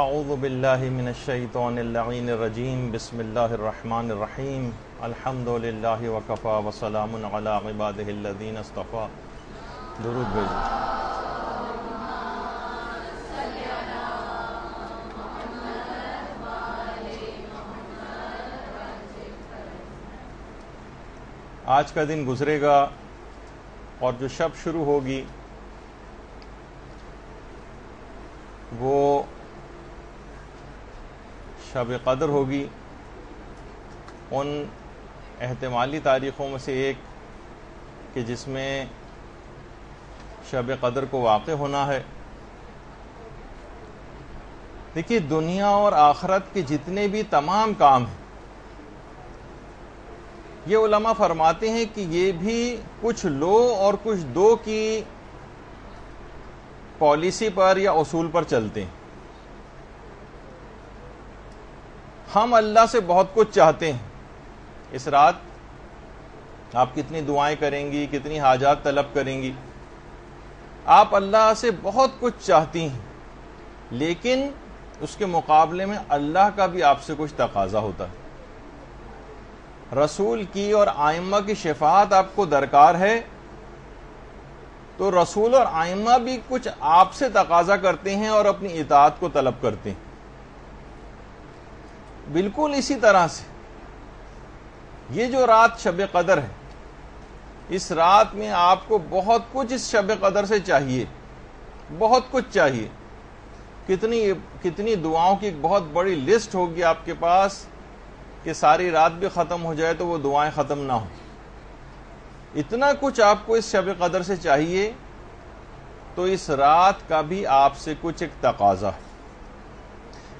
अऊज़ु बिल्लाहि मिनश्शैतानिर्रजीम बिस्मिल्लाहिर्रहमानिर्रहीम अल्हम्दुलिल्लाहि वकफ़ा वसलामुन अला इबादिहिल्लज़ीन इस्तफ़ा। दुरूद भेजो। आज का दिन गुजरेगा और जो शब शुरू होगी वो शब क़दर होगी। उन एहतमाली तारीख़ों में से एक कि जिसमें शब क़दर को वाक़े होना है। देखिए, दुनिया और आखरत के जितने भी तमाम काम हैं, ये उलमा फरमाते हैं कि ये भी कुछ लो और कुछ दो की पॉलिसी पर या उसूल पर चलते हैं। हम अल्लाह से बहुत कुछ चाहते हैं। इस रात आप कितनी दुआएं करेंगी, कितनी हाजात तलब करेंगी, आप अल्लाह से बहुत कुछ चाहती हैं, लेकिन उसके मुकाबले में अल्लाह का भी आपसे कुछ तकाजा होता है। रसूल की और आइम्मा की शफाअत आपको दरकार है, तो रसूल और आइम्मा भी कुछ आपसे तकाजा करते हैं और अपनी इताअत को तलब करते हैं। बिल्कुल इसी तरह से ये जो रात शब क़दर है, इस रात में आपको बहुत कुछ इस शब क़दर से चाहिए, बहुत कुछ चाहिए। कितनी दुआओं की एक बहुत बड़ी लिस्ट होगी आपके पास कि सारी रात भी ख़त्म हो जाए तो वो दुआएं ख़त्म ना हो। इतना कुछ आपको इस शब क़दर से चाहिए, तो इस रात का भी आपसे कुछ एक तकाज़ा है।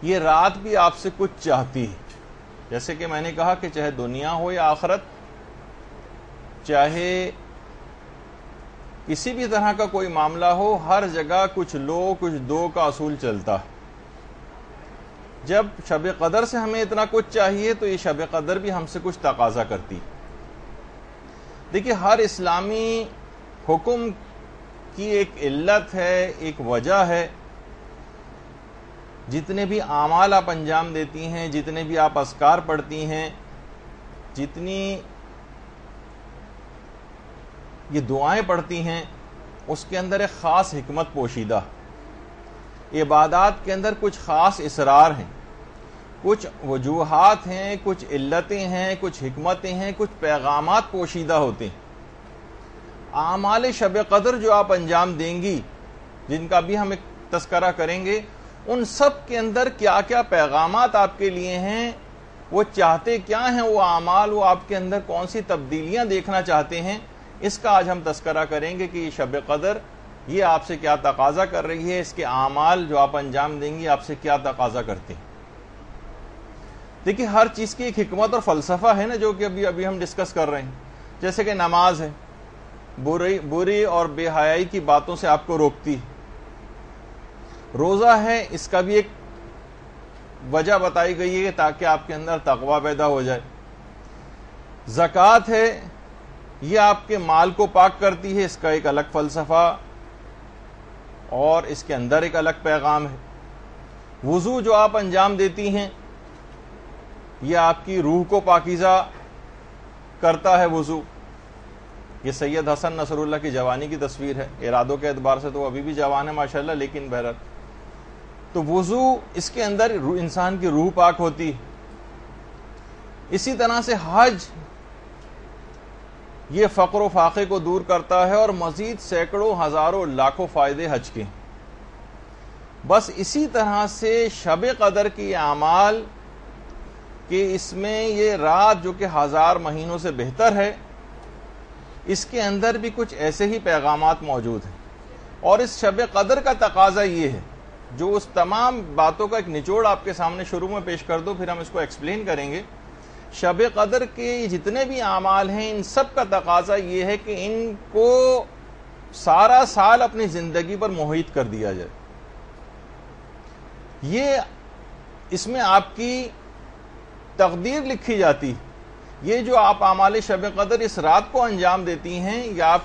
ये रात भी आपसे कुछ चाहती है। जैसे कि मैंने कहा कि चाहे दुनिया हो या आखरत, चाहे किसी भी तरह का कोई मामला हो, हर जगह कुछ लो कुछ दो का असूल चलता है। जब शब क़दर से हमें इतना कुछ चाहिए तो ये शब क़दर भी हमसे कुछ तकाज़ा करती है। देखिए, हर इस्लामी हुक्म की एक इल्लत है, एक वजह है। जितने भी आमाल आप अंजाम देती हैं, जितने भी आप अस्कार पढ़ती हैं, जितनी ये दुआएं पढ़ती हैं, उसके अंदर एक ख़ास हिकमत पोशीदा, इबादात के अंदर कुछ ख़ास इसरार हैं, कुछ वजूहात हैं, कुछ इल्लतें हैं, कुछ हिकमतें हैं, कुछ पैगामात पोशीदा होते हैं। आमाल शब क़दर जो आप अंजाम देंगी, जिनका भी हम एक तस्करा करेंगे, उन सब के अंदर क्या क्या पैगामात आपके लिए हैं, वो चाहते क्या हैं वो आमाल, वो आपके अंदर कौन सी तब्दीलियां देखना चाहते हैं, इसका आज हम तस्करा करेंगे कि ये शब क़दर ये आपसे क्या तकाज़ा कर रही है, इसके आमाल जो आप अंजाम देंगी आपसे क्या तकाज़ा करते हैं। देखिए, हर चीज़ की एक हिकमत और फ़लसफ़ा है ना, जो कि अभी अभी हम डिस्कस कर रहे हैं। जैसे कि नमाज है, बुरी और बेहयाई की बातों से आपको रोकती है। रोज़ा है, इसका भी एक वजह बताई गई है ताकि आपके अंदर तकवा पैदा हो जाए। ज़कात है, ये आपके माल को पाक करती है, इसका एक अलग फ़लसफ़ा और इसके अंदर एक अलग पैगाम है। वुज़ू जो आप अंजाम देती हैं, ये आपकी रूह को पाकीज़ा करता है वुज़ू। ये सैयद हसन नसरुल्लाह की जवानी की तस्वीर है। इरादों के अतबार से तो अभी भी जवान है माशाल्लाह, लेकिन बहरहाल तो वुज़ू, इसके अंदर इंसान की रूह पाक होती है। इसी तरह से हज, ये फ़क़्र फ़ाक़े को दूर करता है और मज़ीद सैकड़ों हज़ारों लाखों फ़ायदे हज के। बस इसी तरह से शब क़दर के आमाल कि इसमें ये रात जो कि हज़ार महीनों से बेहतर है, इसके अंदर भी कुछ ऐसे ही पैगामात मौजूद हैं। और इस शब क़दर का तकाज़ा ये है, जो उस तमाम बातों का एक निचोड़ आपके सामने शुरू में पेश कर दो, फिर हम इसको एक्सप्लेन करेंगे। शब क़दर के जितने भी आमाल हैं, इन सब का तकाज़ा ये है कि इनको सारा साल अपनी ज़िंदगी पर मुहित कर दिया जाए। ये इसमें आपकी तकदीर लिखी जाती है। ये जो आप आमाल शब क़दर इस रात को अंजाम देती हैं, या आप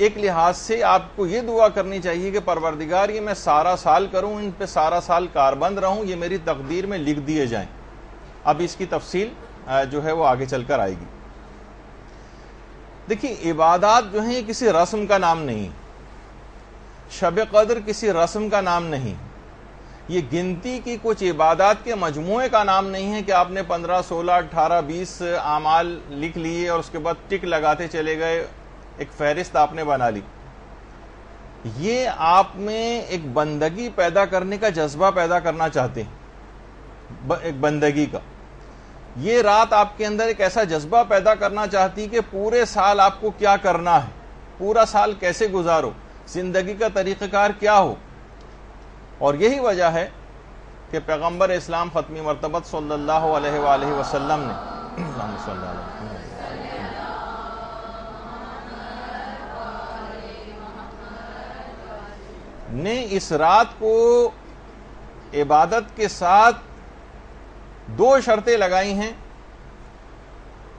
एक लिहाज से आपको ये दुआ करनी चाहिए कि परवरदिगार ये मैं सारा साल करूं, इन पे सारा साल कारबंद रहूं, ये मेरी तकदीर में लिख दिए जाएं। अब इसकी तफसील जो है वो आगे चलकर आएगी। देखिए, इबादात जो है ये किसी रस्म का नाम नहीं, शब कदर किसी रस्म का नाम नहीं, ये गिनती की कुछ इबादात के मजमूए का नाम नहीं है कि आपने 15, 16, 18, 20 आमाल लिख लिए और उसके बाद टिक लगाते चले गए, एक फहरिस्त आपने बना ली। ये आप में एक बंदगी पैदा करने का जज्बा पैदा करना चाहते हैं, एक बंदगी का। ये रात आपके अंदर एक ऐसा जज्बा पैदा करना चाहती है कि पूरे साल आपको क्या करना है, पूरा साल कैसे गुजारो, जिंदगी का तरीक़ाकार क्या हो। और यही वजह है कि पैगंबर इस्लाम ख़त्मी मरतबत सल्लल्लाहु अलैहि वसल्लम ने इस रात को इबादत के साथ दो शर्तें लगाई हैं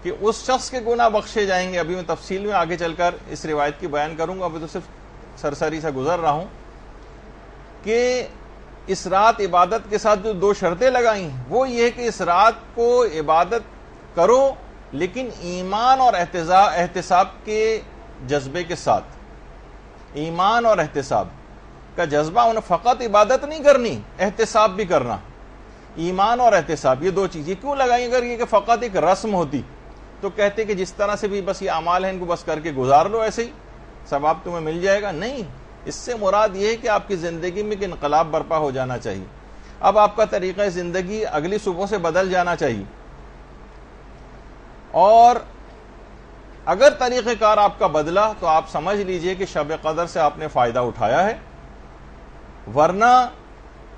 कि उस शख्स के गुनाह बख्शे जाएंगे। अभी मैं तफसील में आगे चलकर इस रिवायत की बयान करूंगा, अभी तो सिर्फ सरसरी से गुजर रहा हूं कि इस रात इबादत के साथ जो दो शर्तें लगाई हैं वो ये है कि इस रात को इबादत करो लेकिन ईमान और एहतिसाब के जज्बे के साथ। ईमान और एहतिसाब का जज्बा, उन्हें फ़कत इबादत नहीं करनी, एहतिसाब भी करना। ईमान और एहतिसाब, ये दो चीज़ें क्यों लगाई? अगर ये कि फ़कत एक रस्म होती तो कहते कि जिस तरह से भी बस ये अमाल हैं इनको बस करके गुजार लो, ऐसे ही सवाब तुम्हें मिल जाएगा। नहीं, इससे मुराद ये है कि आपकी ज़िंदगी में एक इनकलाब बर्पा हो जाना चाहिए। अब आपका तरीक़ा ज़िंदगी अगली सुबह से बदल जाना चाहिए, और अगर तरीक़ेकार आपका बदला तो आप समझ लीजिए कि शब कदर से आपने फ़ायदा उठाया है, वरना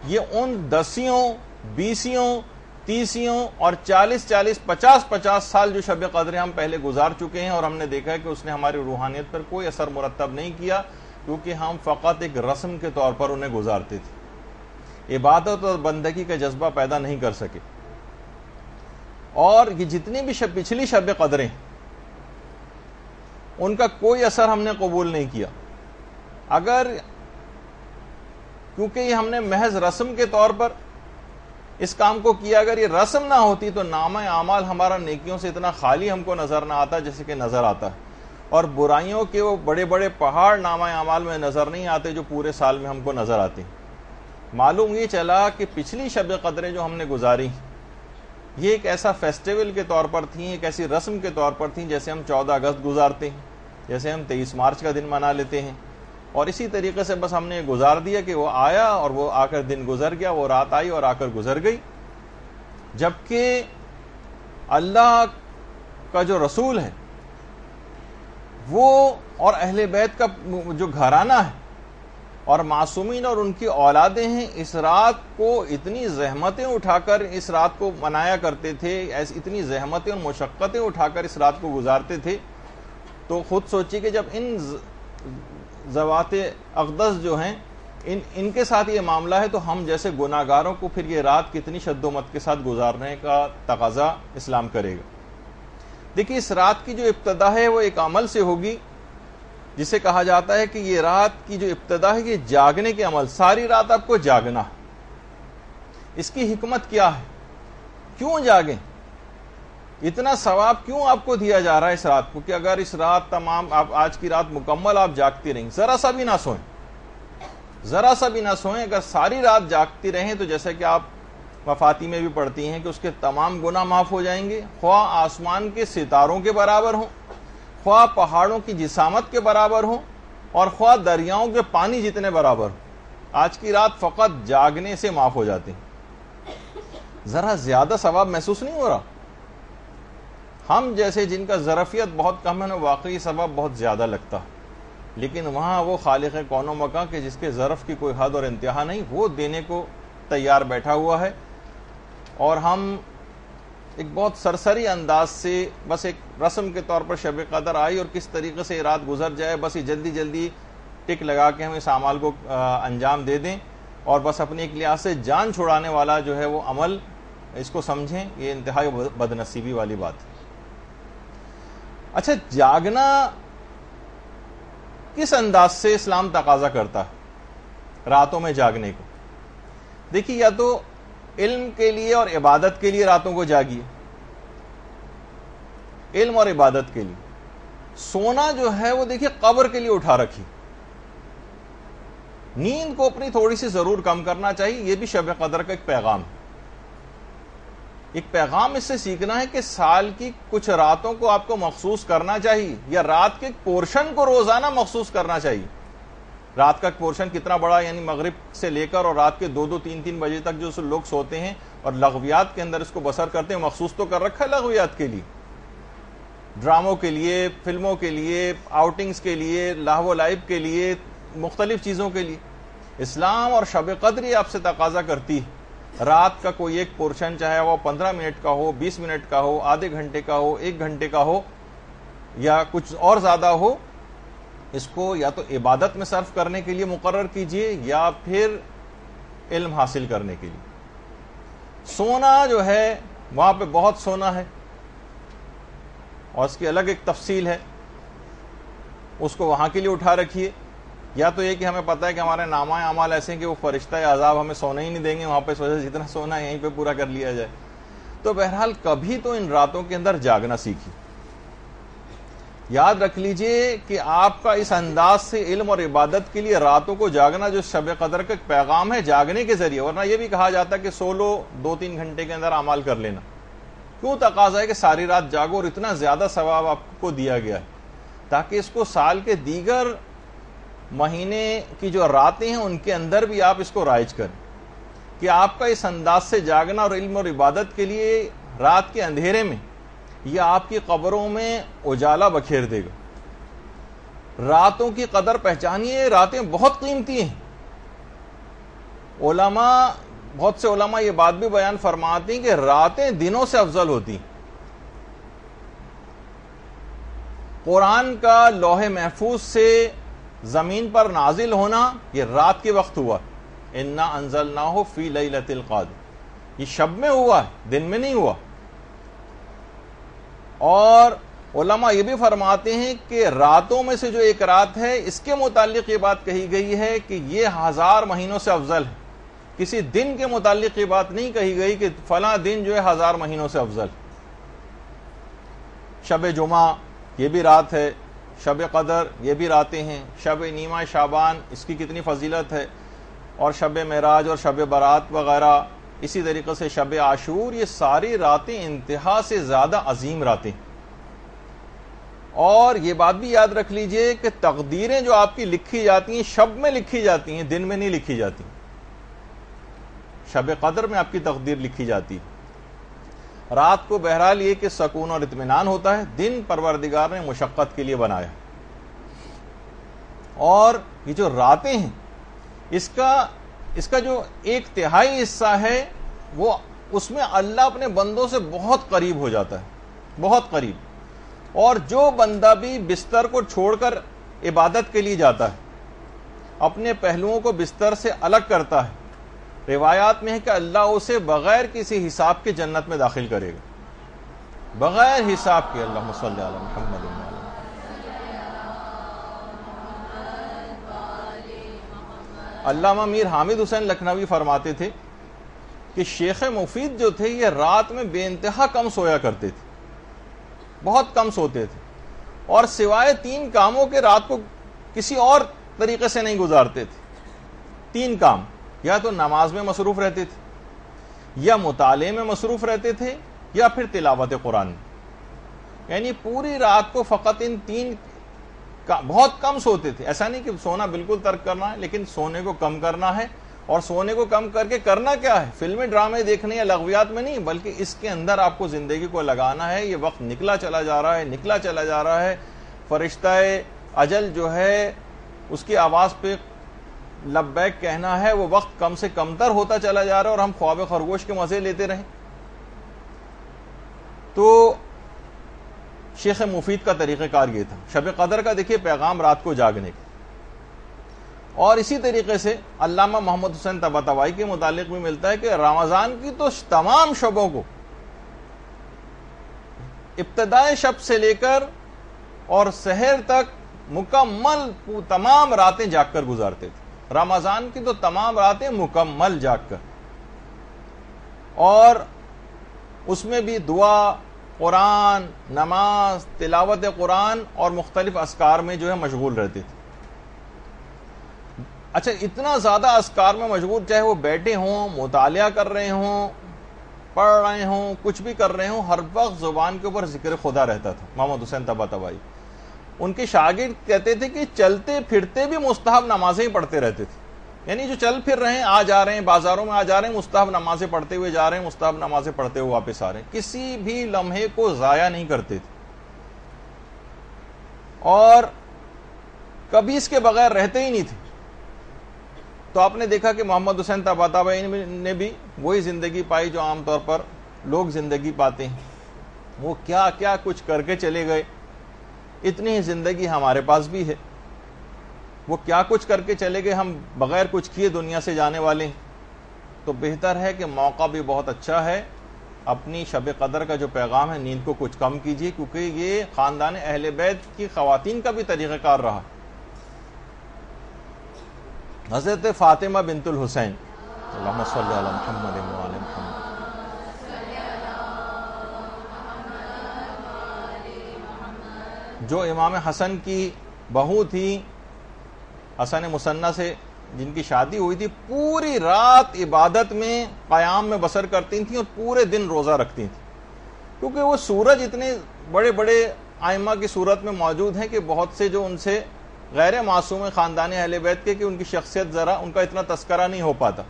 ये उन 10, 20, 30 और 40, 50 साल जो शब कदर हम पहले गुजार चुके हैं और हमने देखा है कि उसने हमारी रूहानियत पर कोई असर मुरतब नहीं किया, क्योंकि हम फ़कत एक रस्म के तौर पर उन्हें गुजारते थे, इबादत और बंदगी का जज्बा पैदा नहीं कर सके। और ये जितनी भी पिछली शब कदरें, उनका कोई असर हमने कबूल नहीं किया, अगर क्योंकि ये हमने महज रस्म के तौर पर इस काम को किया। अगर ये रस्म ना होती तो नामे आमाल हमारा नेकियों से इतना खाली हमको नज़र ना आता जैसे कि नज़र आता है, और बुराइयों के वो बड़े बड़े पहाड़ नामे आमाल में नज़र नहीं आते जो पूरे साल में हमको नज़र आते हैं। मालूम ये चला कि पिछली शब कदरें जो हमने गुजारी ये एक ऐसा फेस्टिवल के तौर पर थी, एक ऐसी रस्म के तौर पर थी, जैसे हम 14 अगस्त गुजारते हैं, जैसे हम 23 मार्च का दिन मना लेते हैं, और इसी तरीके से बस हमने गुजार दिया कि वो आया और वो आकर दिन गुजर गया, वो रात आई और आकर गुजर गई। जबकि अल्लाह का जो रसूल है वो और अहले बैत का जो घराना है और मासूमीन और उनकी औलादें हैं, इस रात को इतनी जहमतें उठाकर इस रात को मनाया करते थे, इतनी जहमतें और मशक्क़तें उठाकर इस रात को गुजारते थे। तो खुद सोचिए कि जब इन ज़वाते अक़दस जो हैं इनके साथ ये मामला है, तो हम जैसे गुनाहगारों को फिर ये रात कितनी शद्दोमत के साथ गुजारने का तकाज़ा इस्लाम करेगा। देखिए, इस रात की जो इब्तदा है वो एक अमल से होगी जिसे कहा जाता है कि ये रात की जो इब्तदा है ये जागने के अमल, सारी रात आपको जागना। इसकी हिकमत क्या है? क्यों जागें? इतना सवाब क्यों आपको दिया जा रहा है इस रात को कि अगर इस रात तमाम आप आज की रात मुकम्मल आप जागती रहें, ज़रा सा भी ना सोएं, ज़रा सा भी ना सोएं। अगर सारी रात जागती रहें तो जैसे कि आप वफ़ाती में भी पढ़ती हैं कि उसके तमाम गुनाह माफ़ हो जाएंगे, ख्वा आसमान के सितारों के बराबर हों, ख्वा पहाड़ों की जिसामत के बराबर हों, और ख्वा दरियाओं के पानी जितने बराबर हों। आज की रात फ़कत जागने से माफ़ हो जाती। ज़रा ज़्यादा सवाब महसूस नहीं हो रहा? हम जैसे जिनका ज़रफ़ियत बहुत कम है ना, वाकई सबब बहुत ज़्यादा लगता, लेकिन वहाँ वो खालिक़ कौनो मकान के जिसके ज़रफ़ की कोई हद और इंतहा नहीं, वो देने को तैयार बैठा हुआ है। और हम एक बहुत सरसरी अंदाज से बस एक रस्म के तौर पर शब कदर आई और किस तरीक़े से रात गुजर जाए, बस ये जल्दी जल्दी टिक लगा के हम इस अमाल को अंजाम दे दें और बस अपने एक लिहाज से जान छुड़ाने वाला जो है वो अमल, इसको समझें, ये इंतहाई बदनसीबी वाली बात है। अच्छा, जागना किस अंदाज से इस्लाम तकाजा करता है रातों में जागने को। देखिए, या तो इल्म के लिए और इबादत के लिए रातों को जागिए, इल्म और इबादत के लिए। सोना जो है वो देखिए कब्र के लिए उठा रखी। नींद को अपनी थोड़ी सी जरूर कम करना चाहिए, यह भी शब कदर का एक पैगाम है। एक पैगाम इससे सीखना है कि साल की कुछ रातों को आपको मखसूस करना चाहिए, या रात के पोर्शन को रोजाना मखसूस करना चाहिए। रात का पोर्शन कितना बड़ा, यानी मगरिब से लेकर और रात के 2-2, 3-3 बजे तक जो लोग सोते हैं और लग़वियात के अंदर इसको बसर करते हैं, मखसूस तो कर रखा है लग़वियात के लिए, ड्रामों के लिए, फिल्मों के लिए, आउटिंग्स के लिए, लाहव लाइब के लिए, मुख्तलिफ चीज़ों के लिए। इस्लाम और शब कदर आपसे तकाजा करती है रात का कोई एक पोर्शन, चाहे वो 15 मिनट का हो, 20 मिनट का हो, आधे घंटे का हो, 1 घंटे का हो, या कुछ और ज़्यादा हो, इसको या तो इबादत में सर्फ करने के लिए मुकर्रर कीजिए या फिर इल्म हासिल करने के लिए। सोना जो है वहाँ पे बहुत सोना है और उसकी अलग एक तफसील है, उसको वहाँ के लिए उठा रखिए। या तो ये कि हमें पता है कि हमारे नामा अमाल ऐसे हैं कि वो फरिश्ता या अजाब हमें सोने ही नहीं देंगे वहाँ पे, सोचा जितना सोना है यहीं पे पूरा कर लिया जाए। तो बहरहाल कभी तो इन रातों के अंदर जागना सीखिए। याद रख लीजिए कि आपका इस अंदाज से इल्म और इबादत के लिए रातों को जागना जो शब कदर का एक पैगाम है जागने के जरिए, वरना यह भी कहा जाता है कि सो लो 2-3 घंटे के अंदर अमाल कर लेना। क्यों तकाजा है कि सारी रात जागो और इतना ज़्यादा सवाब आपको दिया गया है, ताकि इसको साल के दीगर महीने की जो रातें हैं उनके अंदर भी आप इसको राइज करें कि आपका इस अंदाज से जागना और इल्म और इबादत के लिए रात के अंधेरे में यह आपकी कब्रों में उजाला बखेर देगा। रातों की कदर पहचानिए, रातें बहुत कीमती हैं। उलमा, बहुत से उलमा ये बात भी बयान फरमाते हैं कि रातें दिनों से अफजल होती हैं। कुरान का लौहे महफूज से जमीन पर नाजिल होना ये रात के वक्त हुआ। इन्ना अंज़लनाहु फी लैलतिल क़द्र, ये शब में हुआ, दिन में नहीं हुआ। और उलमा ये भी फरमाते हैं कि रातों में से जो एक रात है इसके मुतालिक ये बात कही गई है कि ये 1000 महीनों से अफजल है। किसी दिन के मुतालिक ये बात नहीं कही गई कि फला दिन जो है 1000 महीनों से अफजल। शब जुमा ये भी रात है, शब कदर ये भी रातें हैं, शब नीमा शाबान इसकी कितनी फजीलत है, और शब मेराज और शब बारात वगैरह। इसी तरीके से शब आशूर, ये सारी रातें इंतहा से ज़्यादा अजीम रातें। और ये बात भी याद रख लीजिए कि तकदीरें जो आपकी लिखी जाती हैं शब में लिखी जाती हैं, दिन में नहीं लिखी जाती। शब कदर में आपकी तकदीर लिखी जाती है। रात को बहरहाल ये कि सकून और इत्मीनान होता है, दिन परवरदिगार ने मुशक्क़त के लिए बनाया। और ये जो रातें हैं इसका जो 1/3 हिस्सा है वो उसमें अल्लाह अपने बंदों से बहुत करीब हो जाता है, बहुत करीब। और जो बंदा भी बिस्तर को छोड़कर इबादत के लिए जाता है, अपने पहलुओं को बिस्तर से अलग करता है, रिवायात में है कि अल्लाह उसे बग़ैर किसी हिसाब के जन्नत में दाखिल करेगा, बग़ैर हिसाब के। अल्लाहुम्मा सल्ली अला मुहम्मद। अल्लामा मीर हामिद हुसैन लखनवी फरमाते थे कि शेख मुफीद जो थे ये रात में बेइंतहा कम सोया करते थे, बहुत कम सोते थे, और सिवाय 3 कामों के रात को किसी और तरीके से नहीं गुजारते थे। 3 काम, या तो नमाज में मसरूफ़ रहते थे, या मुताले में मसरूफ़ रहते थे, या फिर तिलावत कुरान। यानी पूरी रात को फ़कत इन 3 का बहुत कम सोते थे। ऐसा नहीं कि सोना बिल्कुल तर्क करना है, लेकिन सोने को कम करना है। और सोने को कम करके करना क्या है? फिल्में ड्रामे देखने या लग़वियात में नहीं, बल्कि इसके अंदर आपको ज़िंदगी को लगाना है। ये वक्त निकला चला जा रहा है, निकला चला जा रहा है। फरिश्ताए अजल जो है उसकी आवाज़ पे लब्बैक कहना है। वो वक्त कम से कमतर होता चला जा रहा है और हम ख्वाब खरगोश के मज़े लेते रहें। तो शेख मुफीद का तरीक़ेकार ये था। शब कदर का देखिए पैगाम रात को जागने का। और इसी तरीके से अल्लामा मोहम्मद हुसैन तबातबाई के मुतालिक भी मिलता है कि रमज़ान की तो तमाम शबों को इब्तदाए शब से लेकर और सहर तक मुकम्मल तमाम रातें जागकर गुजारते थे। रमजान की तो तमाम रातें मुकम्मल जागकर, और उसमें भी दुआ, कुरान, नमाज, तिलावत कुरान और मुख्तलिफ अस्कार में जो है मशगूल रहते थे। अच्छा, इतना ज़्यादा अस्कार में मशगूल, चाहे वो बैठे हों, मुतालिया कर रहे हों, पढ़ रहे हों, कुछ भी कर रहे हों, हर वक्त ज़ुबान के ऊपर जिक्र खुदा रहता था। मोहम्मद हुसैन तबातबाई, उनके शागिर्द कहते थे कि चलते फिरते भी मुस्तहब नमाजें ही पढ़ते रहते थे। यानी जो चल फिर रहे हैं, आ जा रहे हैं, बाज़ारों में आ जा रहे हैं, मुस्तहब नमाजें पढ़ते हुए जा रहे हैं, मुस्तहब नमाजें पढ़ते हुए वापस आ रहे हैं, किसी भी लम्हे को ज़ाया नहीं करते थे और कभी इसके बगैर रहते ही नहीं थे। तो आपने देखा कि मोहम्मद हुसैन तबातबाई ने भी वही ज़िंदगी पाई जो आमतौर पर लोग ज़िंदगी पाते हैं। वो क्या क्या कुछ करके चले गए, इतनी ही ज़िंदगी हमारे पास भी है। वो क्या कुछ करके चले गए, हम बग़ैर कुछ किए दुनिया से जाने वाले हैं। तो बेहतर है कि मौका भी बहुत अच्छा है, अपनी शब कदर का जो पैगाम है, नींद को कुछ कम कीजिए, क्योंकि ये ख़ानदान अहले बैत की ख़वातीन का भी तरीक़ाकार रहा। हज़रत फ़ातिमा बिन्तुल हुसैन, जो इमाम हसन की बहू थी, हसन मुसन्ना से जिनकी शादी हुई थी, पूरी रात इबादत में, क़याम में बसर करती थी और पूरे दिन रोज़ा रखती थी, क्योंकि वो सूरज इतने बड़े बड़े आइमा की सूरत में मौजूद हैं कि बहुत से जो उनसे गैर मासूम ख़ानदान अहले बैत के कि उनकी शख्सियत ज़रा, उनका इतना तस्करा नहीं हो पाता।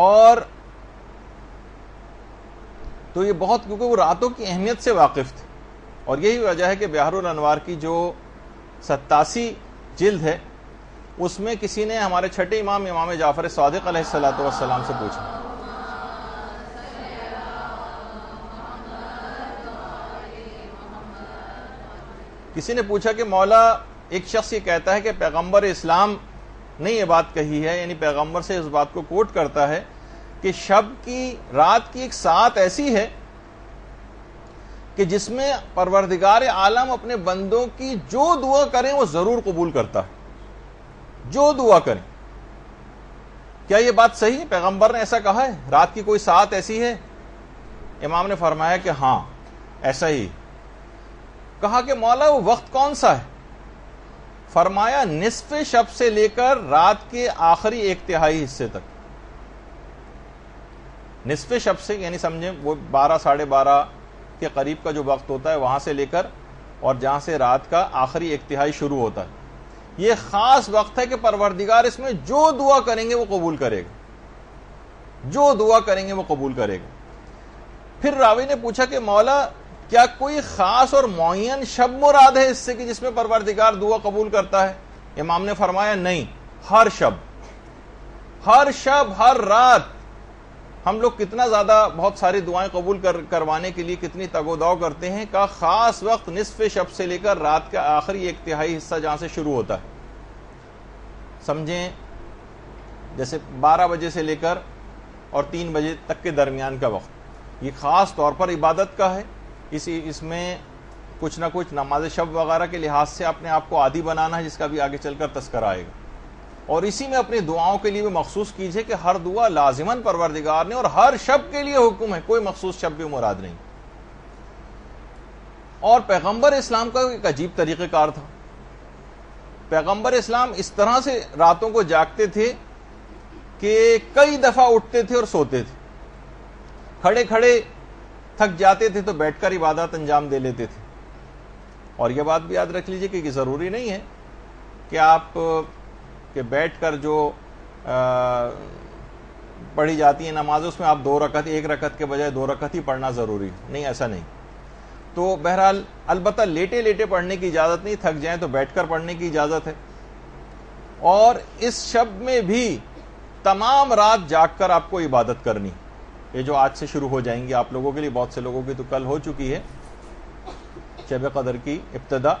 और तो ये बहुत, क्योंकि वो रातों की अहमियत से वाकिफ़ थे, और यही वजह है कि बहरुल अनवार की जो 87 जिल्द है, उसमें किसी ने हमारे छठे इमाम इमाम जाफ़र सादिक़ अलैहिस्सलातु वस्सलाम से पूछा, किसी ने पूछा कि मौला, एक शख्स ये कहता है कि पैगंबर इस्लाम ने ये बात कही है, यानी पैगंबर से इस बात को कोट करता है कि शब की, रात की एक सात ऐसी है कि जिसमें परवरदिगार आलम अपने बंदों की जो दुआ करें वो ज़रूर कबूल करता है, जो दुआ करें। क्या ये बात सही है? पैगंबर ने ऐसा कहा है, रात की कोई सात ऐसी है? इमाम ने फरमाया कि हाँ, ऐसा ही। कहा कि मौला वो वक्त कौन सा है? फरमाया निस्फ़ शब से लेकर रात के आखिरी एक तिहाई हिस्से तक। निस्फ़ शब से यानी समझें वो 12, 12:30 के करीब का जो वक्त होता है, वहाँ से लेकर और जहाँ से रात का आखिरी एक तिहाई शुरू होता है, ये ख़ास वक्त है कि परवरदिगार इसमें जो दुआ करेंगे वो कबूल करेगा, जो दुआ करेंगे वो कबूल करेगा। फिर रावी ने पूछा कि मौला, क्या कोई ख़ास और मुअय्यन शब मुराद है इससे कि जिसमें परवरदिगार दुआ कबूल करता है? इमाम ने फरमाया नहीं, हर शब, हर शब, हर रात। हम लोग कितना ज़्यादा बहुत सारी दुआएं कबूल करवाने के लिए कितनी तगोदाव करते हैं। का ख़ास वक्त निस्फ़ शब से लेकर रात का आखिरी एक तिहाई हिस्सा जहाँ से शुरू होता है, समझें जैसे 12 बजे से लेकर और 3 बजे तक के दरमियान का वक्त, ये ख़ास तौर पर इबादत का है। इसमें कुछ ना कुछ नमाज शब वगैरह के लिहाज से अपने आप को आदी बनाना है, जिसका भी आगे चलकर तस्करा आएगा। और इसी में अपनी दुआओं के लिए भी मखसूस कीजिए कि हर दुआ लाजिमन परवरदिगार ने, और हर शब के लिए हुक्म है, कोई मखसूस शब भी मुराद नहीं। और पैगंबर इस्लाम का एक अजीब तरीक़ेकार था। पैगंबर इस्लाम इस तरह से रातों को जागते थे कि कई दफ़ा उठते थे और सोते थे। खड़े खड़े थक जाते थे तो बैठकर इबादत अंजाम दे लेते थे। और यह बात भी याद रख लीजिए कि ज़रूरी नहीं है कि आप के बैठकर जो पढ़ी जाती है नमाज़, उसमें आप 2 रकत, 1 रकत के बजाय 2 रकत ही पढ़ना ज़रूरी नहीं, ऐसा नहीं। तो बहरहाल अलबत्ता लेटे लेटे पढ़ने की इजाज़त नहीं, थक जाएं तो बैठकर पढ़ने की इजाज़त है। और इस शब में भी तमाम रात जागकर आपको इबादत करनी, ये जो आज से शुरू हो जाएंगी आप लोगों के लिए, बहुत से लोगों की तो कल हो चुकी है शब कदर की इब्तदा।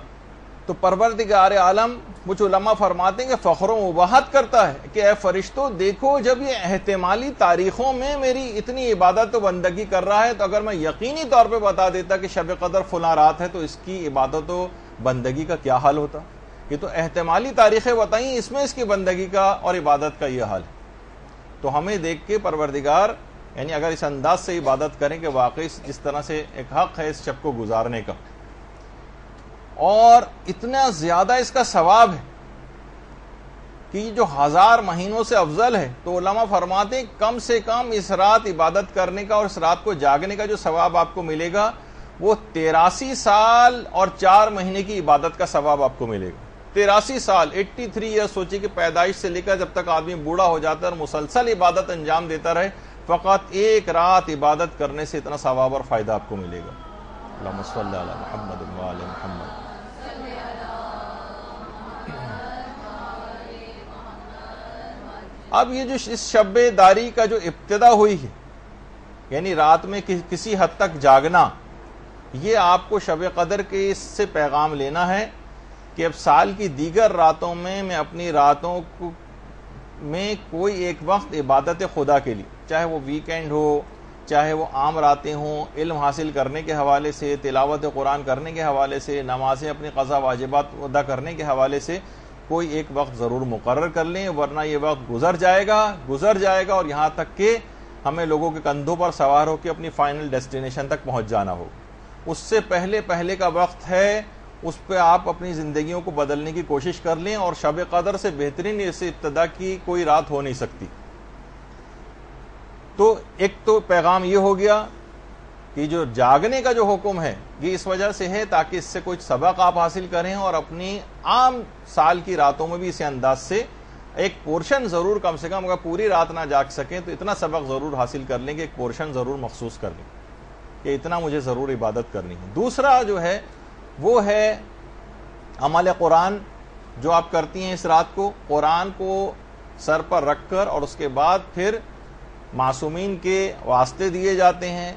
तो परवरदिगार आलम, कुछ उलमा फरमाते हैं कि फ़ख्रों वबाहत करता है कि ए फरिश्तों देखो, जब ये एहतिमाली तारीख़ों में मेरी इतनी इबादत व बंदगी कर रहा है, तो अगर मैं यकीनी तौर पे बता देता कि शब कदर फलां रात है, तो इसकी इबादत व बंदगी का क्या हाल होता। ये तो एहतमाली तारीखें बताई, इसमें इसकी बंदगी का और इबादत का यह हाल है। तो हमें देख के परवरदिगार यानी अगर इस अंदाज से इबादत करें कि वाकई जिस तरह से एक हक़ है इस शब को गुजारने का और इतना ज़्यादा इसका सवाब है कि जो 1000 महीनों से अफजल है, तो उलमा फरमाते हैं कम से कम इस रात इबादत करने का और इस रात को जागने का जो सवाब आपको मिलेगा वो 83 साल और 4 महीने की इबादत का सवाब आपको मिलेगा। 83 साल 83 ईयर, सोचिए कि पैदाइश से लेकर जब तक आदमी बूढ़ा हो जाता है और मुसलसल इबादत अंजाम देता रहे, फ़कत एक रात इबादत करने से इतना सवाब और फ़ायदा आपको मिलेगा। अल्लाहुम्मा सल्ली अला मुहम्मद व आले मुहम्मद। अब ये जो इस शब-ए-दारी का जो इब्तिदा हुई है, यानी रात में किसी हद तक जागना, ये आपको शब-ए-क़दर के इससे पैगाम लेना है कि अब साल की दीगर रातों में मैं अपनी रातों को में कोई एक वक्त इबादत खुदा के लिए, चाहे वो वीकेंड हो, चाहे वो आम रातें हों, इल्म हासिल करने के हवाले से, तिलावत कुरान करने के हवाले से, नमाज़ें अपनी क़ज़ा वाजिबात अदा करने के हवाले से कोई एक वक्त ज़रूर मुकर्रर कर लें, वरना ये वक्त गुज़र जाएगा और यहाँ तक कि हमें लोगों के कंधों पर सवार होकर अपनी फ़ाइनल डेस्टिनेशन तक पहुँच जाना हो। उससे पहले का वक्त है, उस पर आप अपनी ज़िंदगियों को बदलने की कोशिश कर लें और शब क़दर से बेहतरीन ऐसी इब्तिदा की कोई रात हो नहीं सकती। तो एक तो पैगाम ये हो गया कि जो जागने का जो हुक्म है ये इस वजह से है ताकि इससे कुछ सबक आप हासिल करें और अपनी आम साल की रातों में भी इसी अंदाज से एक पोर्शन ज़रूर, कम से कम अगर पूरी रात ना जाग सकें तो इतना सबक ज़रूर हासिल कर लें कि एक पोर्शन ज़रूर मखसूस कर लें कि इतना मुझे ज़रूर इबादत करनी है। दूसरा जो है वो है अमल कुरान जो आप करती हैं इस रात को, कुरान को सर पर रख कर और उसके बाद फिर मासूमीन के वास्ते दिए जाते हैं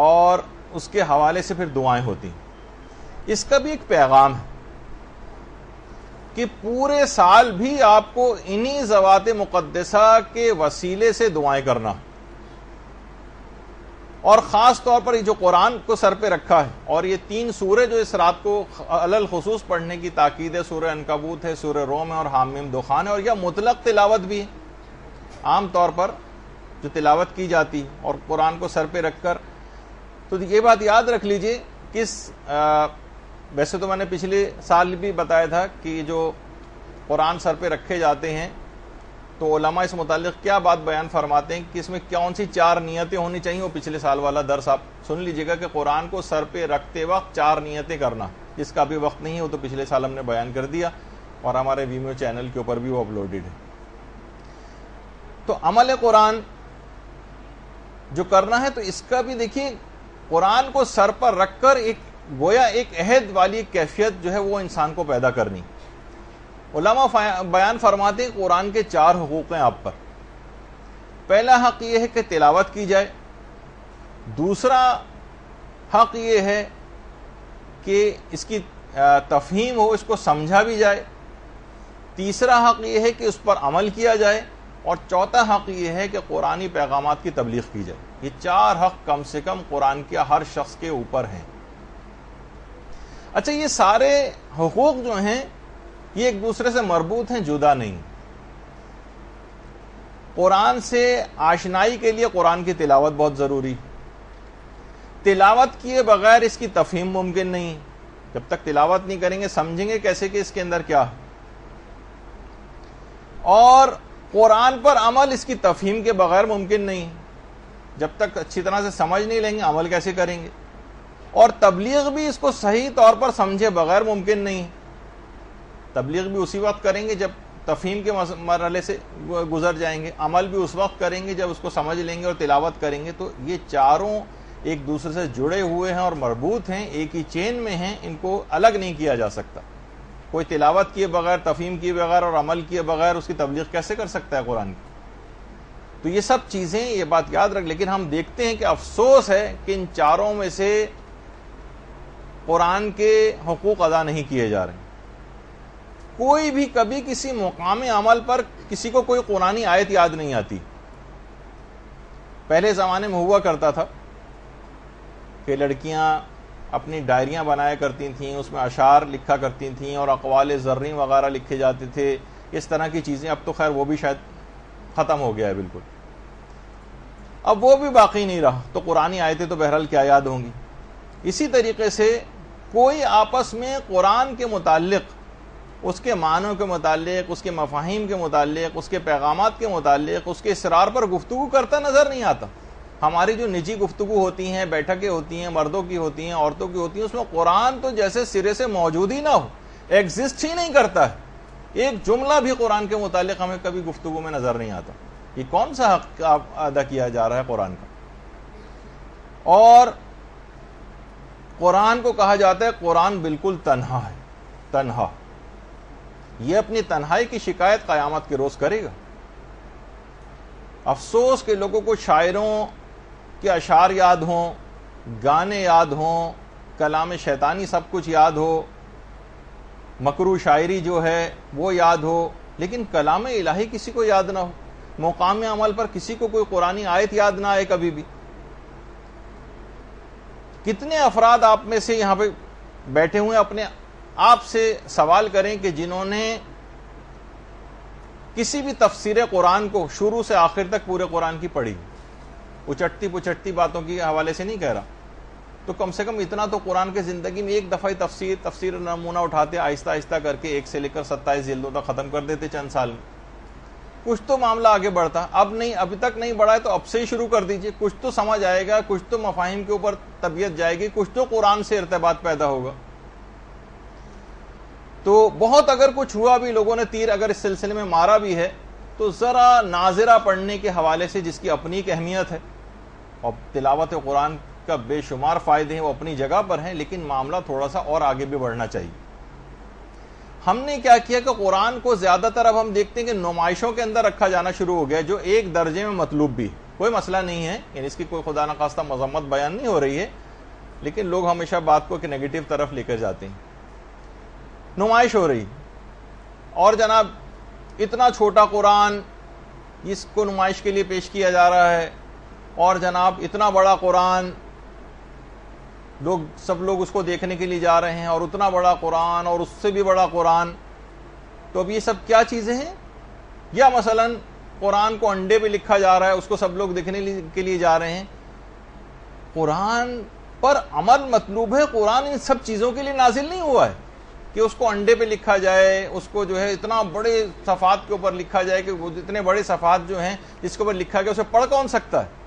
और उसके हवाले से फिर दुआएं होती हैं। इसका भी एक पैगाम है कि पूरे साल भी आपको इन्हीं ज़वाते मुक़द्दसा के वसीले से दुआएं करना और ख़ास तौर पर ये जो कुरान को सर पे रखा है और ये 3 सूरे जो इस रात को अलल खुसूस पढ़ने की ताकीद है, सूरह अनकबूत है, सूरह रोम है और हामीम दुखान है, और यह मुतलक तिलावत भी है आम तौर पर जो तिलावत की जाती और कुरान को सर पे रखकर। तो ये बात याद रख लीजिए कि वैसे तो मैंने पिछले साल भी बताया था कि जो कुरान सर पे रखे जाते हैं तो उलमा इस मुतालिक क्या बात बयान फरमाते हैं कि इसमें कौन सी 4 नियतें होनी चाहिए, वो पिछले साल वाला दर्स आप सुन लीजिएगा कि कुरान को सर पे रखते वक्त 4 नियतें करना, जिसका भी वक्त नहीं है वो तो पिछले साल हमने बयान कर दिया और हमारे वीमियो चैनल के ऊपर भी वो अपलोडेड है। तो अमल कुरान जो करना है तो इसका भी देखिए कुरान को सर पर रखकर एक गोया एक अहद वाली कैफियत जो है वो इंसान को पैदा करनी। उलमा बयान फरमाते हैं कुरान के 4 हुकूक़ हैं आप पर। पहला हक़ ये है कि तिलावत की जाए, दूसरा हक़ ये है कि इसकी तफ़हीम हो, इसको समझा भी जाए, तीसरा हक़ ये है कि उस पर अमल किया जाए और चौथा हक़ ये है कि कुरानी पैगामात की तबलीग की जाए। ये 4 हक़ कम से कम कुरान के हर शख्स के ऊपर हैं। अच्छा, ये सारे हुकूक जो हैं ये एक दूसरे से मरबूत हैं, जुदा नहीं। कुरान से आशनाई के लिए कुरान की तिलावत बहुत ज़रूरी, तिलावत किए बगैर इसकी तफ़हीम मुमकिन नहीं। जब तक तिलावत नहीं करेंगे समझेंगे कैसे कि इसके अंदर क्या है, और कुरान पर अमल इसकी तफ़हीम के बगैर मुमकिन नहीं। जब तक अच्छी तरह से समझ नहीं लेंगे अमल कैसे करेंगे, और तबलीग भी इसको सही तौर पर समझे बगैर मुमकिन नहीं। तबलीग भी उसी वक्त करेंगे जब तफ़हीम के मरहले से गुजर जाएंगे, अमल भी उस वक्त करेंगे जब उसको समझ लेंगे और तिलावत करेंगे। तो ये चारों एक दूसरे से जुड़े हुए हैं और मरबूत हैं, एक ही चेन में हैं, इनको अलग नहीं किया जा सकता। कोई तिलावत किए बगैर, तफ़हीम किए बगैर और अमल किए बगैर उसकी तबलीग कैसे कर सकता है कुरान की। तो ये सब चीज़ें ये बात याद रख। लेकिन हम देखते हैं कि अफसोस है कि इन चारों में से कुरान के हुकूक अदा नहीं किए जा रहे हैं। कोई भी कभी किसी मुकाम अमल पर किसी को कोई कुरानी आयत याद नहीं आती। पहले ज़माने में हुआ करता था कि लड़कियां अपनी डायरियाँ बनाया करती थीं, उसमें अशार लिखा करती थीं और अक़वाल ज़र्री वगैरह लिखे जाते थे, इस तरह की चीज़ें। अब तो खैर वो भी शायद ख़त्म हो गया है बिल्कुल, अब वो भी बाकी नहीं रहा। तो कुरानी आयतें तो बहरहाल क्या याद होंगी। इसी तरीके से कोई आपस में कुरान के मुताल्लिक़, उसके मानों के मुताल्लिक़, उसके मफाहिम के मुताल्लिक़, उसके पैगामात के मुताल्लिक़, उसके इसरार पर गुफ्तगू करता नज़र नहीं आता। हमारी जो निजी गुफ्तगू होती हैं, बैठकें होती हैं, मर्दों की होती हैं, औरतों की होती हैं, उसमें कुरान तो जैसे सिरे से मौजूद ही ना हो, एग्जिस्ट ही नहीं करता है। एक जुमला भी कुरान के मुताल्लिक़ हमें कभी गुफ्तगू में नज़र नहीं आता। ये कौन सा हक अदा किया जा रहा है कुरान का? और कुरान को कहा जाता है कुरान बिल्कुल तन्हा है, तन्हा। ये अपनी तन्हाई की शिकायत क़यामत के रोज़ करेगा। अफसोस के लोगों को शायरों के अशार याद हों, गाने याद हों, कलाम शैतानी सब कुछ याद हो, मकरू शायरी जो है वो याद हो, लेकिन कलाम इलाही किसी को याद ना हो। मुकाम अमल पर किसी को कोई कुरानी आयत याद ना आए कभी भी। कितने अफराद आप में से यहाँ पे बैठे हुए अपने आप से सवाल करें कि जिन्होंने किसी भी तफसीर कुरान को शुरू से आखिर तक पूरे कुरान की पढ़ी। उचटती पुचटती बातों के हवाले से नहीं कह रहा, तो कम से कम इतना तो कुरान के ज़िंदगी में एक दफ़ा तफसीर नमूना उठाते, आहिस्ता आहिस्ता करके 1 से लेकर 27 जिल्दों तक ख़त्म कर देते चंद साल में। कुछ तो मामला आगे बढ़ता। अब नहीं, अभी तक नहीं बढ़ा है तो अब से ही शुरू कर दीजिए, कुछ तो समझ आएगा, कुछ तो मफाहिम के ऊपर तबीयत जाएगी, कुछ तो कुरान से इर्तिबात पैदा होगा। तो बहुत अगर कुछ हुआ भी, लोगों ने तीर अगर इस सिलसिले में मारा भी है, तो ज़रा नाज़िरा पढ़ने के हवाले से जिसकी अपनी एक अहमियत है और तिलावत कुरान का बेशुमार फ़ायदे हैं, वो अपनी जगह पर हैं, लेकिन मामला थोड़ा सा और आगे भी बढ़ना चाहिए। हमने क्या किया कि कुरान को ज़्यादातर अब हम देखते हैं कि नुमाइशों के अंदर रखा जाना शुरू हो गया, जो एक दर्जे में मतलूब भी, कोई मसला नहीं है, यानी इसकी कोई खुदा न खास्ता मजम्मत बयान नहीं हो रही है, लेकिन लोग हमेशा बात को एक नेगेटिव तरफ लेकर जाते हैं। नुमाइश हो रही और जनाब इतना छोटा कुरान इसको नुमाइश के लिए पेश किया जा रहा है, और जनाब इतना बड़ा कुरान लोग, सब लोग उसको देखने के लिए जा रहे हैं, और उतना बड़ा कुरान और उससे भी बड़ा कुरान। तो अब ये सब क्या चीज़ें हैं? या मसलन कुरान को अंडे पे लिखा जा रहा है, उसको सब लोग देखने के लिए जा रहे हैं। कुरान पर अमल मतलूब है, कुरान इन सब चीज़ों के लिए नाजिल नहीं हुआ है कि उसको अंडे पे लिखा जाए, उसको जो है इतना बड़े सफ़ात के ऊपर लिखा जाए कि वो इतने बड़े सफ़ात जो हैं जिसके ऊपर लिखा गया उसे पढ़ कौन सकता है?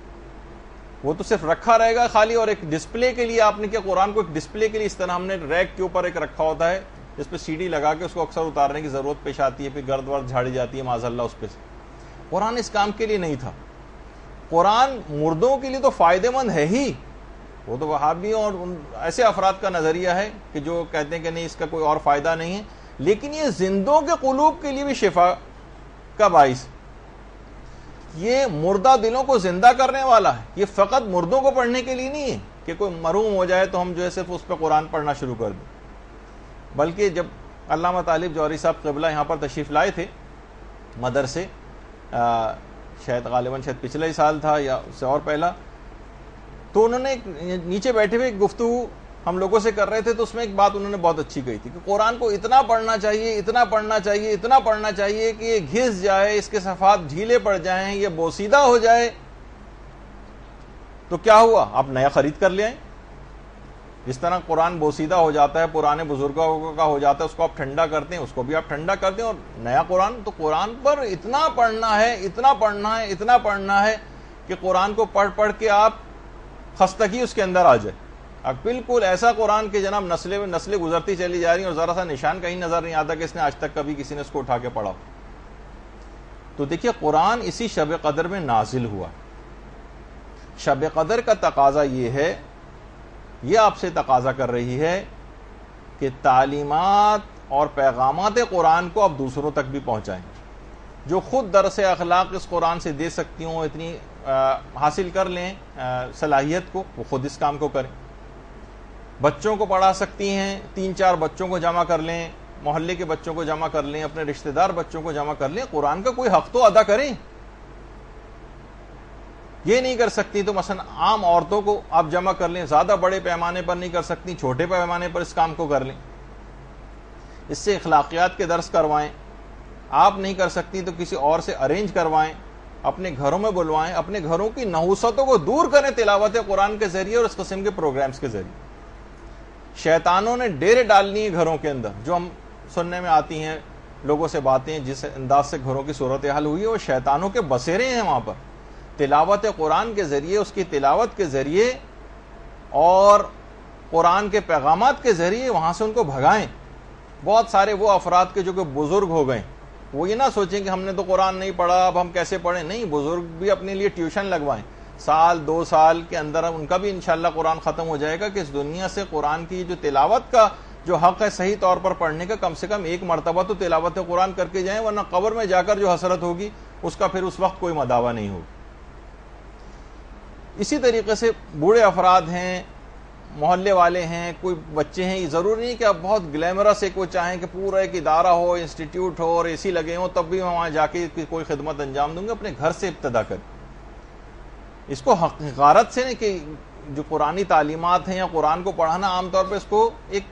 वो तो सिर्फ रखा रहेगा खाली, और एक डिस्प्ले के लिए आपने क्या कुरान को एक डिस्प्ले के लिए इस तरह हमने रैक के ऊपर एक रखा होता है जिस पर सीढ़ी लगा के उसको अक्सर उतारने की ज़रूरत पेश आती है, फिर गर्द वर्द झाड़ी जाती है माज़ल्ला उस पर। कुरान इस काम के लिए नहीं था। कुरान मुर्दों के लिए तो फ़ायदेमंद है ही, वो तो वहाबियों और उन ऐसे अफराद का नज़रिया है कि जो कहते हैं कि नहीं इसका कोई और फ़ायदा नहीं है, लेकिन ये जिंदों के कुलूब के लिए भी शिफा का बाइस, ये मुर्दा दिलों को ज़िंदा करने वाला है। ये फ़कत मुर्दों को पढ़ने के लिए नहीं है कि कोई मरूम हो जाए तो हम जो है सिर्फ उस पर कुरान पढ़ना शुरू कर दें। बल्कि जब अल्लामा तालिब जौहरी साहब क़िबला यहाँ पर तशरीफ़ लाए थे मदरसे, शायद गालिबन शायद पिछले ही साल था या उससे और पहला, तो उन्होंने नीचे बैठे हुए गुफ्तगू हम लोगों से कर रहे थे, तो उसमें एक बात उन्होंने बहुत अच्छी कही थी कि कुरान को इतना पढ़ना चाहिए, इतना पढ़ना चाहिए, इतना पढ़ना चाहिए कि ये घिस जाए, इसके सफ़ात ढीले पड़ जाएं, ये बोसीदा हो जाए। तो क्या हुआ? आप नया ख़रीद कर ले आए। जिस तरह कुरान बोसीदा हो जाता है, पुराने बुजुर्गों का हो जाता है, उसको आप ठंडा करते हैं, उसको भी आप ठंडा करते हैं, और नया कुरान, तो कुरान पर इतना पढ़ना है, इतना पढ़ना है, इतना पढ़ना है कि कुरान को पढ़ पढ़ के आप खस्तगी उसके अंदर आ जाए। अब बिल्कुल ऐसा कुरान के जनाब नस्लें गुजरती चली जा रही हैं और ज़रा सा निशान कहीं नज़र नहीं आता कि इसने आज तक कभी किसी ने इसको उठा के पढ़ा। तो देखिए कुरान इसी शब कदर में नाजिल हुआ। शब कदर का तकाजा ये है, ये आपसे तकाजा कर रही है कि तालीमात और पैगामात कुरान को आप दूसरों तक भी पहुँचाएँ, जो ख़ुद दरस अखलाक इस कुरान से दे सकती हों, इतनी हासिल कर लें सलाहियत को, वो ख़ुद इस काम को करें। बच्चों को पढ़ा सकती हैं, 3-4 बच्चों को जमा कर लें, मोहल्ले के बच्चों को जमा कर लें, अपने रिश्तेदार बच्चों को जमा कर लें, कुरान का कोई हक़ तो अदा करें। ये नहीं कर सकती तो मसलन आम औरतों को आप जमा कर लें, ज्यादा बड़े पैमाने पर नहीं कर सकती, छोटे पैमाने पर इस काम को कर लें, इससे अखलाकियात के दर्स करवाएं। आप नहीं कर सकती तो किसी और से अरेंज करवाएं, अपने घरों में बुलवाएं, अपने घरों की नहुसतों को दूर करें तिलावत कुरान के जरिए और इस किस्म के प्रोग्राम्स के जरिए। शैतानों ने डेरे डालनी है घरों के अंदर, जो हम सुनने में आती हैं लोगों से बातें, जिस अंदाज से घरों की सूरत हाल हुई है वो शैतानों के बसेरे हैं वहाँ पर। तिलावत कुरान के जरिए, उसकी तिलावत के जरिए और कुरान के पैगामात के जरिए वहाँ से उनको भगाएं। बहुत सारे वो अफराद के जो कि बुज़ुर्ग हो गए, वो ये ना सोचें कि हमने तो कुरान नहीं पढ़ा अब हम कैसे पढ़ें, नहीं, बुज़ुर्ग भी अपने लिए ट्यूशन लगवाएं। साल दो साल के अंदर उनका भी इंशाअल्लाह कुरान ख़त्म हो जाएगा कि इस दुनिया से कुरान की जो तिलावत का जो हक़ है सही तौर पर पढ़ने का, कम से कम एक मरतबा तो तिलावत कुरान करके जाएं, वरना कब्र में जाकर जो हसरत होगी उसका फिर उस वक्त कोई मदावा नहीं होगी। इसी तरीके से बूढ़े अफराद हैं, मोहल्ले वाले हैं, कोई बच्चे हैं, ये ज़रूरी नहीं कि आप बहुत ग्लैमरस एक वो चाहें कि पूरा एक इदारा हो, इंस्टीट्यूट हो और एसी लगे हों तब भी मैं वहाँ जाके कोई खिदमत अंजाम दूंगा। अपने घर से इब्तदा करें, इसको हक़ारत से नहीं कि जो पुरानी तालीमात हैं या कुरान को पढ़ाना, आमतौर पर इसको एक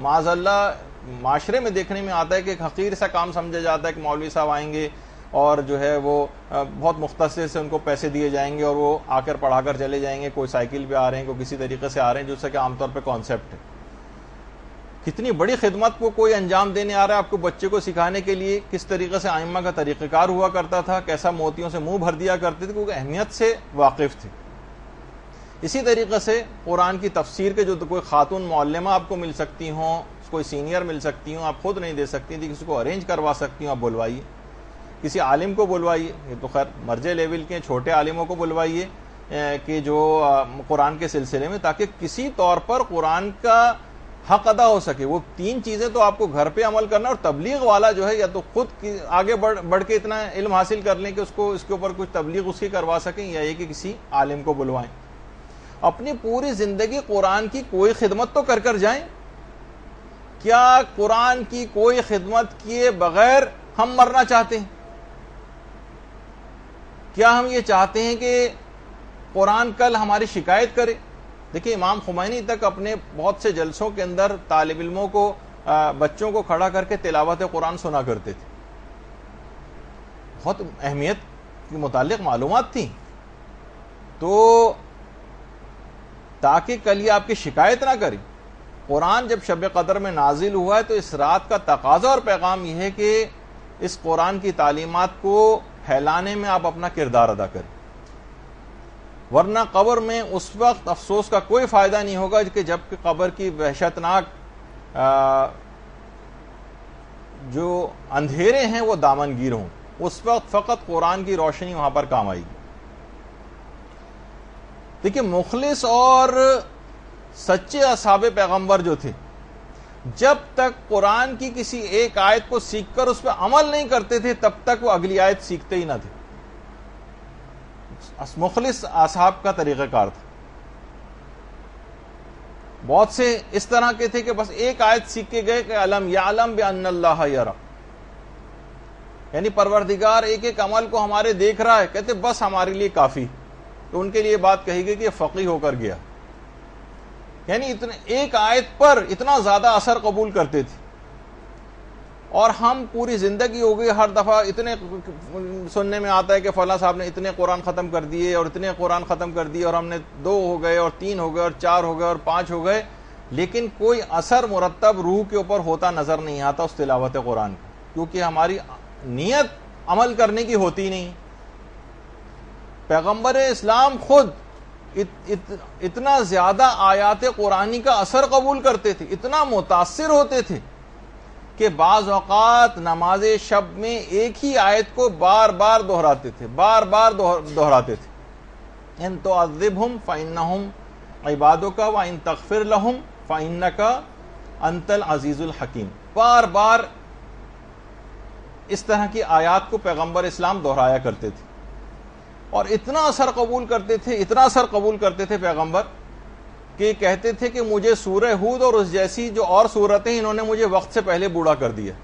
माज़अल्लाह माशरे में देखने में आता है कि एक हक़ीर सा काम समझा जाता है कि मौलवी साहब आएंगे और जो है वो बहुत मुख्तसर से उनको पैसे दिए जाएंगे और वो आकर पढ़ाकर चले जाएंगे, कोई साइकिल पे आ रहे हैं, कोई किसी तरीके से आ रहे हैं, जिससे कि आमतौर पे कॉन्सेप्ट है। कितनी बड़ी खिदमत को कोई अंजाम देने आ रहा है आपको बच्चे को सिखाने के लिए, किस तरीके से आइम्मा का तरीक़ेकार हुआ करता था, कैसा मोतियों से मुँह भर दिया करते थे, क्योंकि अहमियत से वाकिफ़ थे। इसी तरीक़े से कुरान की तफसीर के जो कोई खातून मौल्लिमा आपको मिल सकती हों, कोई सीनियर मिल सकती हों, आप खुद नहीं दे सकती थी, किसी को अरेंज करवा सकती हों, आप बुलवाइए, किसी आलिम को बुलवाइए, ये तो खैर मर्जे लेवल के छोटे आलिमों को बुलवाइए कि जो कुरान के सिलसिले में, ताकि किसी तौर पर कुरान का हक़ अदा हो सके। वो तीन चीज़ें तो आपको घर पे अमल करना, और तबलीग वाला जो है या तो खुद आगे बढ़ के इतना इल्म हासिल कर लें कि उसको इसके ऊपर कुछ तबलीग उसकी करवा सकें, या ये कि किसी आलिम को बुलवाएं। अपनी पूरी ज़िंदगी कुरान की कोई खिदमत तो कर कर जाएं। क्या कुरान की कोई खिदमत किए बगैर हम मरना चाहते हैं? क्या हम ये चाहते हैं कि कुरान कल हमारी शिकायत करे? देखिए, इमाम खुमैनी तक अपने बहुत से जलसों के अंदर तालिब इल्मों को, बच्चों को खड़ा करके तिलावत कुरान सुना करते थे। बहुत अहमियत के मुतालिक मालूमात थी, तो ताकि कल ये आपकी शिकायत ना करे। कुरान जब शब कदर में नाजिल हुआ है तो इस रात का तकाजा और पैगाम यह है कि इस कुरान की तालीमात को फैलाने में आप अपना किरदार अदा करें, वरना कब्र में उस वक्त अफसोस का कोई फ़ायदा नहीं होगा कि जबकि कब्र की वहशतनाक जो अंधेरे हैं वो दामनगीर हों। उस वक्त फ़कत कुरान की रोशनी वहाँ पर काम आएगी। देखिए, मुखलिस और सच्चे असहाबे पैगंबर जो थे, जब तक कुरान की किसी एक आयत को सीखकर उस पर अमल नहीं करते थे तब तक वो अगली आयत सीखते ही ना थे। मुखलिस असहाब का तरीक़ाकार था। बहुत से इस तरह के थे कि बस एक आयत सीख के गए कि अलम यालम बि अन्नल्लाह यरा, यानी परवरदिगार एक एक अमल को हमारे देख रहा है, कहते बस हमारे लिए काफ़ी। तो उनके लिए बात कही गई कि फ़कीह होकर गया, यानी इतने एक आयत पर इतना ज़्यादा असर कबूल करते थे। और हम पूरी ज़िंदगी हो गई हर दफ़ा इतने सुनने में आता है कि फ़लाँ साहब ने इतने कुरान ख़त्म कर दिए और इतने कुरान ख़त्म कर दिए और हमने 2 हो गए और 3 हो गए और 4 हो गए और 5 हो गए, लेकिन कोई असर मुरतब रूह के ऊपर होता नज़र नहीं आता उस तिलावत कुरान का, क्योंकि हमारी नीयत अमल करने की होती नहीं। पैगम्बर इस्लाम खुद इतना ज़्यादा आयात कुरानी का असर कबूल करते थे, इतना मुतासिर होते थे कि बाज़ औक़ात नमाज शब में एक ही आयत को बार बार दोहराते थे। इन तुअज़्ज़िबहुम फ़इन्नहुम इबादुका व इन तग़फ़िर लहुम फ़इन्नका अंतल अज़ीज़ुल हकीम। बार बार इस तरह की आयात को पैगम्बर इस्लाम दोहराया करते थे और इतना असर कबूल करते थे पैगंबर कि कहते थे कि मुझे सूरह हूद और उस जैसी जो और सूरतें, इन्होंने मुझे वक्त से पहले बूढ़ा कर दिया,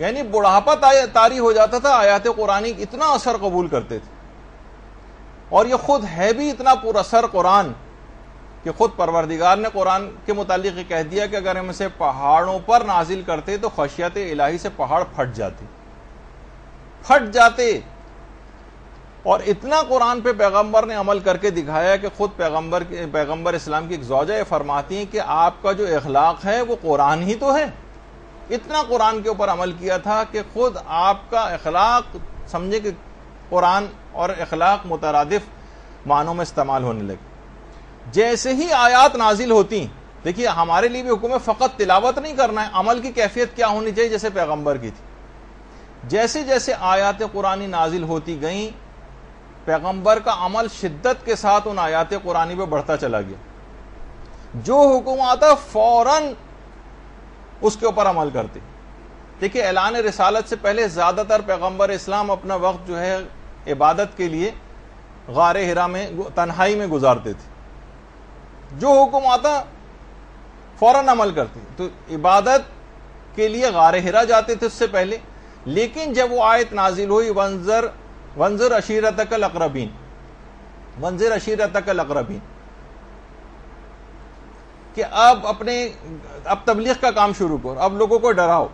यानी बुढ़ापा तारी हो जाता था। आयात कुरानी इतना असर कबूल करते थे। और ये खुद है भी इतना पुरअसर कुरान कि खुद परवरदिगार ने कुरान के मुतालिक कह दिया कि अगर हम इसे पहाड़ों पर नाजिल करते तो खशियत इलाही से पहाड़ फट जाते। और इतना कुरान पे पैगंबर ने अमल करके दिखाया कि खुद पैगंबर इस्लाम की एक ज़ौजा फरमाती हैं कि आपका जो इखलाक है वो कुरान ही तो है। इतना कुरान के ऊपर अमल किया था कि खुद आपका इखलाक समझे कि कुरान और इखलाक मुतरादिफ मानों में इस्तेमाल होने लगे। जैसे ही आयात नाजिल होती, देखिए हमारे लिए भी हुक्म फ़कत तिलावत नहीं करना है, अमल की कैफियत क्या होनी चाहिए जैसे पैगंबर की थी। जैसे जैसे आयात कुरानी नाजिल होती गईं, पैगंबर का अमल शिद्दत के साथ उन आयात कुरानी पर बढ़ता चला गया। जो हुक्म आता फौरन उसके ऊपर अमल करते। देखिए ऐलान रिसालत से पहले ज़्यादातर पैगंबर इस्लाम अपना वक्त जो है इबादत के लिए गारे हिरा में तन्हाई में गुजारते थे। जो हुक्म आता फौरन अमल करते, तो इबादत के लिए गारे हिरा जाते थे उससे पहले। लेकिन जब वो आयत नाजिल हुई वंज़िर अशीरतक अल अक़रबीन कि अब तबलीग का काम शुरू करो, अब लोगों को डराओ।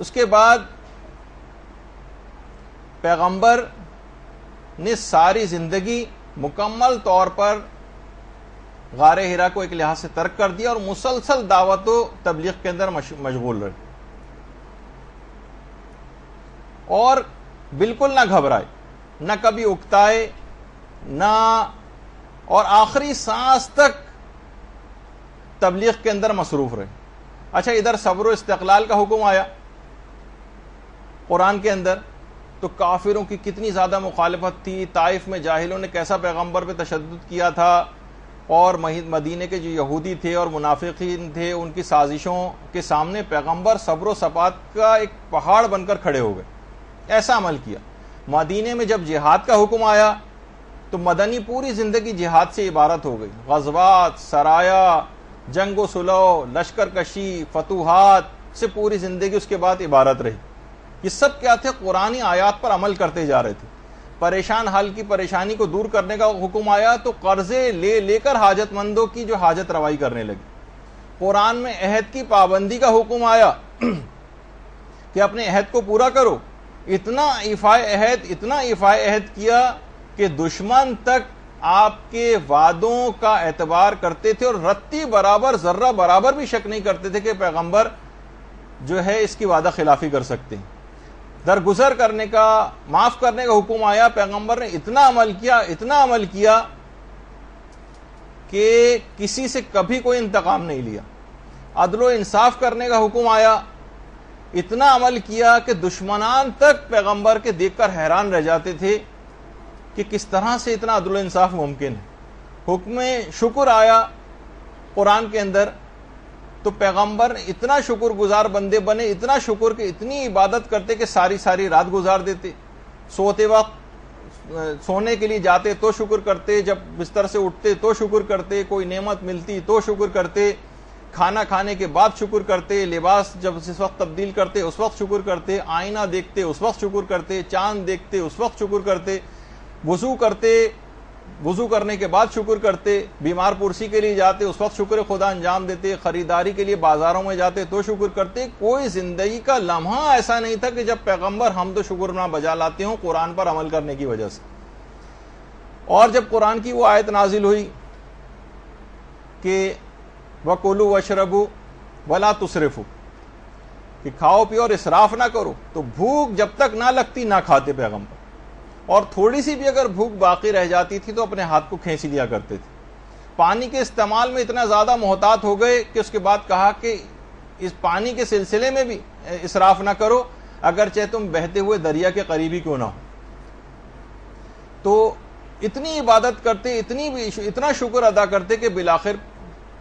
उसके बाद पैगंबर ने सारी ज़िंदगी मुकम्मल तौर पर गारे हिरा को एक लिहाज से तर्क कर दिया और मुसलसल दावत व तबलीग के अंदर मशगूल रहे और बिल्कुल ना घबराए, ना कभी उकताए, ना और आखिरी सांस तक तबलीग के अंदर मसरूफ रहे। अच्छा, इधर सब्र इस्तिक़लाल का हुक्म आया कुरान के अंदर, तो काफिरों की कितनी ज़्यादा मुखालफत थी। ताइफ में जाहिलों ने कैसा पैगंबर पे तशद्दुद किया था और मदीने के जो यहूदी थे और मुनाफिकीन थे उनकी साजिशों के सामने पैगंबर सब्र सपात का एक पहाड़ बनकर खड़े हो गए। ऐसा अमल किया। मदीने में जब जिहाद का हुक्म आया तो मदनी पूरी ज़िंदगी जिहाद से इबारत हो गई। ग़ज़वात, सराया, जंगो सुलह, लश्कर कशी, फतूहात से पूरी ज़िंदगी उसके बाद इबारत रही। ये सब क्या थे? कुरानी आयात पर अमल करते जा रहे थे। परेशान हाल की परेशानी को दूर करने का हुक्म आया तो कर्ज़े ले लेकर हाजतमंदों की जो हाजत रवाई करने लगी। कुरान में अहद की पाबंदी का हुक्म आया कि अपने अहद को पूरा करो। इतना इफ़ाए अहद किया कि दुश्मन तक आपके वादों का एतबार करते थे और रत्ती बराबर, ज़र्रा बराबर भी शक नहीं करते थे कि पैगंबर जो है इसकी वादा खिलाफी कर सकते हैं। दरगुजर करने का, माफ़ करने का हुक्म आया। पैगंबर ने इतना अमल किया कि किसी से कभी कोई इंतकाम नहीं लिया। अदलो इंसाफ करने का हुक्म आया। इतना अमल किया कि दुश्मनान तक पैगंबर के देखकर हैरान रह जाते थे कि किस तरह से इतना अदल इंसाफ मुमकिन है। हुक्म शुक्र आया कुरान के अंदर तो पैगंबर इतना शुक्रगुजार बंदे बने, इतना शुक्र कि इतनी इबादत करते कि सारी रात गुजार देते। सोते वक्त, सोने के लिए जाते तो शुक्र करते, जब बिस्तर से उठते तो शुक्र करते, कोई नेमत मिलती तो शुक्र करते, खाना खाने के बाद शुक्र करते, लिबास जब इस वक्त तब्दील करते उस वक्त शुक्र करते, आईना देखते उस वक्त शुक्र करते, चांद देखते उस वक्त शुक्र करते, वज़ू करने के बाद शुक्र करते, बीमार पुरसी के लिए जाते उस वक्त शुक्र खुदा अंजाम देते, ख़रीदारी के लिए बाज़ारों में जाते तो शुक्र करते। कोई ज़िंदगी का लम्हा ऐसा नहीं था कि जब पैगंबर हम तो शुक्र ना बजा लाते हों कुरान पर अमल करने की वजह से। और जब कुरान की वो आयत नाजिल हुई कि वकुलू वशरबू वला तुसरिफू कि खाओ पियो और इसराफ ना करो, तो भूख जब तक ना लगती ना खाते पैगंबर, और थोड़ी सी भी अगर भूख बाकी रह जाती थी तो अपने हाथ को खींच लिया करते थे। पानी के इस्तेमाल में इतना ज़्यादा मोहतात हो गए कि उसके बाद कहा कि इस पानी के सिलसिले में भी इसराफ ना करो, अगर चाहे तुम बहते हुए दरिया के करीब ही क्यों ना हो। तो इतनी इबादत करते, इतना शुक्र अदा करते कि बिलाखिर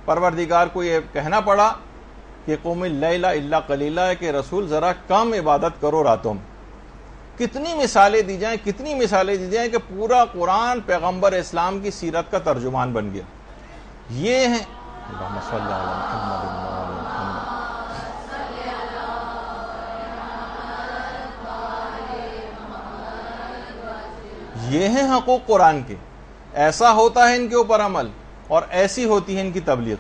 परवरदिगार को यह कहना पड़ा कि क़ुमिल लैला इल्ला क़लीला के रसूल ज़रा कम इबादत करो रातों में। कितनी मिसालें दी जाएं कि पूरा कुरान पैगंबर इस्लाम की सीरत का तर्जुमान बन गया। ये हैं ये हैं हकूक़ कुरान के। ऐसा होता है इनके ऊपर अमल और ऐसी होती है इनकी तबलीग।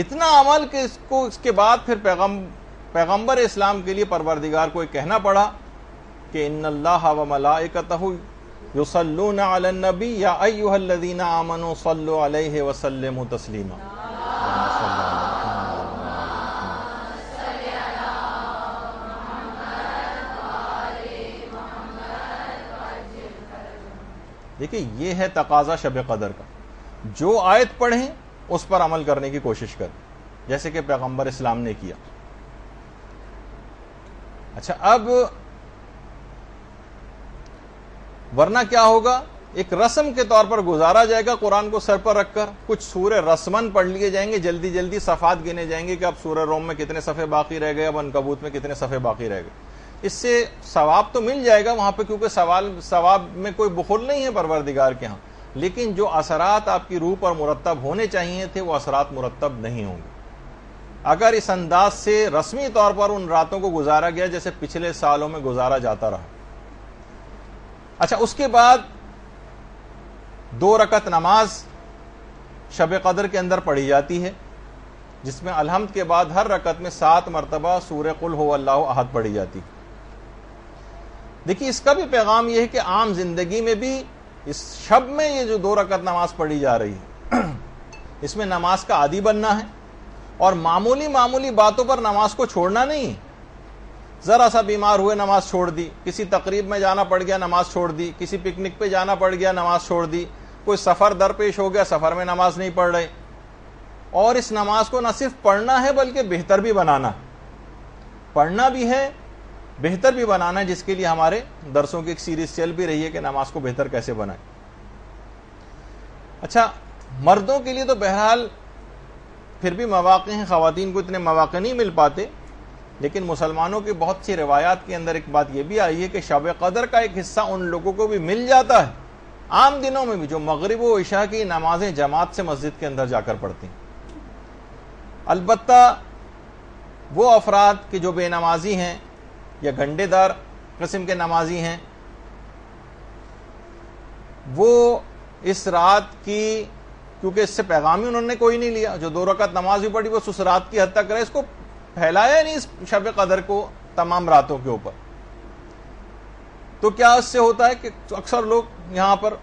इतना अमल कि इसको इसके बाद फिर पैगंबर इस्लाम के लिए परवरदिगार को कहना पड़ा कि इन्नल्लाह व मलाइकतहु युसल्लूना अलन नबी या अय्युहल्लज़ीना आमनू सल्लू अलैहि व सल्लिमू तस्लीमा। देखिए ये है तकाजा शब कदर का। जो आयत पढ़ें उस पर अमल करने की कोशिश करें जैसे कि पैगंबर इस्लाम ने किया। अच्छा, अब वरना क्या होगा, एक रस्म के तौर पर गुजारा जाएगा। कुरान को सर पर रखकर कुछ सूरे रस्मन पढ़ लिए जाएंगे, जल्दी जल्दी सफ़ात गिने जाएंगे कि अब सूरे रोम में कितने सफ़े बाकी रह गए, अब अनकबूत में कितने सफ़े बाकी रह गए। इससे सवाब तो मिल जाएगा वहाँ पे, क्योंकि सवाब में कोई बुखल नहीं है परवरदिगार के यहाँ, लेकिन जो असरात आपकी रूह पर मुरतब होने चाहिए थे वो असरात मुरतब नहीं होंगे अगर इस अंदाज से रस्मी तौर पर उन रातों को गुजारा गया जैसे पिछले सालों में गुजारा जाता रहा। अच्छा, उसके बाद 2 रकत नमाज शब कदर के अंदर पढ़ी जाती है जिसमें अलहम्द के बाद हर रकत में 7 मरतबा सूरह कुल हु अल्लाहु अहद पढ़ी जाती है। देखिए इसका भी पैगाम यह है कि आम जिंदगी में भी इस शब में ये जो 2 रकत नमाज पढ़ी जा रही है इसमें नमाज का आदी बनना है और मामूली बातों पर नमाज को छोड़ना नहीं। ज़रा सा बीमार हुए नमाज छोड़ दी, किसी तकरीब में जाना पड़ गया नमाज छोड़ दी, किसी पिकनिक पे जाना पड़ गया नमाज छोड़ दी, कोई सफ़र दरपेश हो गया सफ़र में नमाज नहीं पढ़ रही। और इस नमाज को न सिर्फ पढ़ना है बल्कि बेहतर भी बनाना, पढ़ना भी है बेहतर भी बनाना है, जिसके लिए हमारे दर्सों की एक सीरीज़ चल भी रही है कि नमाज को बेहतर कैसे बनाएं। अच्छा, मर्दों के लिए तो बहरहाल फिर भी मौक़े हैं, ख़वातीन को इतने मौक़े नहीं मिल पाते, लेकिन मुसलमानों की बहुत सी रिवायात के अंदर एक बात यह भी आई है कि शब कदर का एक हिस्सा उन लोगों को भी मिल जाता है आम दिनों में भी जो मगरिब व इशा की नमाजें जमात से मस्जिद के अंदर जाकर पढ़ती हैं। अलबत्ता वो अफराद के जो बेनमाजी हैं या गंडेदार किस्म के नमाजी हैं वो इस रात की, क्योंकि इससे पैगामी उन्होंने कोई नहीं लिया, जो 2 रकत नमाज भी पढ़ी बस उस रात की हद तक रहे, इसको फैलाया नहीं इस शब कदर को तमाम रातों के ऊपर। तो क्या इससे होता है कि अक्सर लोग यहाँ पर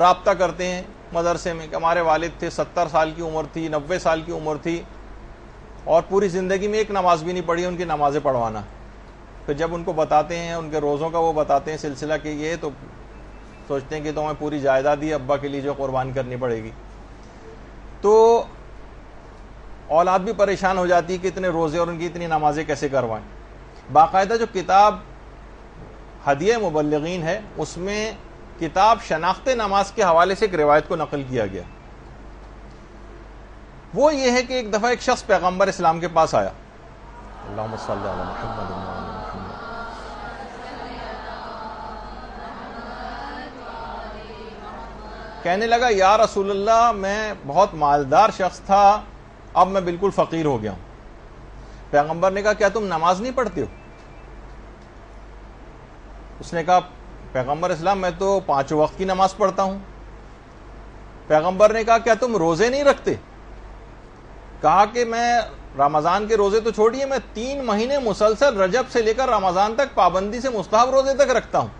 राब्ता करते हैं मदरसे में कि हमारे वालिद थे, 70 साल की उम्र थी, 90 साल की उम्र थी और पूरी ज़िंदगी में एक नमाज भी नहीं पढ़ी, उनकी नमाजें पढ़वाना। फिर जब उनको बताते हैं उनके रोज़ों का वो बताते हैं सिलसिला कि ये तो सोचते हैं कि तो हमें पूरी जायदाद ही अब्बा के लिए जो कुर्बान करनी पड़ेगी, तो औलाद भी परेशान हो जाती है कि इतने रोज़े और उनकी इतनी नमाजें कैसे करवाएं। बाकायदा जो किताब हदिये मुबल्लिगीन है उसमें किताब शनाख्त नमाज के हवाले से एक रिवायत को नकल किया गया। वो ये है कि एक दफ़ा एक शख्स पैगंबर इस्लाम के पास आया, अल्लाहुम्मा सल्ली अला मुहम्मद व अला आलि मुहम्मद, कहने लगा या रसूलल्लाह मैं बहुत मालदार शख्स था, अब मैं बिल्कुल फ़कीर हो गया हूँ। पैगंबर ने कहा क्या तुम नमाज नहीं पढ़ते हो? उसने कहा पैगंबर इस्लाम मैं तो 5 वक्त की नमाज पढ़ता हूँ। पैगंबर ने कहा क्या तुम रोज़े नहीं रखते? कहा कि मैं रमज़ान के रोज़े तो छोड़िए, मैं 3 महीने मुसलसल रजब से लेकर रमज़ान तक पाबंदी से मुस्ताहब रोज़े तक रखता हूँ।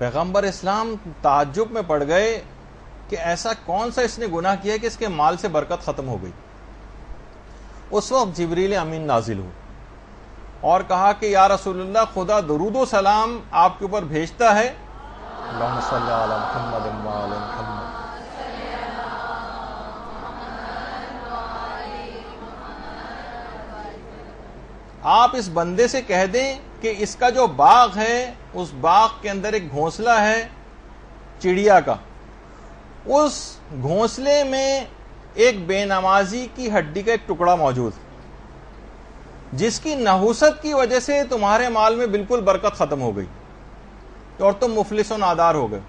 पैगंबर इस्लाम ताज्जुब में पड़ गए कि ऐसा कौन सा इसने गुनाह किया कि इसके माल से बरकत ख़त्म हो गई। उस वक्त जिब्रील अमीन नाजिल हुए और कहा कि या रसूलुल्लाह खुदा दुरूद व सलाम आपके ऊपर भेजता है, अल्लाहुम्मा सल्ली अला मुहम्मद व अला आलि मुहम्मद। आप इस बंदे से कह दें कि इसका जो बाग है उस बाग के अंदर एक घोंसला है चिड़िया का, उस घोंसले में एक बेनमाजी की हड्डी का एक टुकड़ा मौजूद जिसकी नहुसत की वजह से तुम्हारे माल में बिल्कुल बरकत ख़त्म हो गई और तुम मुफलिस और नादार हो गए।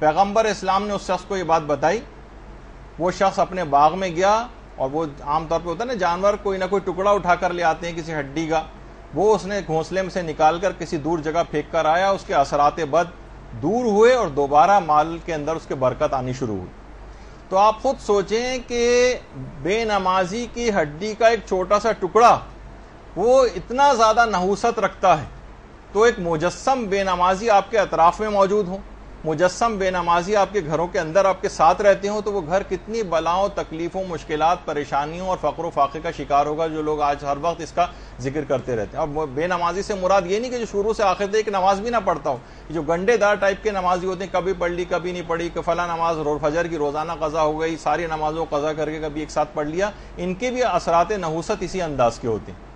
पैगंबर इस्लाम ने उस शख्स को ये बात बताई। वो शख्स अपने बाग में गया और वो आमतौर पे होता है ना जानवर कोई ना कोई टुकड़ा उठा कर ले आते हैं किसी हड्डी का, वो उसने घोंसले में से निकालकर किसी दूर जगह फेंक कर आया। उसके असराते बद दूर हुए और दोबारा माल के अंदर उसके बरकत आनी शुरू हुई। तो आप खुद सोचें कि बेनमाजी की हड्डी का एक छोटा सा टुकड़ा वो इतना ज़्यादा नहूसत रखता है, तो एक मुजस्सम बेनमाजी आपके अतराफ़ में मौजूद हो, मुजस्सम बेनमाजी आपके घरों के अंदर आपके साथ रहते हों, तो वो घर कितनी बलाओं, तकलीफ़ों, मुश्किलात, परेशानियों और फ़क्र फाक़े का शिकार होगा, जो लोग आज हर वक्त इसका जिक्र करते रहते हैं। और बेनमाजी से मुराद ये नहीं कि जो शुरू से आखिर तक नमाज भी ना पढ़ता हो, जो गंडेदार टाइप के नमाजी होते हैं, कभी पढ़ ली कभी नहीं पढ़ी, फला नमाज फजर की रोज़ाना क़ज़ा हो गई, सारी नमाज़ों को क़ज़ा करके कभी एक साथ पढ़ लिया, इनके भी असरात नहूसत इसी अंदाज के होते हैं।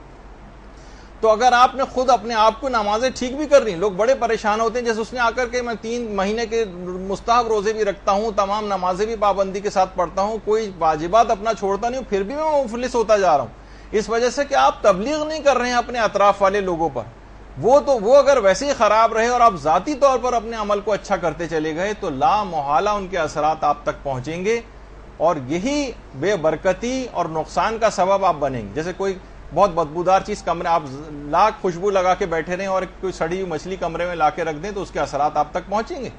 तो अगर आपने खुद अपने आप को नमाजें ठीक भी कर रही, लोग बड़े परेशान होते हैं, जैसे उसने आकर के मैं 3 महीने के मुस्ताहब रोज़े भी रखता हूँ, तमाम नमाजें भी पाबंदी के साथ पढ़ता हूँ, कोई वाजिबात अपना छोड़ता नहीं हूँ, फिर भी मैं मुफलिस होता जा रहा हूँ, इस वजह से कि आप तबलीग नहीं कर रहे हैं अपने अतराफ़ वाले लोगों पर। वो अगर वैसे ही ख़राब रहे और आप ज़ाती तौर पर अपने अमल को अच्छा करते चले गए, तो ला मुहाला उनके असरात आप तक पहुँचेंगे और यही बेबरकती और नुकसान का सबब आप बनेंगे। जैसे कोई बहुत बदबूदार चीज़ कमरे आप लाख खुशबू लगा के बैठे रहें और कोई सड़ी हुई मछली कमरे में ला के रख दें, तो उसके असरात आप तक पहुँचेंगे।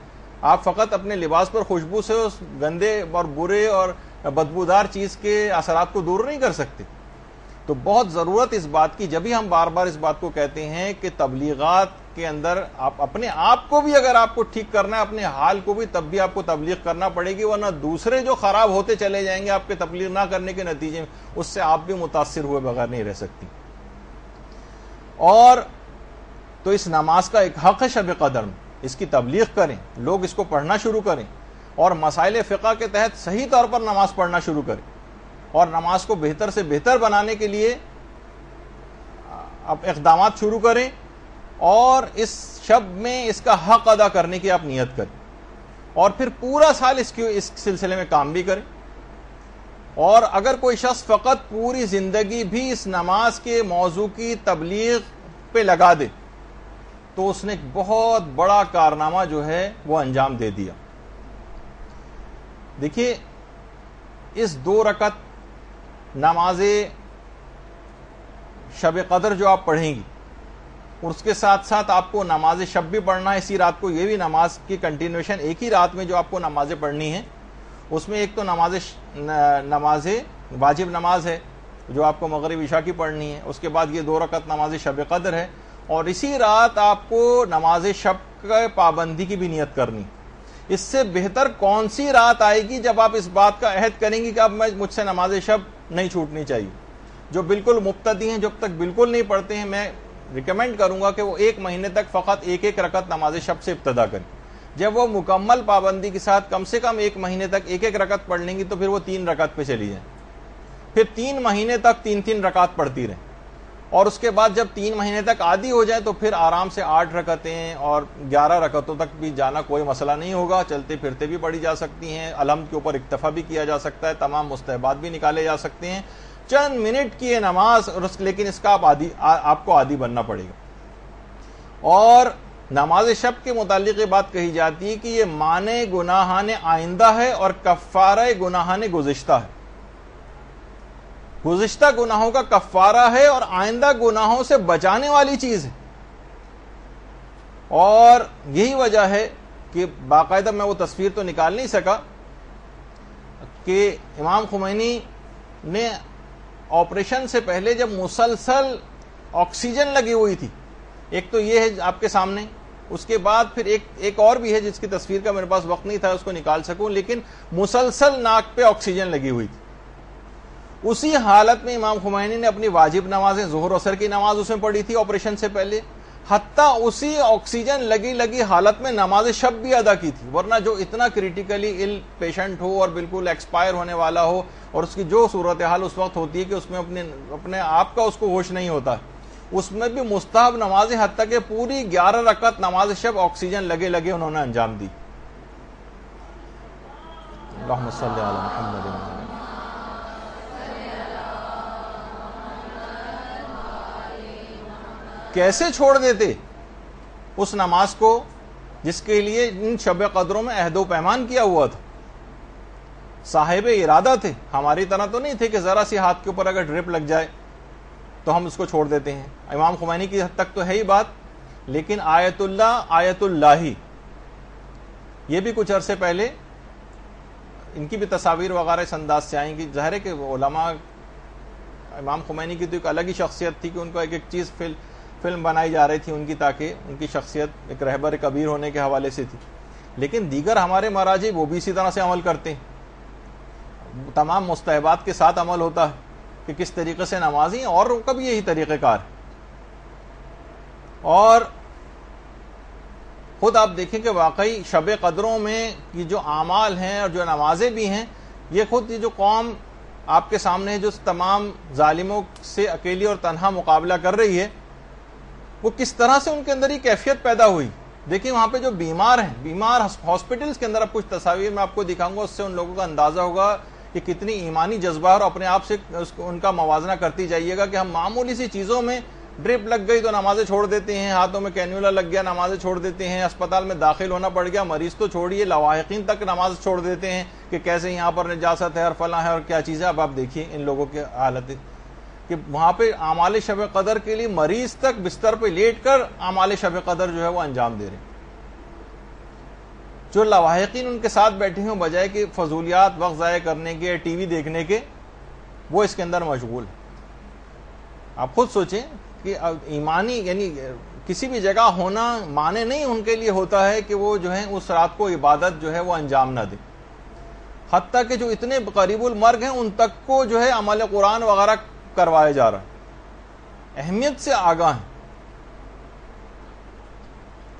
आप फ़कत अपने लिबास पर खुशबू से उस गंदे और बुरे और बदबूदार चीज़ के असरात को दूर नहीं कर सकते। तो बहुत ज़रूरत इस बात की, जब भी हम बार बार इस बात को कहते हैं कि तबलीगात के अंदर आप अपने आप को भी अगर आपको ठीक करना है, अपने हाल को भी, तब भी आपको तबलीग करना पड़ेगी, वरना दूसरे जो ख़राब होते चले जाएंगे आपके तबलीग ना करने के नतीजे में, उससे आप भी मुतासिर हुए बगैर नहीं रह सकती। और तो इस नमाज का एक हक़ है शब कदर में, इसकी तबलीग करें, लोग इसको पढ़ना शुरू करें और मसाइल फ़िक़ा के तहत सही तौर पर नमाज पढ़ना शुरू करें। और नमाज को बेहतर से बेहतर बनाने के लिए आप इक़दामात शुरू करें और इस शब में इसका हक़ अदा करने की आप नियत करें और फिर पूरा साल इस सिलसिले में काम भी करें। और अगर कोई शख्स फ़कत पूरी ज़िंदगी भी इस नमाज के मौजू की तबलीग पे लगा दे, तो उसने एक बहुत बड़ा कारनामा जो है वो अंजाम दे दिया। देखिए, इस 2 रकत नमाज शब क़दर जो आप पढ़ेंगी, उसके साथ साथ आपको नमाज शब भी पढ़ना है इसी रात को। ये भी नमाज की कंटिन्यूएशन एक ही रात में जो आपको नमाज़ें पढ़नी हैं, उसमें एक तो नमाज वाजिब नमाज है जो आपको मगरिब इशा की पढ़नी है, उसके बाद ये 2 रकत नमाज शब क़दर है, और इसी रात आपको नमाज शब की पाबंदी की भी नियत करनी है। इससे बेहतर कौन सी रात आएगी जब आप इस बात का अहद करेंगे कि अब मुझसे नमाज शब नहीं छूटनी चाहिए। जो बिल्कुल मुब्तदी हैं, जब तक बिल्कुल नहीं पढ़ते हैं, मैं रिकमेंड करूंगा कि वो 1 महीने तक फ़कत 1-1 रकत नमाज शब से इब्तदा करें। जब वो मुकम्मल पाबंदी के साथ कम से कम 1 महीने तक 1-1 रकत पढ़ लेंगी, तो फिर वो 3 रकत पे चली जाएं, फिर 3 महीने तक 3-3 रकत पढ़ती रहें, और उसके बाद जब 3 महीने तक आदी हो जाए तो फिर आराम से 8 रकतें और 11 रकतों तक भी जाना कोई मसला नहीं होगा। चलते फिरते भी पढ़ी जा सकती हैं, अलहम्द के ऊपर इक्तफ़ा भी किया जा सकता है, तमाम मुस्तहबात भी निकाले जा सकते हैं। चंद मिनट की ये नमाज, लेकिन इसका आपको आदी बनना पड़ेगा। और नमाज शब के मुतालिक बात कही जाती है कि ये माने गुनाहाने आइंदा है और कफ़ारे गुनाहाने गुज़िश्ता है, गुज़िश्ता गुनाहों का कफ़ारा है और आइंदा गुनाहों से बचाने वाली चीज़ है। और यही वजह है कि बाकायदा मैं वो तस्वीर तो निकाल नहीं सका कि इमाम खुमैनी ने ऑपरेशन से पहले जब मुसलसल ऑक्सीजन लगी हुई थी, एक तो ये है आपके सामने, उसके बाद फिर एक और भी है जिसकी तस्वीर का मेरे पास वक्त नहीं था उसको निकाल सकूं, लेकिन मुसलसल नाक पे ऑक्सीजन लगी हुई थी। उसी हालत में इमाम खुमैनी ने अपनी वाजिब नमाजें, ज़ोहर और असर की नमाज उसमें पढ़ी थी ऑपरेशन से पहले, हत्ता उसी ऑक्सीजन लगी हालत में नमाज शब भी अदा की थी। वरना जो इतना क्रिटिकली इल पेशेंट हो और बिल्कुल एक्सपायर होने वाला हो और उसकी जो सूरत हाल उस वक्त होती है कि उसमें अपने आप का उसको होश नहीं होता, उसमें भी मुस्ताहब नमाजें हत्ता के पूरी 11 रकत नमाज शब ऑक्सीजन लगे उन्होंने अंजाम दी। कैसे छोड़ देते उस नमाज को जिसके लिए इन शब कदरों में अहदो पैमान किया हुआ था। साहिब इरादा थे, हमारी तरह तो नहीं थे कि ज़रा सी हाथ के ऊपर अगर ड्रिप लग जाए तो हम उसको छोड़ देते हैं। इमाम खुमैनी की हद तक तो है ही बात, लेकिन आयतुल्लाह आयतुल्लाही ये भी कुछ अरसे पहले इनकी भी तस्वीर वगैरह इस अंदाज से आई कि ज़ाहिर है कि उलमा, इमाम खुमैनी की तो एक अलग ही शख्सियत थी कि उनको एक एक चीज़ फिल्म बनाई जा रही थी उनकी, ताकि उनकी शख्सियत एक रहबर कबीर होने के हवाले से थी। लेकिन दीगर हमारे मराजी वो भी इसी तरह से अमल करते हैं, तमाम मुस्तहबात के साथ अमल होता है कि किस तरीके से नमाजी, और उनका भी यही तरीक़ेकार। और ख़ुद आप देखें कि वाकई शब कदरों में ये जो आमाल हैं और जो नमाजें भी हैं, ये खुद ये जो कौम आपके सामने है जो तमाम जालिमों से अकेली और तन्हा मुकाबला कर रही है, वो किस तरह से उनके अंदर ये कैफियत पैदा हुई। देखिए वहाँ पे जो बीमार हैं, बीमार हॉस्पिटल्स के अंदर, अब कुछ तस्वीर मैं आपको दिखाऊंगा, उससे उन लोगों का अंदाज़ा होगा कि कितनी ईमानी जज्बा, और अपने आप से उनका मवाजना करती जाइएगा कि हम मामूली सी चीज़ों में ड्रिप लग गई तो नमाज़ें छोड़ देते हैं, हाथों में कैन्यूला लग गया नमाज़ें छोड़ देते हैं, अस्पताल में दाखिल होना पड़ गया मरीज़ तो छोड़िए लवाहिकीन तक नमाज छोड़ देते हैं कि कैसे यहाँ पर निजात है और फला है और क्या चीज़ है। अब आप देखिए इन लोगों की हालत कि वहाँ पे आमाल शब कदर के लिए मरीज़ तक बिस्तर पे लेट कर आमाल शब कदर जो है वो अंजाम दे रहे हैं। जो लवाहिकीन उनके साथ बैठे हैं बजाय कि फजूलियात वक्त ज़ाया करने के या टीवी देखने के, वो इसके अंदर मशगूल है। आप खुद सोचें कि ईमानी यानी किसी भी जगह होना माने नहीं उनके लिए होता है कि वो जो है उस रात को इबादत जो है वो अंजाम ना दें। हत्ता कि जो इतने करीबुल मर्ग हैं उन तक को जो है अमल कुरान वगैरह करवाया जा रहा है, अहमियत से आगाह है।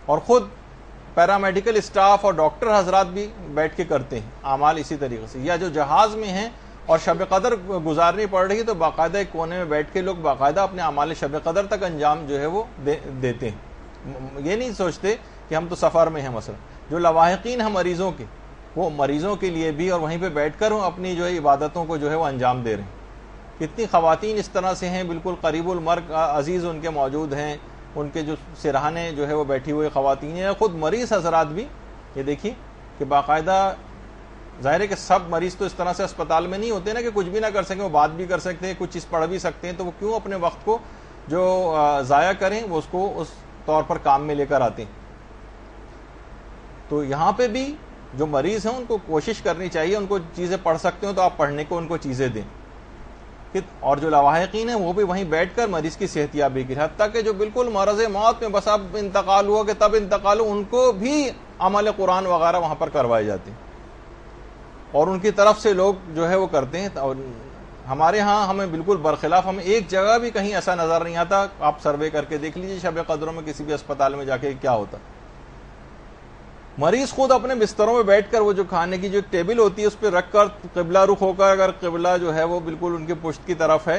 और ख़ुद पैरामेडिकल स्टाफ और डॉक्टर हजरात भी बैठ के करते हैं आमाल इसी तरीके से, या जो जहाज़ में हैं और शब कदर गुजारनी पड़ रही है तो बाकायदा एक कोने में बैठ के लोग बाकायदा अपने आमाल शब कदर तक अंजाम जो है वो देते हैं। ये नहीं सोचते कि हम तो सफ़र में हैं। मसलन जो लवाहिकीन हैं मरीज़ों के, वो मरीज़ों के लिए भी और वहीं पर बैठ कर अपनी जो है इबादतों को जो है वो अंजाम दे रहे हैं। कितनी ख़वातीन इस तरह से हैं, बिल्कुल करीबुल मर्ग अजीज़ उनके मौजूद हैं, उनके जो सिरहाने जो है वो बैठी हुई ख़वातीन हैं, ख़ुद मरीज़ हजरात भी। ये देखिए कि बाकायदा ज़ाहिर है कि सब मरीज़ तो इस तरह से अस्पताल में नहीं होते ना कि कुछ भी ना कर सकें, वो बात भी कर सकते हैं, कुछ चीज़ पढ़ भी सकते हैं, तो वो क्यों अपने वक्त को जो ज़ाया करें वो उसको उस तौर पर काम में लेकर आते हैं। तो यहाँ पर भी जो मरीज़ हैं उनको कोशिश करनी चाहिए, उनको चीज़ें पढ़ सकते हो तो आप पढ़ने को उनको चीज़ें दें। और जो लवाहिकीन हैं वो भी वहीं बैठकर मरीज़ की सेहतियाबी की, हत्ता कि जो बिल्कुल मरज़ मौत में बस अब इंतकाल हुआ कि तब इंतकाल हो, उनको भी अमल कुरान वगैरह वहाँ पर करवाए जाते हैं और उनकी तरफ से लोग जो है वो करते हैं। और हमारे यहाँ हमें बिल्कुल बरखिलाफ, हमें एक जगह भी कहीं ऐसा नज़र नहीं आता। आप सर्वे करके देख लीजिए शब कदरों में किसी भी अस्पताल में जाके क्या होता। मरीज़ खुद अपने बिस्तरों में बैठकर वो जो खाने की जो टेबल होती है उस पर रख कर क़िबला रुख होकर, अगर क़िबला जो है वो बिल्कुल उनके पुश्त की तरफ है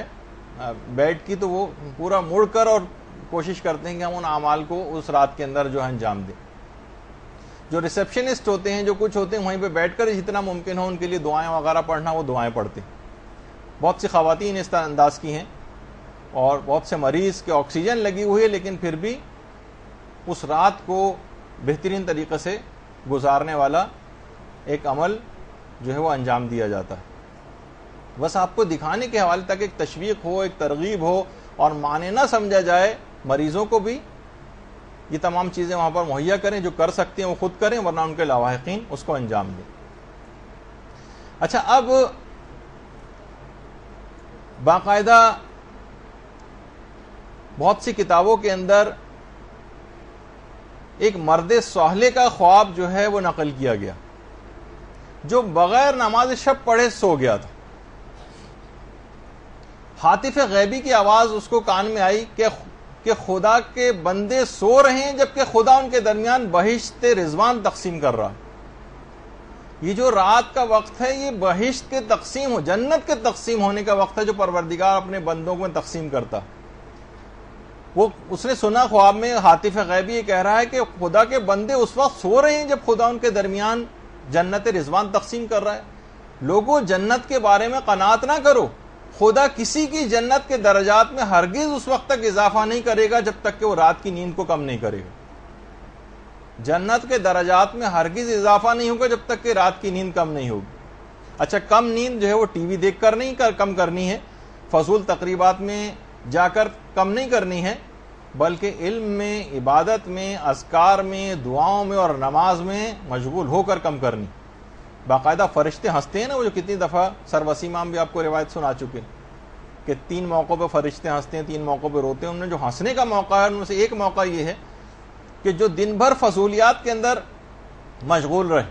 बैठ की, तो वो पूरा मुड़ कर और कोशिश करते हैं कि हम उन आमाल को उस रात के अंदर जो है अंजाम दें। जो रिसेप्शनिस्ट होते हैं, जो कुछ होते हैं, वहीं पर बैठ कर जितना मुमकिन हो उनके लिए दुआएँ वगैरह पढ़ना, वो दुआएँ पढ़ते हैं। बहुत सी ख़वातीन इस अंदाज़ की हैं और बहुत से मरीज़ के ऑक्सीजन लगी हुई है, लेकिन फिर भी उस रात को बेहतरीन तरीक़े से गुजारने वाला एक अमल जो है वो अंजाम दिया जाता है। बस आपको दिखाने के हवाले तक एक तशवीक़ हो, एक तरगीब हो और माने ना समझा जाए। मरीज़ों को भी ये तमाम चीज़ें वहाँ पर मुहैया करें, जो कर सकते हैं वो ख़ुद करें, वरना उनके लवाहिकीन उसको अंजाम दें। अच्छा, अब बाकायदा बहुत सी किताबों के अंदर एक मर्द सोहले का ख्वाब जो है वो नकल किया गया, जो बग़ैर नमाज शब पढ़े सो गया था। हातिफ गैबी की आवाज़ उसको कान में आई कि खुदा के बंदे सो रहे हैं, जबकि खुदा उनके दरमियान बहिश्त रिजवान तकसीम कर रहा है। ये जो रात का वक्त है ये बहिश्त के तकसीम हो, जन्नत के तकसीम होने का वक्त है, जो परवरदिगार अपने बंदों को तकसीम करता है। वो उसने सुना ख्वाब में हातिफ गैबी ये कह रहा है कि खुदा के बंदे उस वक्त सो रहे हैं जब खुदा उनके दरमियान जन्नत रिजवान तकसीम कर रहा है। लोगों, जन्नत के बारे में कनात ना करो, खुदा किसी की जन्नत के दर्जात में हरगिज़ उस वक्त तक इजाफा नहीं करेगा जब तक कि वो रात की नींद को कम नहीं करेगा। जन्नत के दर्जात में हरगिज़ इजाफा नहीं होगा जब तक कि रात की नींद कम नहीं होगी। अच्छा, कम नींद जो है वो टी वी देख कर नहीं कम करनी है, फजूल तकरीबात में जाकर कम नहीं करनी है, बल्कि इल्म में, इबादत में, अस्कार में, दुआओं में और नमाज में मशगूल होकर कम करनी। बाकायदा फरिश्ते हंसते हैं ना, वो जो कितनी दफ़ा सरवसीमाम भी आपको रिवायत सुना चुके हैं कि 3 मौक़ों पर फरिश्ते हंसते हैं, 3 मौक़ों पर रोते हैं। उनमें जो हंसने का मौका है उनमें से एक मौका ये है कि जो दिन भर फजूलियात के अंदर मशगूल रहे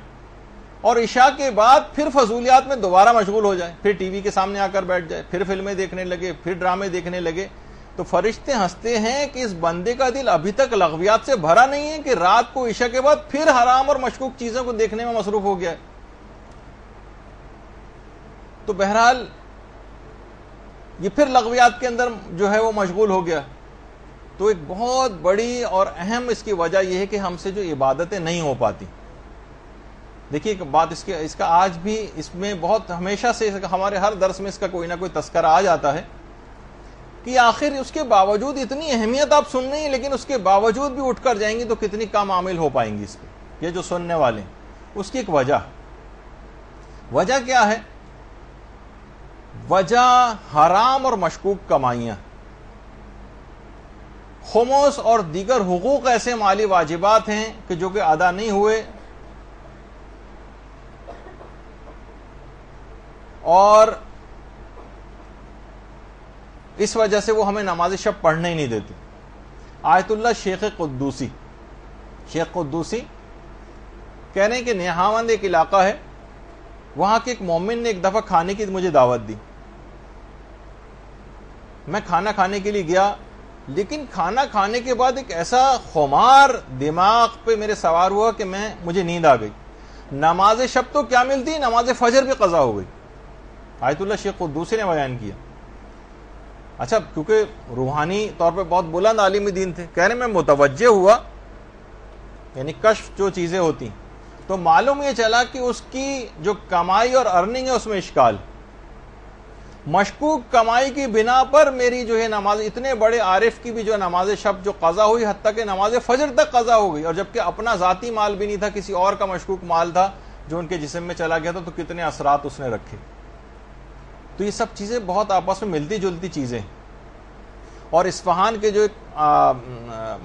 और इशा के बाद फिर फजूलियात में दोबारा मशगूल हो जाए, फिर टीवी के सामने आकर बैठ जाए, फिर फिल्में देखने लगे, फिर ड्रामे देखने लगे। तो फरिश्ते हंसते हैं कि इस बंदे का दिल अभी तक लग़वियात से भरा नहीं है कि रात को इशा के बाद फिर हराम और मशकूक चीज़ों को देखने में मसरूफ़ हो गया है। तो बहरहाल ये फिर लग़वियात के अंदर जो है वो मशगूल हो गया। तो एक बहुत बड़ी और अहम इसकी वजह यह है कि हमसे जो इबादतें नहीं हो पाती। देखिए एक बात, इसका आज भी इसमें बहुत हमेशा से हमारे हर दर्स में इसका कोई ना कोई तस्करा आ जाता है कि आखिर उसके बावजूद इतनी अहमियत आप सुन रही हैं, लेकिन उसके बावजूद भी उठ कर जाएंगी तो कितनी कम आमिल हो पाएंगी इस पर। यह जो सुनने वाले हैं उसकी एक वजह क्या है? वजह हराम और मशकूक कमाइयाँ, खमोस और दीगर हुकूक ऐसे माली वाजिबात हैं कि जो कि अदा नहीं हुए और इस वजह से वो हमें नमाज शब पढ़ने ही नहीं देती। आयतुल्लाह शेख कुद्दूसी कह रहे हैं कि नेहावंद एक इलाका है, वहाँ के एक मोमिन ने एक दफ़ा खाने की मुझे दावत दी। मैं खाना खाने के लिए गया, लेकिन खाना खाने के बाद एक ऐसा खुमार दिमाग पे मेरे सवार हुआ कि मुझे नींद आ गई। नमाज शब तो क्या मिलती, नमाज फजर भी कज़ा हो गई। आयतुल्लाह शेख कुद्दूसी ने बयान किया। अच्छा, क्योंकि रूहानी तौर पे बहुत बुलंद आलिम दीन थे, कह रहे मैं मुतवज्जे हुआ, यानी कश्फ जो चीज़ें होती, तो मालूम ये चला कि उसकी जो कमाई और अर्निंग है उसमें इश्काल, मशकूक कमाई की बिना पर मेरी जो है नमाज, इतने बड़े आरिफ की भी जो नमाज शब जो कज़ा हुई, हत्ता कि नमाज फजर तक कज़ा हो गई, और जबकि अपना ज़ाती माल भी नहीं था, किसी और का मशकूक माल था जो उनके जिस्म में चला गया था, तो कितने असरात उसने रखे। तो ये सब चीज़ें बहुत आपस में मिलती जुलती चीज़ें। और इस्फहान के जो एक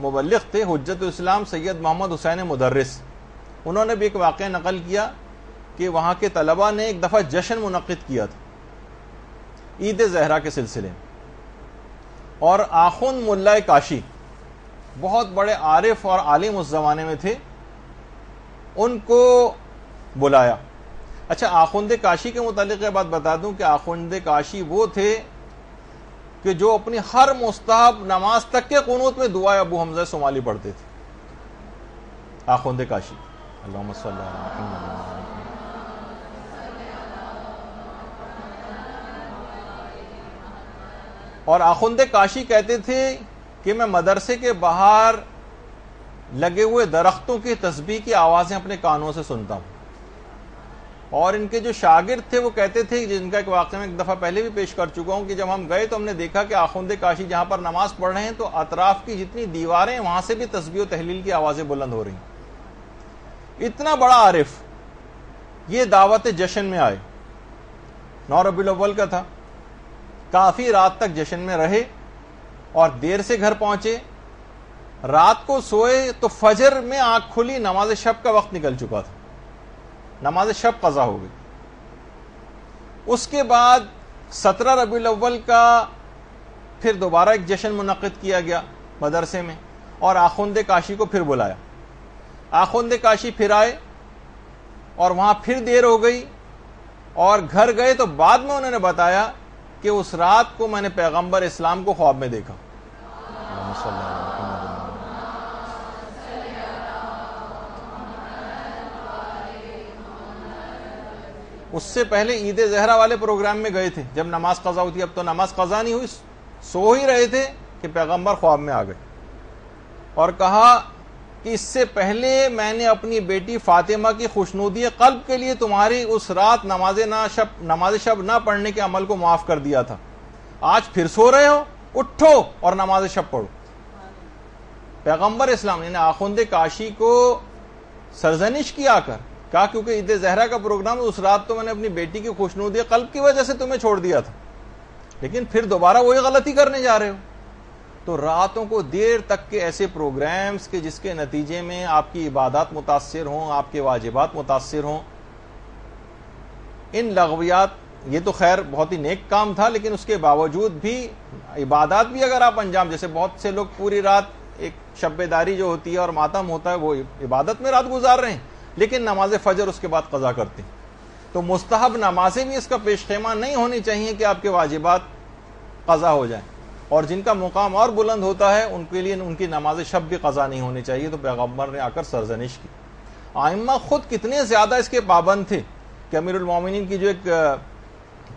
मुबल्लिग़ थे हुज्जतुल इस्लाम सैयद मोहम्मद हुसैन मुदर्रिस, उन्होंने भी एक वाक़या नकल किया कि वहाँ के तलबा ने एक दफ़ा जश्न मुनक़्क़िद किया था ईद ज़हरा के सिलसिले में, और आख़ुन मुल्ला काशी बहुत बड़े आरिफ और आलिम उस ज़माने में थे, उनको बुलाया। अच्छा, आख़ुंद काशी के मुतालिक़ बात बता दूं कि आख़ुंद काशी वो थे कि जो अपनी हर मुस्ताहब नमाज तक के क़ुनूत में दुआ अबू हमज़ा सोमाली पढ़ते थे। आख़ुंद काशी अल्लाहुम्मा सल्ली अला मुहम्मद। और आख़ुंद काशी कहते थे कि मैं मदरसे के बाहर लगे हुए दरख्तों की तस्बीह की आवाज़ें अपने कानों से सुनता हूँ। और इनके जो शागिर्द थे वो कहते थे, जिनका एक वाक़या में एक दफ़ा पहले भी पेश कर चुका हूँ, कि जब हम गए तो हमने देखा कि आख़ुंद काशी जहाँ पर नमाज़ पढ़ रहे हैं तो अतराफ़ की जितनी दीवारें हैं वहाँ से भी तस्बीह और तहलील की आवाज़ें बुलंद हो रही हैं। इतना बड़ा आरिफ ये दावत जश्न में आए, 9 रबीउल अव्वल का था, काफ़ी रात तक जश्न में रहे और देर से घर पहुँचे। रात को सोए तो फजर में आँख खुली, नमाज शब का वक्त निकल चुका था, नमाज शब कज़ा हो गई। उसके बाद 17 रबीउल अव्वल का फिर दोबारा एक जश्न मुनक़्क़िद किया गया मदरसे में, और आख़ुंद काशी को फिर बुलाया। आख़ुंद काशी फिर आए और वहाँ फिर देर हो गई और घर गए। तो बाद में उन्होंने बताया कि उस रात को मैंने पैगंबर इस्लाम को ख्वाब में देखा। उससे पहले ईद ज़हरा वाले प्रोग्राम में गए थे जब नमाज कज़ा हुई थी, अब तो नमाज कज़ा नहीं हुई, सो ही रहे थे कि पैगंबर ख्वाब में आ गए और कहा कि इससे पहले मैंने अपनी बेटी फातिमा की खुशनुदी कल्ब के लिए तुम्हारी उस रात नमाज शब ना पढ़ने के अमल को माफ़ कर दिया था। आज फिर सो रहे हो, उठो और नमाज शब पढ़ो। पैगंबर इस्लाम ने आख़ुंद काशी को सरजनिश किया कर कहा, क्योंकि ईद ज़हरा का प्रोग्राम उस रात तो मैंने अपनी बेटी की खुशनुदी कल्ब की वजह से तुम्हें छोड़ दिया था, लेकिन फिर दोबारा वही गलती करने जा रहे हो। तो रातों को देर तक के ऐसे प्रोग्राम्स के जिसके नतीजे में आपकी इबादत मुतासर हों, आपके वाजिबात मुतासर हों, इन लगवियात, ये तो खैर बहुत ही नेक काम था, लेकिन उसके बावजूद भी इबादत भी अगर आप अंजाम, जैसे बहुत से लोग पूरी रात एक शब्बेदारी जो होती है और मातम होता है वो इबादत में रात गुजार रहे हैं, लेकिन नमाज फजर उसके बाद कज़ा करते हैं। तो मुस्तहब नमाजें भी इसका पेशखेमा नहीं होनी चाहिए कि आपके वाजिबात कज़ा हो जाएं, और जिनका मुकाम और बुलंद होता है उनके लिए उनकी नमाज शब भी कज़ा नहीं होनी चाहिए। तो पैगम्बर ने आकर सरजनिश की। आइम्मा खुद कितने ज़्यादा इसके पाबंद थे कि अमीरुल मोमिनीन की जो एक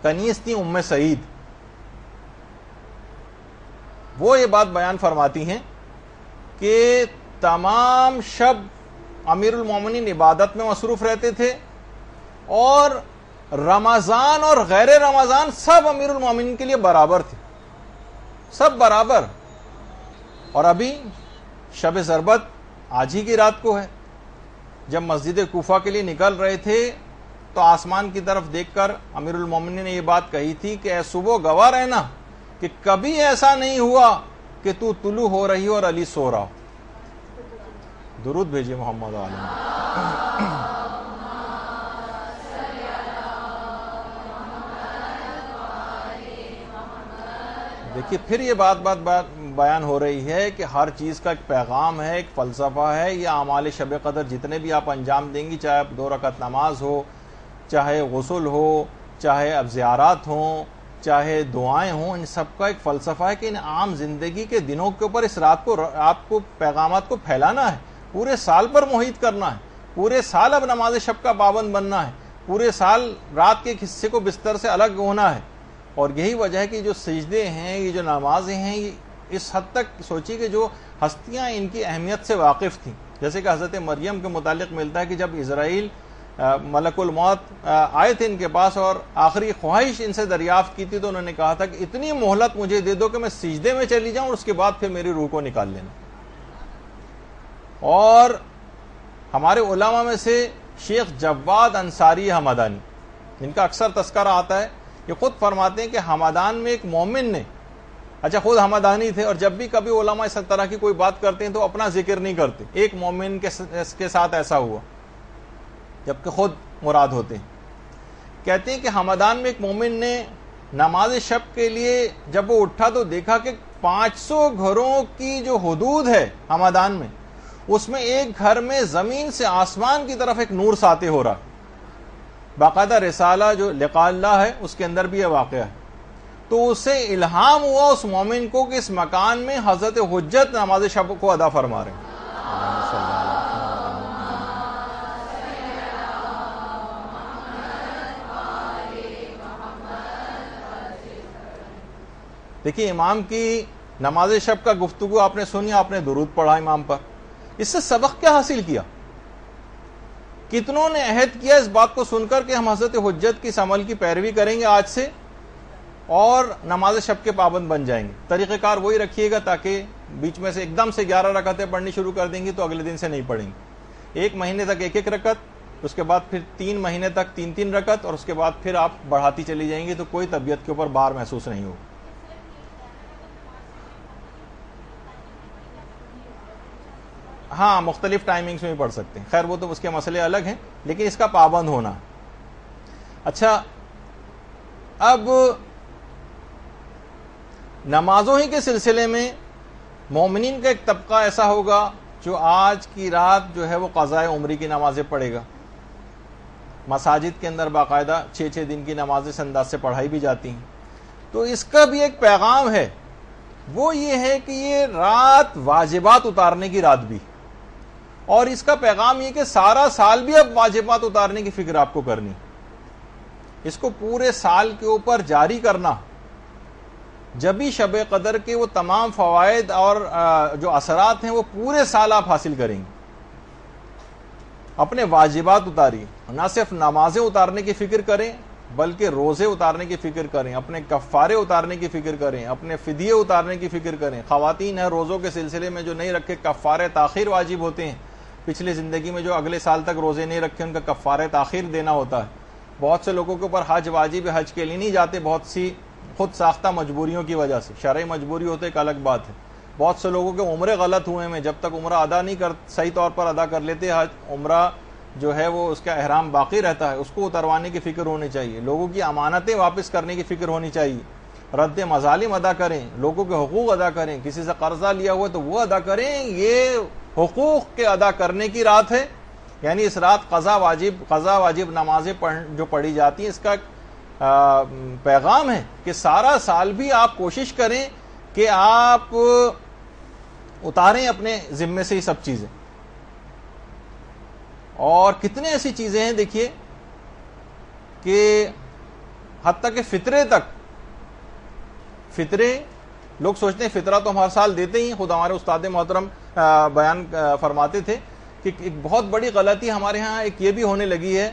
कनीस थी उम्मे सईद, वो ये बात बयान फरमाती हैं कि तमाम शब अमीरुल मोमिनीन इबादत में मसरूफ़ रहते थे और रमज़ान और गैर रमज़ान सब अमीरुल मोमिनीन के लिए बराबर थे, सब बराबर। और अभी शब ज़रबत आज ही की रात को है, जब मस्जिद कूफा के लिए निकल रहे थे तो आसमान की तरफ देखकर अमीरुल मोमिनीन ने यह बात कही थी कि ऐ सुबह गवाह रहना कि कभी ऐसा नहीं हुआ कि तू तुलू हो रही हो और अली सो रहा हो। दुरूद भेजिए मोहम्मद आलम। देखिए फिर ये बात बयान हो रही है कि हर चीज़ का एक पैगाम है, एक फ़लसफ़ा है। ये आमाल शब कदर जितने भी आप अंजाम देंगी, चाहे आप दो रकत नमाज हो, चाहे गुस्ल हो, चाहे अब ज़ियारात हों, चाहे दुआएं हों, इन सब का एक फ़लसफ़ा है कि इन आम ज़िंदगी के दिनों के ऊपर इस रात को आपको पैगामात को फैलाना है, पूरे साल पर मुहित करना है, पूरे साल अब नमाज शब का पाबंद बनना है, पूरे साल रात के एक हिस्से को बिस्तर से अलग होना है। और यही वजह है कि जो सजदे हैं, ये जो नमाजें हैं, ये इस हद तक सोची कि जो हस्तियां इनकी अहमियत से वाकिफ़ थीं। जैसे कि हज़रत मरियम के मुतालिक मिलता है कि जब इज़राइल मलकुल मौत आए थे इनके पास और आखिरी ख्वाहिश इनसे दरियाफ़्त की थी, तो उन्होंने कहा था कि इतनी मोहलत मुझे दे दो कि मैं सजदे में चली जाऊँ और उसके बाद फिर मेरी रूह को निकाल लेना। और हमारे उलमा में से शेख जव्वाद अंसारी हमदानी, जिनका अक्सर तस्करा आता है, ये खुद फरमाते हैं कि हमदान में एक मोमिन ने, अच्छा खुद हमदानी थे, और जब भी कभी उलमा इस तरह की कोई बात करते हैं तो अपना जिक्र नहीं करते, एक मोमिन के साथ ऐसा हुआ, जबकि खुद मुराद होते हैं। कहते हैं कि हमदान में एक मोमिन ने नमाज शब के लिए जब वो उठा तो देखा कि 500 घरों की जो हुदूद है हमदान में, उसमें एक घर में ज़मीन से आसमान की तरफ एक नूर साते हो रहा। बाकायदा रिसाला जो लिकाल्ला है उसके अंदर भी यह वाक़या है। तो उसे इल्हाम हुआ उस मोमिन को कि इस मकान में हज़रत हुज्जत नमाज शब को अदा फरमा रहे हैं। देखिए इमाम की नमाज शब का गुफ्तगू आपने सुनी, आपने दुरूद पढ़ा इमाम पर, इससे सबक क्या हासिल किया? कितनों ने अहद किया इस बात को सुनकर कि हम हज़रत हुज्जत की अमल की पैरवी करेंगे आज से और नमाज शब के पाबंद बन जाएंगे। तरीक़ेकार वही रखिएगा ताकि बीच में से एकदम से 11 रकतें पढ़नी शुरू कर देंगी तो अगले दिन से नहीं पढ़ेंगी। एक महीने तक एक एक रकत, उसके बाद फिर 3 महीने तक 3-3 रकत, और उसके बाद फिर आप बढ़ाती चली जाएंगी तो कोई तबीयत के ऊपर बार महसूस नहीं होगा। हाँ, मुख्तलिफ टाइमिंग्स में भी पढ़ सकते हैं, खैर वो तो उसके मसले अलग हैं, लेकिन इसका पाबंद होना। अच्छा, अब नमाजों ही के सिलसिले में मोमिनीन का एक तबका ऐसा होगा जो आज की रात जो है वो क़ज़ाए उम्री की नमाज़ें पढ़ेगा। मसाजिद के अंदर बाकायदा 6-6 दिन की नमाजें इस अंदाज से पढ़ाई भी जाती हैं। तो इसका भी एक पैगाम है, वो ये है कि ये रात वाजिबात उतारने की रात भी, और इसका पैगाम ये कि सारा साल भी अब वाजिबात उतारने की फिक्र आपको करनी, इसको पूरे साल के ऊपर जारी करना। जब भी शब-ए कदर के वो तमाम फवायद और जो असरात हैं वो पूरे साल आप हासिल करेंगे। अपने वाजिबात उतारिए, ना सिर्फ नमाजें उतारने की फिक्र करें बल्कि रोज़े उतारने की फ़िक्र करें, अपने कफ़ारे उतारने की फ़िक्र करें, अपने फ़िदिये उतारने की फ़िक्र करें। ख़वातीन है, रोज़ों के सिलसिले में जो नहीं रखे कफ़ारे ताख़ीर वाजिब होते हैं। पिछले ज़िंदगी में जो अगले साल तक रोज़े नहीं रखे उनका कफ़ारे ताख़ीर देना होता है। बहुत से लोगों के ऊपर हज वाजिब, हज के लिए नहीं जाते, बहुत सी खुद साख्ता मजबूरियों की वजह से। शरई मजबूरी होते एक अलग बात है। बहुत से लोगों के उम्रे गलत हुए हैं, जब तक उम्रा अदा नहीं कर सही तौर पर अदा कर लेते हज उम्रा जो है वो उसका अहराम बाकी रहता है, उसको उतरवाने की फ़िक्र होनी चाहिए। लोगों की अमानतें वापस करने की फ़िक्र होनी चाहिए। रद्द मज़ालिम अदा करें, लोगों के हकूक़ अदा करें। किसी से कर्ज़ा लिया हुआ तो वो अदा करें। ये हकूक़ के अदा करने की रात है, यानी इस रात क़ज़ा वाजिब नमाजें जो पढ़ी जाती हैं इसका पैगाम है कि सारा साल भी आप कोशिश करें कि आप उतारें अपने ज़िम्मे से ये सब चीज़ें। और कितने ऐसी चीज़ें हैं देखिए कि हत्ता के फितरे तक, फितरे लोग सोचते हैं फितरा तो हम हर साल देते ही। खुद हमारे उस्ताद मोहतरम बयान फरमाते थे कि एक बहुत बड़ी गलती हमारे यहाँ एक ये भी होने लगी है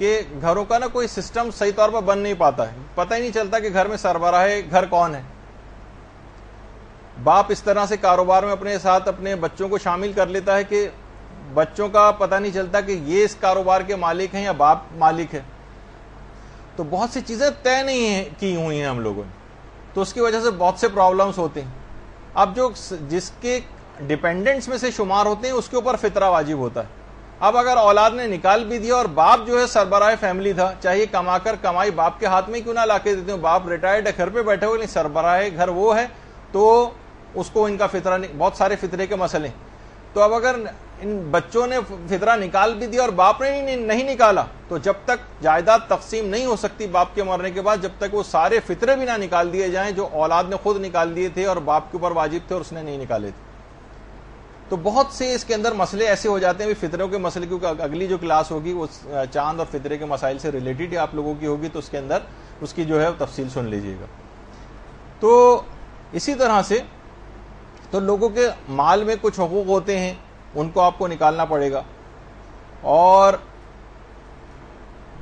कि घरों का ना कोई सिस्टम सही तौर पर बन नहीं पाता है, पता ही नहीं चलता कि घर में सरबराह घर कौन है। बाप इस तरह से कारोबार में अपने साथ अपने बच्चों को शामिल कर लेता है कि बच्चों का पता नहीं चलता कि ये इस कारोबार के मालिक हैं या बाप मालिक है। तो बहुत सी चीज़ें तय नहीं की हुई हैं हम लोगों ने, तो उसकी वजह से बहुत से प्रॉब्लम्स होते हैं। अब जो जिसके डिपेंडेंट्स में से शुमार होते हैं उसके ऊपर फितरा वाजिब होता है। अब अगर औलाद ने निकाल भी दिया और बाप जो है सरबराह फैमिली था, चाहिए कमाकर कमाई बाप के हाथ में क्यों ना लाके देते हो, बाप रिटायर्ड है घर पर बैठे हुए, लेकिन सरबराह घर वो है तो उसको इनका फितरा नहीं। बहुत सारे फितरे के मसले। तो अब अगर इन बच्चों ने फितरा निकाल भी दिया और बाप ने नहीं निकाला तो जब तक जायदाद तकसीम नहीं हो सकती बाप के मरने के बाद, जब तक वो सारे फितरे भी ना निकाल दिए जाएं जो औलाद ने खुद निकाल दिए थे और बाप के ऊपर वाजिब थे और उसने नहीं निकाले थे। तो बहुत से इसके अंदर मसले ऐसे हो जाते हैं फितरों के मसले, क्योंकि अगली जो क्लास होगी वो चांद और फितरे के मसाइल से रिलेटेड आप लोगों की होगी, तो उसके अंदर उसकी जो है तफसील सुन लीजिएगा। तो इसी तरह से तो लोगों के माल में कुछ हकूक़ होते हैं, उनको आपको निकालना पड़ेगा। और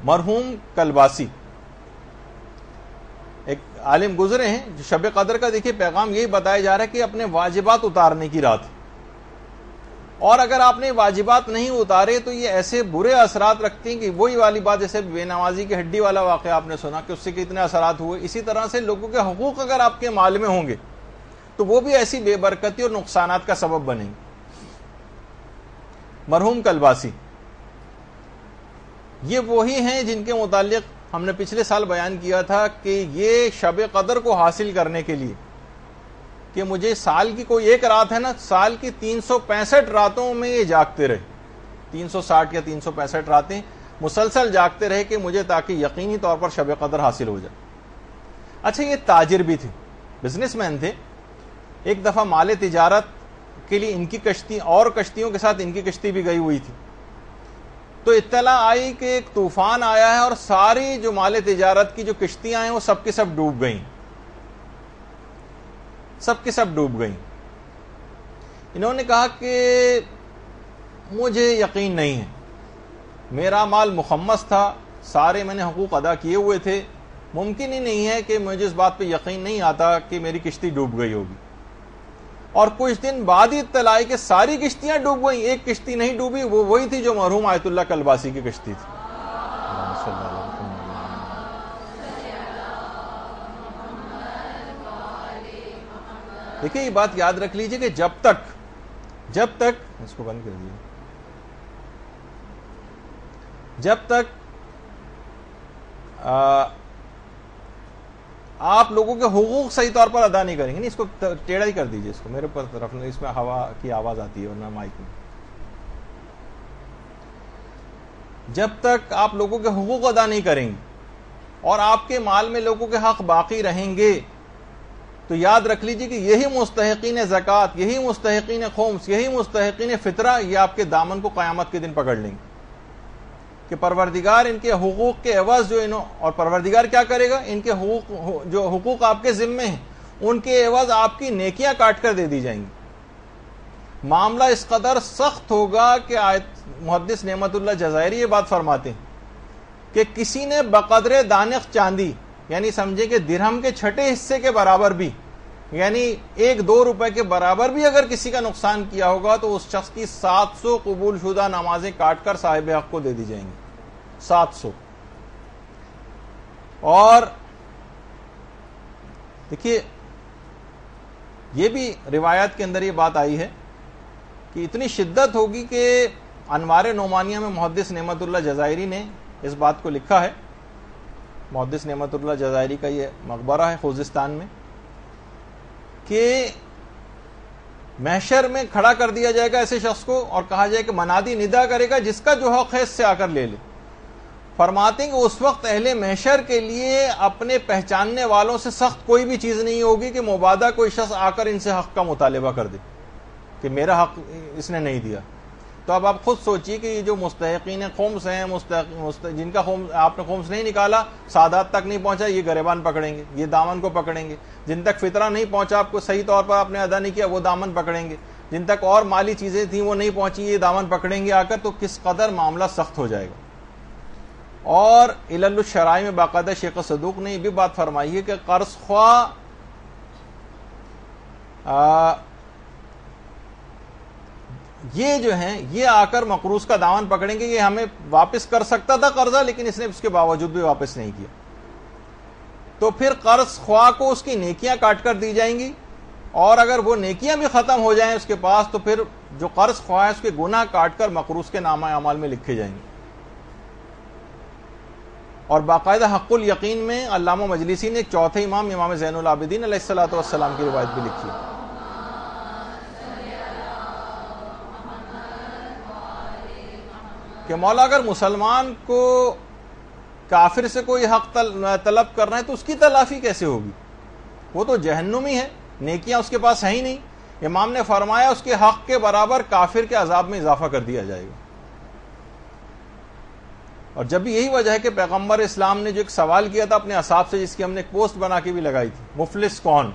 मरहूम कलबासी एक आलिम गुजरे हैं, शब कदर का देखिए पैगाम यही बताया जा रहा है कि अपने वाजिबात उतारने की रात। और अगर आपने वाजिबात नहीं उतारे तो ये ऐसे बुरे असरात रखती हैं कि वही वाली बात जैसे बेनमाजी की हड्डी वाला वाक़या आपने सुना कि उससे कितने असरात हुए। इसी तरह से लोगों के हकूक़ अगर आपके माल में होंगे तो वो भी ऐसी बेबरकती और नुकसानात का सबब बनेंगे। मरहूम कलबासी ये वही हैं जिनके मुतालिक हमने पिछले साल बयान किया था कि ये शब कदर को हासिल करने के लिए कि मुझे साल की कोई एक रात है ना, साल की 365 रातों में ये जागते रहे, 360 या 365 रातें मुसलसल जागते रहे कि मुझे ताकि यकीनी तौर पर शब कदर हासिल हो जाए। अच्छा, ये ताजिर भी थे, बिजनेसमैन थे। एक दफ़ा माले तिजारत के लिए इनकी कश्ती और कश्तियों के साथ इनकी कश्ती भी गई हुई थी, तो इत्तला आई कि एक तूफान आया है और सारी जो माले तिजारत की जो कश्तियां हैं वो सबके सब डूब गई, सबके सब डूब गई। इन्होंने कहा कि मुझे यकीन नहीं है, मेरा माल मुखम्मस था, सारे मैंने हकूक़ अदा किए हुए थे, मुमकिन ही नहीं है कि मुझे इस बात पे यकीन नहीं आता कि मेरी किश्ती डूब गई होगी। और कुछ दिन बाद ही इत्तला आई कि सारी किश्तियां डूब गई, एक किश्ती नहीं डूबी, वो वही थी जो मरहूम आयतुल्लाह कलबासी की किश्ती थी। देखिए ये बात याद रख लीजिए कि जब तक इसको बंद कर दीजिए, जब तक आप लोगों के हुकूक सही तौर पर अदा नहीं करेंगे, नहीं इसको टेढ़ा ही कर दीजिए, इसको मेरे पर तरफ नहीं, इसमें हवा की आवाज़ आती है वरना माइक में। जब तक आप लोगों के हुकूक अदा नहीं करेंगे और आपके माल में लोगों के हक़ बाकी रहेंगे तो याद रख लीजिए कि यही मुस्तहक़ीन ज़कात, यही मुस्तहक़ीन ख़ुम्स, यही मुस्तहक़ीन फ़ितरा, ये आपके दामन को क़यामत के दिन पकड़ लेंगे कि परवरदिगार इनके हुकूक के एवज़ जो इन्होंने, और परवरदिगार क्या करेगा, इनके हुकूक जो हुकूक आपके ज़िम्मे हैं उनके एवज़ आपकी नेकियां काट कर दे दी जाएंगी। मामला इस कदर सख्त होगा कि मुहद्दिस नेमतुल्लाह जज़ायरी ये बात फरमाते हैं कि किसी ने बकदरे दानिख़ चांदी, यानी समझे कि दिरहम के छठे हिस्से के बराबर भी, यानी 1-2 रुपए के बराबर भी अगर किसी का नुकसान किया होगा तो उस शख्स की 700 कबूल शुदा नमाजें काटकर साहिब हक को दे दी जाएंगी, 700। और देखिए ये भी रिवायत के अंदर ये बात आई है कि इतनी शिद्दत होगी कि अनवार नोमानिया में मुहद्दिस नेमतुल्लाह जज़ायरी ने इस बात को लिखा है। मुहद्दिस नेमतुल्लाह जज़ायरी का ये मकबरा है खुजिस्तान में कि महशर में खड़ा कर दिया जाएगा ऐसे शख्स को और कहा जाए कि मनादी निदा करेगा जिसका जो हक है इससे आकर ले ले। फरमाते हैं कि उस वक्त अहले महशर के लिए अपने पहचानने वालों से सख्त कोई भी चीज़ नहीं होगी कि मुबादा कोई शख्स आकर इनसे हक का मुतालबा कर दे कि मेरा हक इसने नहीं दिया। तो अब आप खुद सोचिए कि ये जो मुस्तहक़ीन ख़ुम्स हैं जिनका आपने ख़ुम्स नहीं निकाला, सादात तक नहीं पहुंचा, ये गरेबान पकड़ेंगे, ये दामन को पकड़ेंगे। जिन तक फितरा नहीं पहुंचा, आपको सही तौर पर आपने अदा नहीं किया, वो दामन पकड़ेंगे। जिन तक और माली चीज़ें थीं वो नहीं पहुंची, ये दामन पकड़ेंगे आकर। तो किस कदर मामला सख्त हो जाएगा। और इलल्लुश शराई में बाकायदा शेख सदूक ने ये भी बात फरमाई है कि कर्ज़ ख्वाह ये जो हैं ये आकर मकरूज का दामन पकड़ेंगे। ये हमें वापस कर सकता था कर्जा, लेकिन इसने उसके बावजूद भी वापस नहीं किया। तो फिर कर्ज ख्वाह को उसकी नेकियां काट कर दी जाएंगी और अगर वो नेकियां भी ख़त्म हो जाएं उसके पास तो फिर जो कर्ज ख्वाह है उसके गुनाह काट कर मकरूज के नामा अमाल में लिखे जाएंगे। और बाकायदा हक़ुल यकीन में अल्लामा मजलिसी ने चौथे इमाम इमाम ज़ैनुल आबिदीन अलैहिस्सलातु वस्सलाम की रिवायत भी लिखी है। मौला अगर मुसलमान को काफिर से कोई हक तलब करना है तो उसकी तलाफी कैसे होगी? वो तो जहन्नुमी है, नेकियां उसके पास है ही नहीं। इमाम ने फरमाया उसके हक के बराबर काफिर के अजाब में इजाफा कर दिया जाएगा। और जब भी यही वजह है कि पैगंबर इस्लाम ने जो एक सवाल किया था अपने असाब से, जिसकी हमने एक पोस्ट बना के भी लगाई थी, मुफलिस कौन?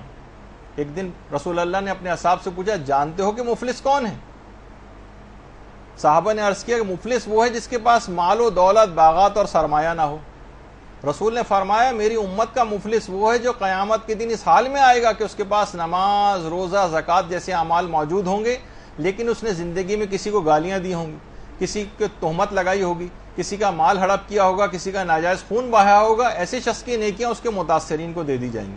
एक दिन रसूल अल्लाह ने अपने असाब से पूछा, जानते हो कि मुफलिस कौन है? साहबा ने अर्ज किया कि मुफलिस वो है जिसके पास मालो दौलत बागात और सरमाया ना हो। रसूल ने फरमाया मेरी उम्मत का मुफलिस वो है जो क़यामत के दिन इस हाल में आएगा कि उसके पास नमाज रोज़ा ज़कात जैसे अमाल मौजूद होंगे, लेकिन उसने ज़िंदगी में किसी को गालियाँ दी होंगी, किसी को तोहमत लगाई होगी, किसी का माल हड़प किया होगा, किसी का नाजायज़ खून बहाया होगा। ऐसे शख्स की नेकियाँ उसके मुतासरीन को दे दी जाएंगी।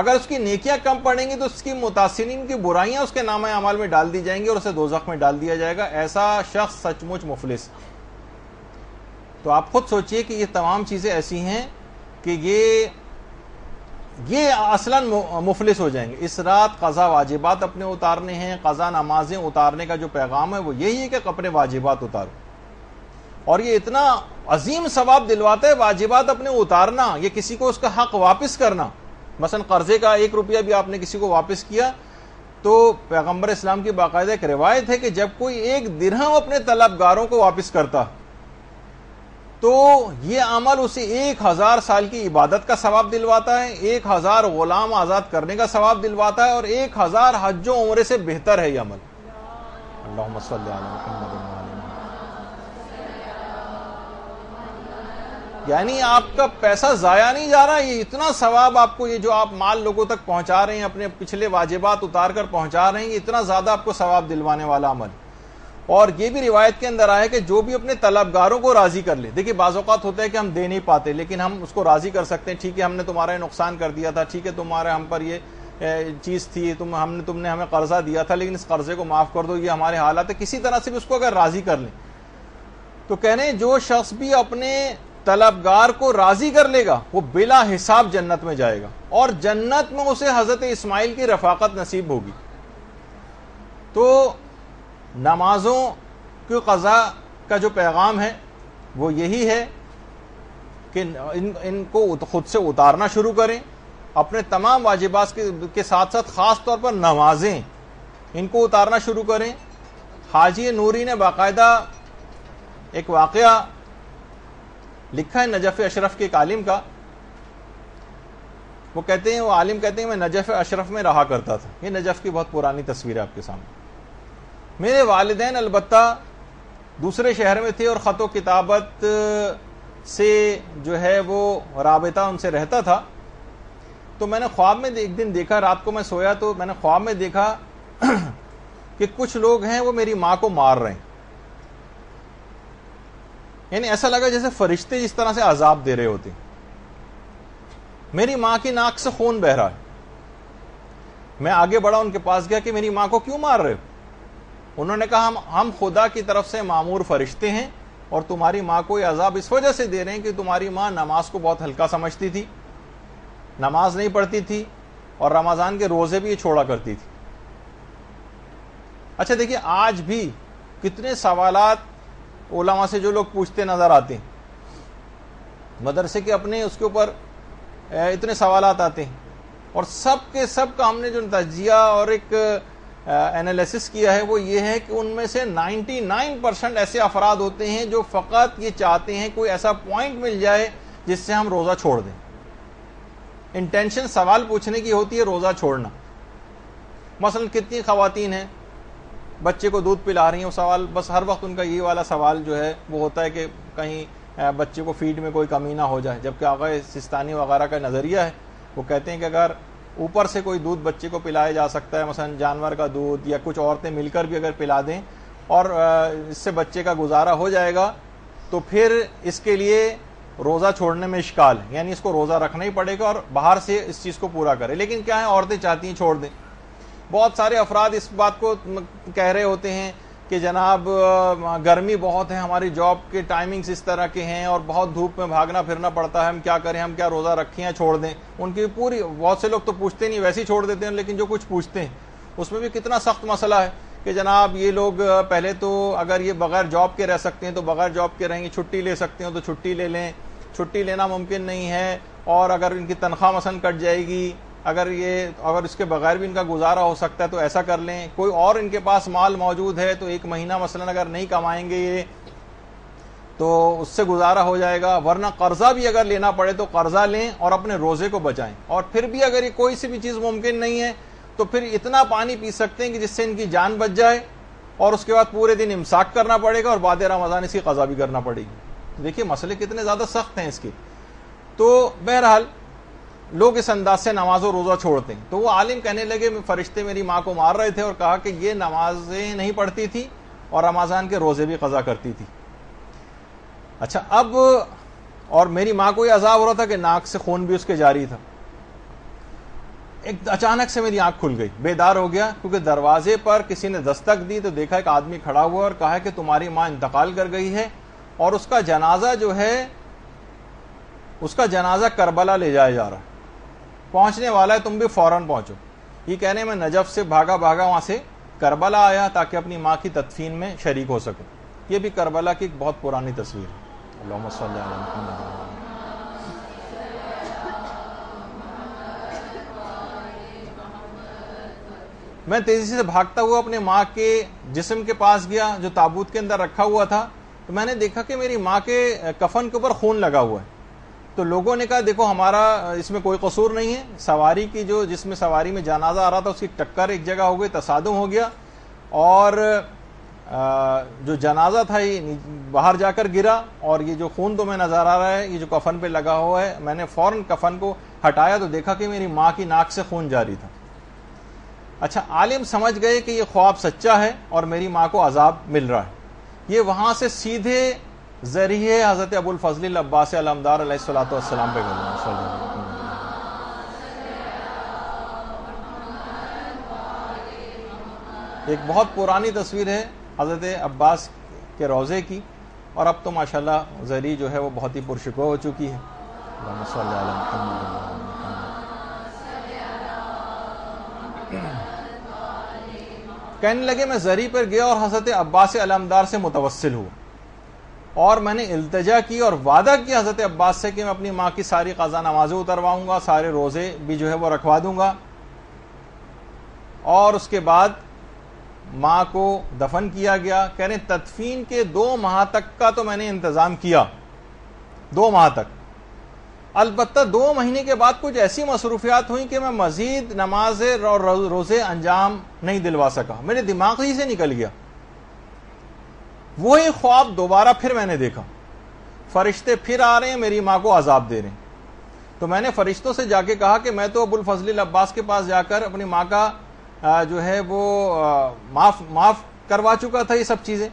अगर उसकी नेकियां कम पड़ेंगी तो उसकी मुतासिरीन की बुराइयां उसके नामे अमाल में डाल दी जाएंगी और उसे दोज़ख में डाल दिया जाएगा। ऐसा शख्स सचमुच मुफलिस। तो आप खुद सोचिए कि ये तमाम चीज़ें ऐसी हैं कि ये असलन मुफलिस हो जाएंगे। इस रात क़ज़ा वाजिबात अपने उतारने हैं, क़ज़ा नमाजें उतारने का जो पैगाम है वो यही है कि अपने वाजिबात उतारो। और ये इतना अजीम सवाब दिलवाता है वाजिबात अपने उतारना, ये किसी को उसका हक वापस करना। मसलन कर्जे का 1 रुपया भी आपने किसी को वापस किया तो पैगंबर इस्लाम की बाकायदा एक रिवायत है कि जब कोई 1 दिरहम अपने तलबगारों को वापस करता तो ये अमल उसे 1000 साल की इबादत का सवाब दिलवाता है, 1000 गुलाम आज़ाद करने का सवाब दिलवाता है और 1000 हज्जों उम्रे से बेहतर है ये अमल। अल्लाहुम्मा सल्ली अला मुहम्मद। यानी आपका पैसा ज़ाया नहीं जा रहा, ये इतना सवाब आपको, ये जो आप माल लोगों तक पहुंचा रहे हैं, अपने पिछले वाजिबात उतार कर पहुंचा रहे हैं, ये इतना ज़्यादा आपको सवाब दिलवाने वाला अमल। और ये भी रिवायत के अंदर आया कि जो भी अपने तलबगारों को राज़ी कर ले। देखिए बाज़ औक़ात होता है कि हम दे नहीं पाते, लेकिन हम उसको राज़ी कर सकते हैं। ठीक है, हमने तुम्हारा नुकसान कर दिया था, ठीक है तुम्हारा हम पर ये चीज़ थी, तुमने हमें कर्ज़ा दिया था, लेकिन इस कर्ज़े को माफ़ कर दो, ये हमारे हालात है। किसी तरह से भी उसको अगर राज़ी कर लें तो कहने जो शख्स भी अपने तलबगार को राज़ी कर लेगा वो बिला हिसाब जन्नत में जाएगा और जन्नत में उसे हज़रत इस्माइल की रफाकत नसीब होगी। तो नमाज़ों की क़ज़ा का जो पैगाम है वो यही है कि इनको ख़ुद से उतारना शुरू करें, अपने तमाम वाजिबात के साथ साथ ख़ास तौर पर नमाजें इनको उतारना शुरू करें। हाजी नूरी ने बाकायदा एक वाक़या लिखा है नजफ़ अशरफ के एक आलिम का। वो कहते हैं, वो आलिम कहते हैं मैं नजफ़ अशरफ में रहा करता था। ये नजफ़ की बहुत पुरानी तस्वीर है आपके सामने। मेरे वालिदैन अलबत्ता दूसरे शहर में थे और ख़तो किताबत से जो है वो राबिता उनसे रहता था। तो मैंने ख्वाब में एक दिन देखा, रात को मैं सोया तो मैंने ख्वाब में देखा कि कुछ लोग हैं वो मेरी माँ को मार रहे हैं। यानी ऐसा लगा जैसे फरिश्ते जिस तरह से अजाब दे रहे होते। मेरी माँ की नाक से खून बह रहा है। मैं आगे बढ़ा, उनके पास गया कि मेरी माँ को क्यों मार रहे हो? उन्होंने कहा हम खुदा की तरफ से मामूर फरिश्ते हैं और तुम्हारी माँ को ये अजाब इस वजह से दे रहे हैं कि तुम्हारी माँ नमाज को बहुत हल्का समझती थी, नमाज नहीं पढ़ती थी और रमज़ान के रोज़े भी ये छोड़ा करती थी। अच्छा देखिए, आज भी कितने सवालात उलमा से जो लोग पूछते नज़र आते हैं, मदरसे के अपने उसके ऊपर इतने सवालात आते हैं और सब का हमने जो तजिया और एक एनालिसिस किया है वो ये है कि उनमें से 99% ऐसे अफराद होते हैं जो फ़कत ये चाहते हैं कोई ऐसा पॉइंट मिल जाए जिससे हम रोज़ा छोड़ दें। इंटेंशन सवाल पूछने की होती है रोज़ा छोड़ना। मसलन कितनी ख़वातीन हैं बच्चे को दूध पिला रही हैं, वो सवाल बस हर वक्त उनका ये वाला सवाल जो है वो होता है कि कहीं बच्चे को फीड में कोई कमी ना हो जाए। जबकि आगा सिस्तानी वगैरह का नज़रिया है, वो कहते हैं कि अगर ऊपर से कोई दूध बच्चे को पिलाया जा सकता है, मसलन जानवर का दूध या कुछ औरतें मिलकर भी अगर पिला दें और इससे बच्चे का गुजारा हो जाएगा, तो फिर इसके लिए रोज़ा छोड़ने में इश्काल है, यानी इसको रोज़ा रखना ही पड़ेगा और बाहर से इस चीज़ को पूरा करें। लेकिन क्या है, औरतें चाहती हैं छोड़ दें। बहुत सारे अफराद इस बात को कह रहे होते हैं कि जनाब गर्मी बहुत है, हमारी जॉब के टाइमिंग्स इस तरह के हैं और बहुत धूप में भागना फिरना पड़ता है, हम क्या करें, हम क्या रोज़ा रखें या छोड़ दें। उनकी पूरी, बहुत से लोग तो पूछते नहीं, वैसे ही छोड़ देते हैं, लेकिन जो कुछ पूछते हैं उसमें भी कितना सख्त मसला है कि जनाब ये लोग पहले तो अगर ये बग़ैर जॉब के रह सकते हैं तो बग़ैर जॉब के रहेंगे, छुट्टी ले सकते हैं तो छुट्टी ले लें, छुट्टी लेना मुमकिन नहीं है, और अगर इनकी तनख्वाह मसलन कट जाएगी, अगर इसके बग़ैर भी इनका गुजारा हो सकता है तो ऐसा कर लें, कोई और इनके पास माल मौजूद है तो एक महीना मसलन अगर नहीं कमाएंगे ये तो उससे गुजारा हो जाएगा, वरना कर्ज़ा भी अगर लेना पड़े तो कर्ज़ा लें और अपने रोज़े को बचाएं। और फिर भी अगर ये कोई सी भी चीज़ मुमकिन नहीं है तो फिर इतना पानी पी सकते हैं कि जिससे इनकी जान बच जाए, और उसके बाद पूरे दिन इम्साक करना पड़ेगा और बाद रमज़ान इसकी क़ज़ा भी करना पड़ेगी। तो देखिए मसले कितने ज़्यादा सख्त हैं इसके। तो बहरहाल लोग इस अंदाज से नमाज और रोज़ा छोड़ते हैं। तो वो आलिम कहने लगे फरिश्ते मेरी माँ को मार रहे थे और कहा कि ये नमाजें नहीं पढ़ती थी और रमज़ान के रोज़े भी क़ज़ा करती थी। अच्छा, अब और मेरी माँ को ये अज़ाब हो रहा था कि नाक से खून भी उसके जारी था। एक अचानक से मेरी आँख खुल गई, बेदार हो गया, क्योंकि दरवाजे पर किसी ने दस्तक दी तो देखा एक आदमी खड़ा हुआ और कहा कि तुम्हारी माँ इंतकाल कर गई है और उसका जनाजा करबला ले जाया जा रहा है, पहुँचने वाला है, तुम भी फ़ौरन पहुँचो। ये कहने में नजफ़ से भागा वहाँ से करबला आया ताकि अपनी माँ की तदफीन में शरीक हो सकूँ। ये भी करबला की एक बहुत पुरानी तस्वीर है। अल्लाहुम्मा सल्ली अला मुहम्मद। मैं तेज़ी से भागता हुआ अपने माँ के जिस्म के पास गया जो ताबूत के अंदर रखा हुआ था, तो मैंने देखा कि मेरी माँ के कफन के ऊपर खून लगा हुआ है। तो लोगों ने कहा देखो हमारा इसमें कोई कसूर नहीं है, सवारी की जो जिसमें सवारी में जनाजा आ रहा था उसकी टक्कर एक जगह हो गई, तसादुम हो गया और जो जनाजा था ये बाहर जाकर गिरा और ये जो खून तुम्हें नज़र आ रहा है ये जो कफन पे लगा हुआ है। मैंने फ़ौरन कफन को हटाया तो देखा कि मेरी माँ की नाक से खून जारी था। अच्छा, आलिम समझ गए कि ये ख्वाब सच्चा है और मेरी माँ को अजाब मिल रहा है। ये वहाँ से सीधे ज़रिए हज़रत अबुल फज़ल अब्बास अलमदार अलैहिस्सलातु वस्सलाम पे गए। एक बहुत पुरानी तस्वीर है हज़रत अब्बास के रोज़े की, और अब तो माशाल्लाह ज़री जो है वो बहुत ही पुरशुकूह हो चुकी है। कहने लगे मैं ज़री पर गया और हज़रत अब्बास अलमदार से मुतवस्सिल हुआ और मैंने इल्तिजा की और वादा किया हज़रत अब्बास से कि मैं अपनी माँ की सारी क़ज़ा नमाज़ें उतरवाऊँगा, सारे रोज़े भी जो है वो रखवा दूँगा और उसके बाद माँ को दफन किया गया। कह रहे तदफीन के 2 माह तक का तो मैंने इंतज़ाम किया, 2 माह तक। अलबत्ता 2 महीने के बाद कुछ ऐसी मसरूफियात हुई कि मैं मज़ीद नमाज़ें और रोज़े अंजाम नहीं दिलवा सका, मेरे दिमाग ही से निकल गया। वही ख्वाब दोबारा फिर मैंने देखा, फरिश्ते फिर आ रहे हैं, मेरी माँ को अजाब दे रहे हैं। तो मैंने फरिश्तों से जाके कहा कि मैं तो अबुल फजल अब्बास के पास जाकर अपनी माँ का जो है वो माफ़ करवा चुका था ये सब चीज़ें।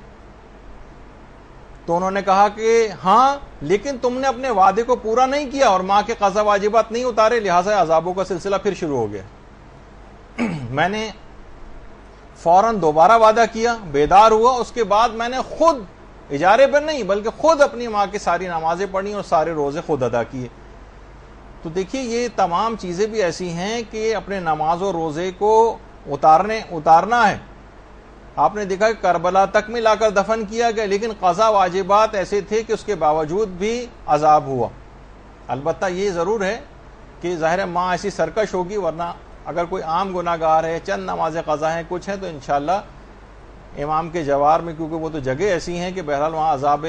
तो उन्होंने कहा कि हाँ, लेकिन तुमने अपने वादे को पूरा नहीं किया और माँ के क़ज़ा वाजिबात नहीं उतारे, लिहाजा अजाबों का सिलसिला फिर शुरू हो गया। मैंने फौरन दोबारा वादा किया, बेदार हुआ। उसके बाद मैंने खुद इजारे पर नहीं बल्कि खुद अपनी माँ की सारी नमाजें पढ़ी और सारे रोज़े खुद अदा किए। तो देखिए ये तमाम चीज़ें भी ऐसी हैं कि अपने नमाज और रोज़े को उतारना है। आपने देखा करबला तक में लाकर दफन किया गया, लेकिन क़ज़ा वाजिबात ऐसे थे कि उसके बावजूद भी अजाब हुआ। अलबत्ता ये ज़रूर है कि ज़ाहिर माँ ऐसी सरकश होगी, वरना अगर कोई आम गुनाहगार है, चंद नमाजें क़ज़ा हैं, कुछ हैं, तो इंशाल्लाह इमाम के जवार में, क्योंकि वो तो जगह ऐसी हैं कि बहरहाल वहाँ अजाब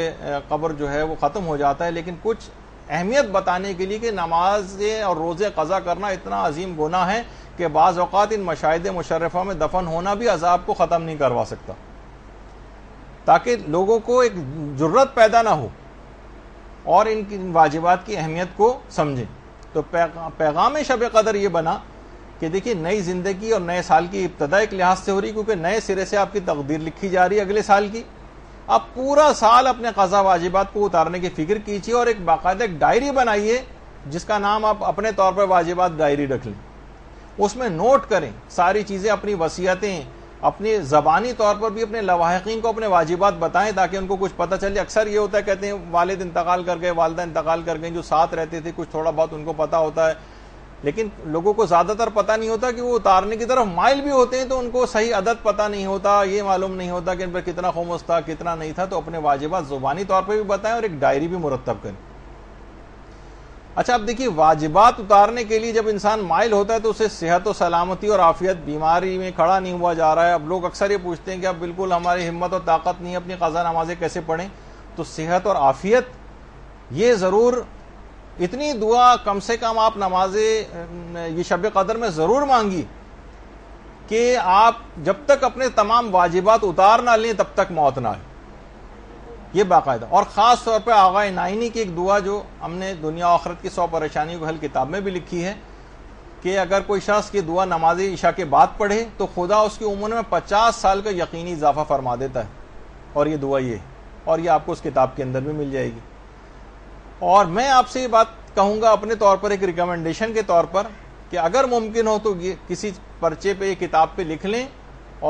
कब्र जो है वो ख़त्म हो जाता है। लेकिन कुछ अहमियत बताने के लिए कि नमाजें और रोज़े क़ज़ा करना इतना अजीम गुनाह है कि बाज़ औक़ात इन मशाहिदे मुशर्रफ़ा में दफन होना भी अजाब को ख़त्म नहीं करवा सकता, ताकि लोगों को एक जुर्रत पैदा ना हो और इन वाजिबात की अहमियत को समझें। तो पैगाम शब कदर ये बना कि देखिए नई ज़िंदगी और नए साल की इब्तदा एक लिहाज से हो रही, क्योंकि नए सिरे से आपकी तकदीर लिखी जा रही है अगले साल की। आप पूरा साल अपने क़ज़ा वाजिबात को उतारने की फ़िक्र कीजिए और एक बाकायदा एक डायरी बनाइए जिसका नाम आप अपने तौर पर वाजिबात डायरी रख लें। उसमें नोट करें सारी चीज़ें, अपनी वसीयतें, अपनी ज़बानी तौर पर भी अपने लवाहिकीन को अपने वाजिबात बताएं ताकि उनको कुछ पता चले। अक्सर ये होता है, कहते हैं वालिद इंतकाल कर गए, वालदा इंतकाल कर गए, जो साथ रहते थे कुछ थोड़ा बहुत उनको पता होता है, लेकिन लोगों को ज़्यादातर पता नहीं होता कि वो उतारने की तरफ माइल भी होते हैं तो उनको सही अदद पता नहीं होता, ये मालूम नहीं होता कि इन पर कितना खमोश था कितना नहीं था। तो अपने वाजिबात ज़ुबानी तौर पर भी बताएं और एक डायरी भी मुरतब करें। अच्छा, आप देखिए वाजिबात उतारने के लिए जब इंसान माइल होता है तो उसे सेहत और सलामती और आफियत, बीमारी में खड़ा नहीं हुआ जा रहा है। अब लोग अक्सर ये पूछते हैं कि अब बिल्कुल हमारी हिम्मत और ताकत नहीं है, अपनी क़ज़ा नमाजें कैसे पढ़ें। तो सेहत और आफियत ये ज़रूर, इतनी दुआ कम से कम आप नमाजें ये शब कदर में ज़रूर मांगी कि आप जब तक अपने तमाम वाजिबात उतार ना लें तब तक मौत ना आए, ये बाकायदा। और ख़ास तौर पर आगा नाइनी की एक दुआ जो हमने दुनिया आखरत की 100 परेशानियों के हल किताब में भी लिखी है कि अगर कोई शख्स की दुआ नमाज ईशा के बाद पढ़े तो खुदा उसकी उम्र में 50 साल का यकीनी इजाफा फरमा देता है। और ये दुआ ये, और ये आपको उस किताब के अंदर भी मिल जाएगी। और मैं आपसे ये बात कहूँगा अपने तौर पर एक रिकमेंडेशन के तौर पर कि अगर मुमकिन हो तो ये किसी पर्चे पे, ये किताब पे लिख लें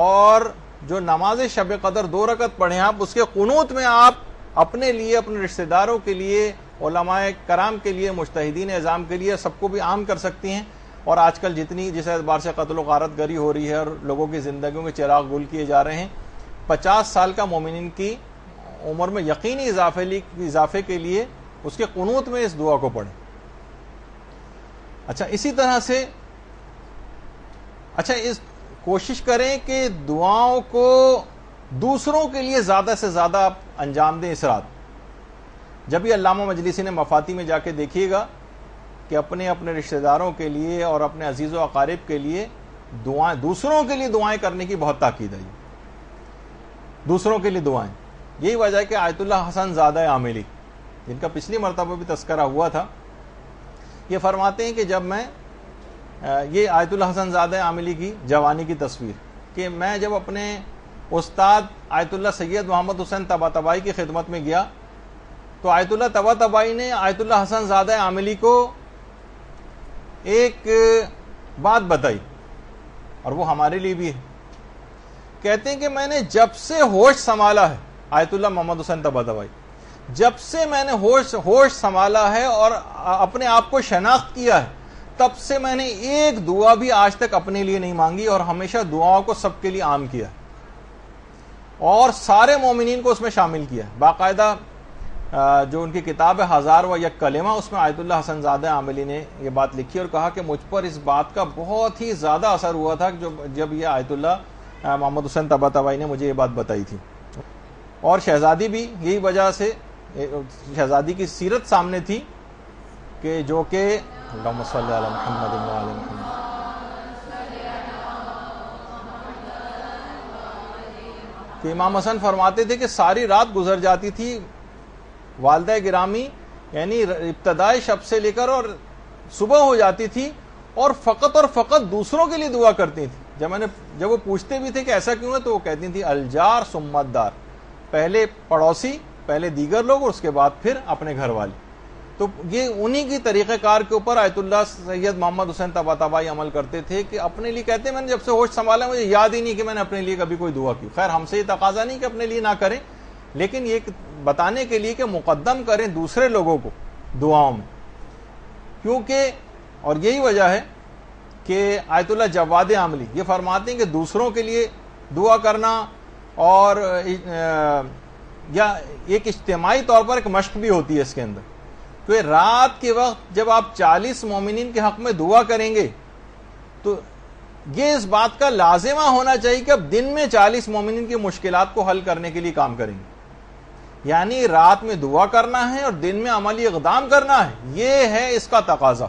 और जो नमाज शब कदर 2 रकत पढ़ें आप, उसके कुनूत में आप अपने लिए, अपने रिश्तेदारों के लिए, उलमाए कराम के लिए, मुज्तहिदीन इज़ाम के लिए सबको भी आम कर सकती हैं। और आजकल जितनी जिस एतबार से कत्ल व गारत गरी हो रही है और लोगों की ज़िंदगियों के चिराग गुल किए जा रहे हैं, 50 साल का मोमिन की उम्र में यकीनी इजाफे के लिए उसके कुनूत में इस दुआ को पढ़ें। अच्छा, इसी तरह से इस कोशिश करें कि दुआओं को दूसरों के लिए ज़्यादा से ज़्यादा आप अंजाम दें इस रात। जब भी अल्लामा मजलिसी ने मफाती में जाके देखिएगा कि अपने रिश्तेदारों के लिए और अपने अजीज़ व अकारिब के लिए दुआएं, दूसरों के लिए दुआएं करने की बहुत ताकीद है। दूसरों के लिए दुआएं, यही वजह है कि आयतुल्लाह हसन ज़ादा आमिली, जिनका पिछली मरतबा भी तस्करा हुआ था, ये फरमाते हैं कि जब मैं ये आयतुल्लाह हसन ज़ादे आमिली की जवानी की तस्वीर कि मैं जब अपने उस्ताद Ayatollah Sayyid Mohammad Hussain Tabatabai की खिदमत में गया तो आयतुल्लाह तबातबाई ने आयतुल्लाह हसन ज़ादे आमिली को एक बात बताई और वो हमारे लिए भी है। कहते हैं कि मैंने जब से होश संभाला है, आयतुल्लाह मोहम्मद हुसैन तबातबाई, जब से मैंने होश संभाला है और अपने आप को शनाख्त किया है तब से मैंने एक दुआ भी आज तक अपने लिए नहीं मांगी और हमेशा दुआओं को सबके लिए आम किया और सारे मोमिनीन को उसमें शामिल किया। बाकायदा जो उनकी किताब है 1001 कलेमा, उसमें आयतुल्लाह हसन ज़ादे आमिली ने यह बात लिखी और कहा कि मुझ पर इस बात का बहुत ही ज़्यादा असर हुआ था जब ये आयतुल्लाह मोहम्मद हुसैन तबातबाई ने मुझे ये बात बताई थी। और शहज़ादी भी यही वजह से, शहज़ादी की सीरत सामने थी कि जो के इमाम हसन फरमाते थे कि सारी रात गुजर जाती थी वालदा गिरामी, यानी इब्तदाई शब से लेकर और सुबह हो जाती थी और फ़कत दूसरों के लिए दुआ करती थी। जब वो पूछते भी थे कि ऐसा क्यों है तो वो कहती थी अलजार सुम्मदार, पहले पड़ोसी, पहले दीगर लोग और उसके बाद फिर अपने घर वाले। तो ये उन्हीं की तरीक़ेकार के ऊपर Ayatollah Sayyid Mohammad Hussain Tabatabai अमल करते थे कि अपने लिए कहते हैं मैंने जब से होश संभाला मुझे याद ही नहीं कि मैंने अपने लिए कभी कोई दुआ की। खैर हमसे ये तकाजा नहीं कि अपने लिए ना करें, लेकिन ये बताने के लिए कि मुकद्दम करें दूसरे लोगों को दुआओं में, क्योंकि और यही वजह है कि आयतुल्लाह जवाद आमली ये फरमाते हैं कि दूसरों के लिए दुआ करना और या एक इज्तिमाई तौर पर एक मश्क भी होती है इसके अंदर। तो रात के वक्त जब आप 40 मोमिनीन के हक में दुआ करेंगे तो ये इस बात का लाजिमा होना चाहिए कि अब दिन में 40 मोमिनीन की मुश्किलात को हल करने के लिए काम करेंगे, यानी रात में दुआ करना है और दिन में अमली इक़दाम करना है, ये है इसका तकाजा।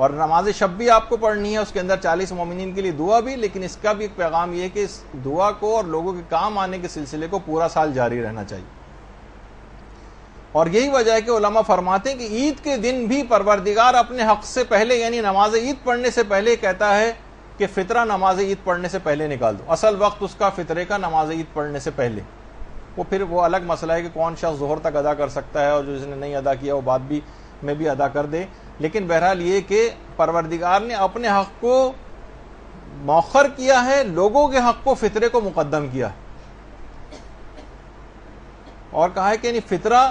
और नमाज शब भी आपको पढ़नी है, उसके अंदर 40 मोमिनीन के लिए दुआ भी, लेकिन इसका भी एक पैगाम यह है कि इस दुआ को और लोगों के काम आने के सिलसिले को पूरा साल जारी रहना चाहिए। और यही वजह है कि उलमा फरमाते हैं कि ईद के दिन भी परवरदिगार अपने हक से पहले यानी नमाज ईद पढ़ने से पहले कहता है कि फितरा नमाज ईद पढ़ने से पहले निकाल दो। असल वक्त उसका फितरे का नमाज ईद पढ़ने से पहले, वो फिर वो अलग मसला है कि कौन शख्स जोहर तक अदा कर सकता है और जो जिसने नहीं अदा किया वो बाद भी में भी अदा कर दे, लेकिन बहरहाल ये कि परवरदिगार ने अपने हक को मौखर किया है, लोगों के हक को फितरे को मुकद्दम किया है और कहा है कि यानी फितरा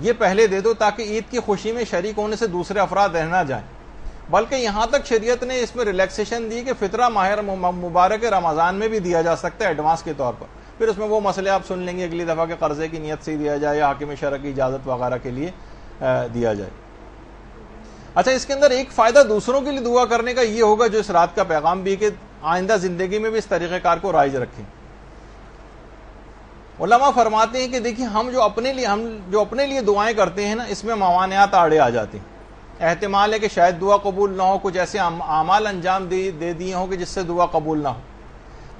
ये पहले दे दो ताकि ईद की खुशी में शरीक होने से दूसरे अफराद रह ना जाएं। बल्कि यहाँ तक शरीयत ने इसमें रिलैक्सेशन दी कि फितरा माहिर मुबारक रमज़ान में भी दिया जा सकता है एडवांस के तौर पर। फिर उसमें वो मसले आप सुन लेंगे अगली दफ़ा के कर्जे की नीयत से दिया जाए या हाकिम शरअ की इजाज़त वगैरह के लिए दिया जाए। अच्छा, इसके अंदर एक फ़ायदा दूसरों के लिए दुआ करने का ये होगा जो इस रात का पैगाम भी कि आइंदा ज़िंदगी में भी इस तरीक़ेकार को राइज रखें। उलमा फरमाते हैं कि देखिए हम जो अपने लिए दुआएं करते हैं ना, इसमें मवानियात आड़े आ जाते हैं। एहतमाल है कि शायद दुआ कबूल ना हो, कुछ ऐसे आमाल अंजाम दे दिए हों कि जिससे दुआ कबूल ना हो।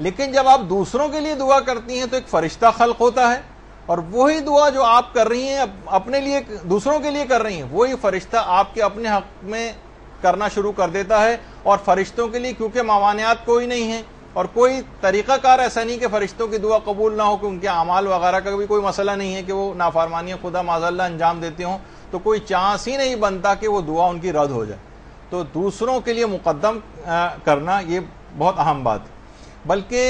लेकिन जब आप दूसरों के लिए दुआ करती हैं तो एक फरिश्ता खल्क होता है और वही दुआ जो आप कर रही हैं अपने लिए दूसरों के लिए कर रही हैं, वही फरिश्ता आपके अपने हक में करना शुरू कर देता है। और फरिश्तों के लिए क्योंकि मवानियात कोई नहीं है और कोई तरीक़ाकार ऐसा नहीं कि फ़रिश्तों की दुआ कबूल ना हो कि उनके अमाल वगैरह का भी कोई मसला नहीं है कि वो नाफरमानियाँ खुदा माज़ल्लाह अंजाम देते हों, तो कोई चांस ही नहीं बनता कि वो दुआ उनकी रद्द हो जाए। तो दूसरों के लिए मुकद्दम करना ये बहुत अहम बात है। बल्कि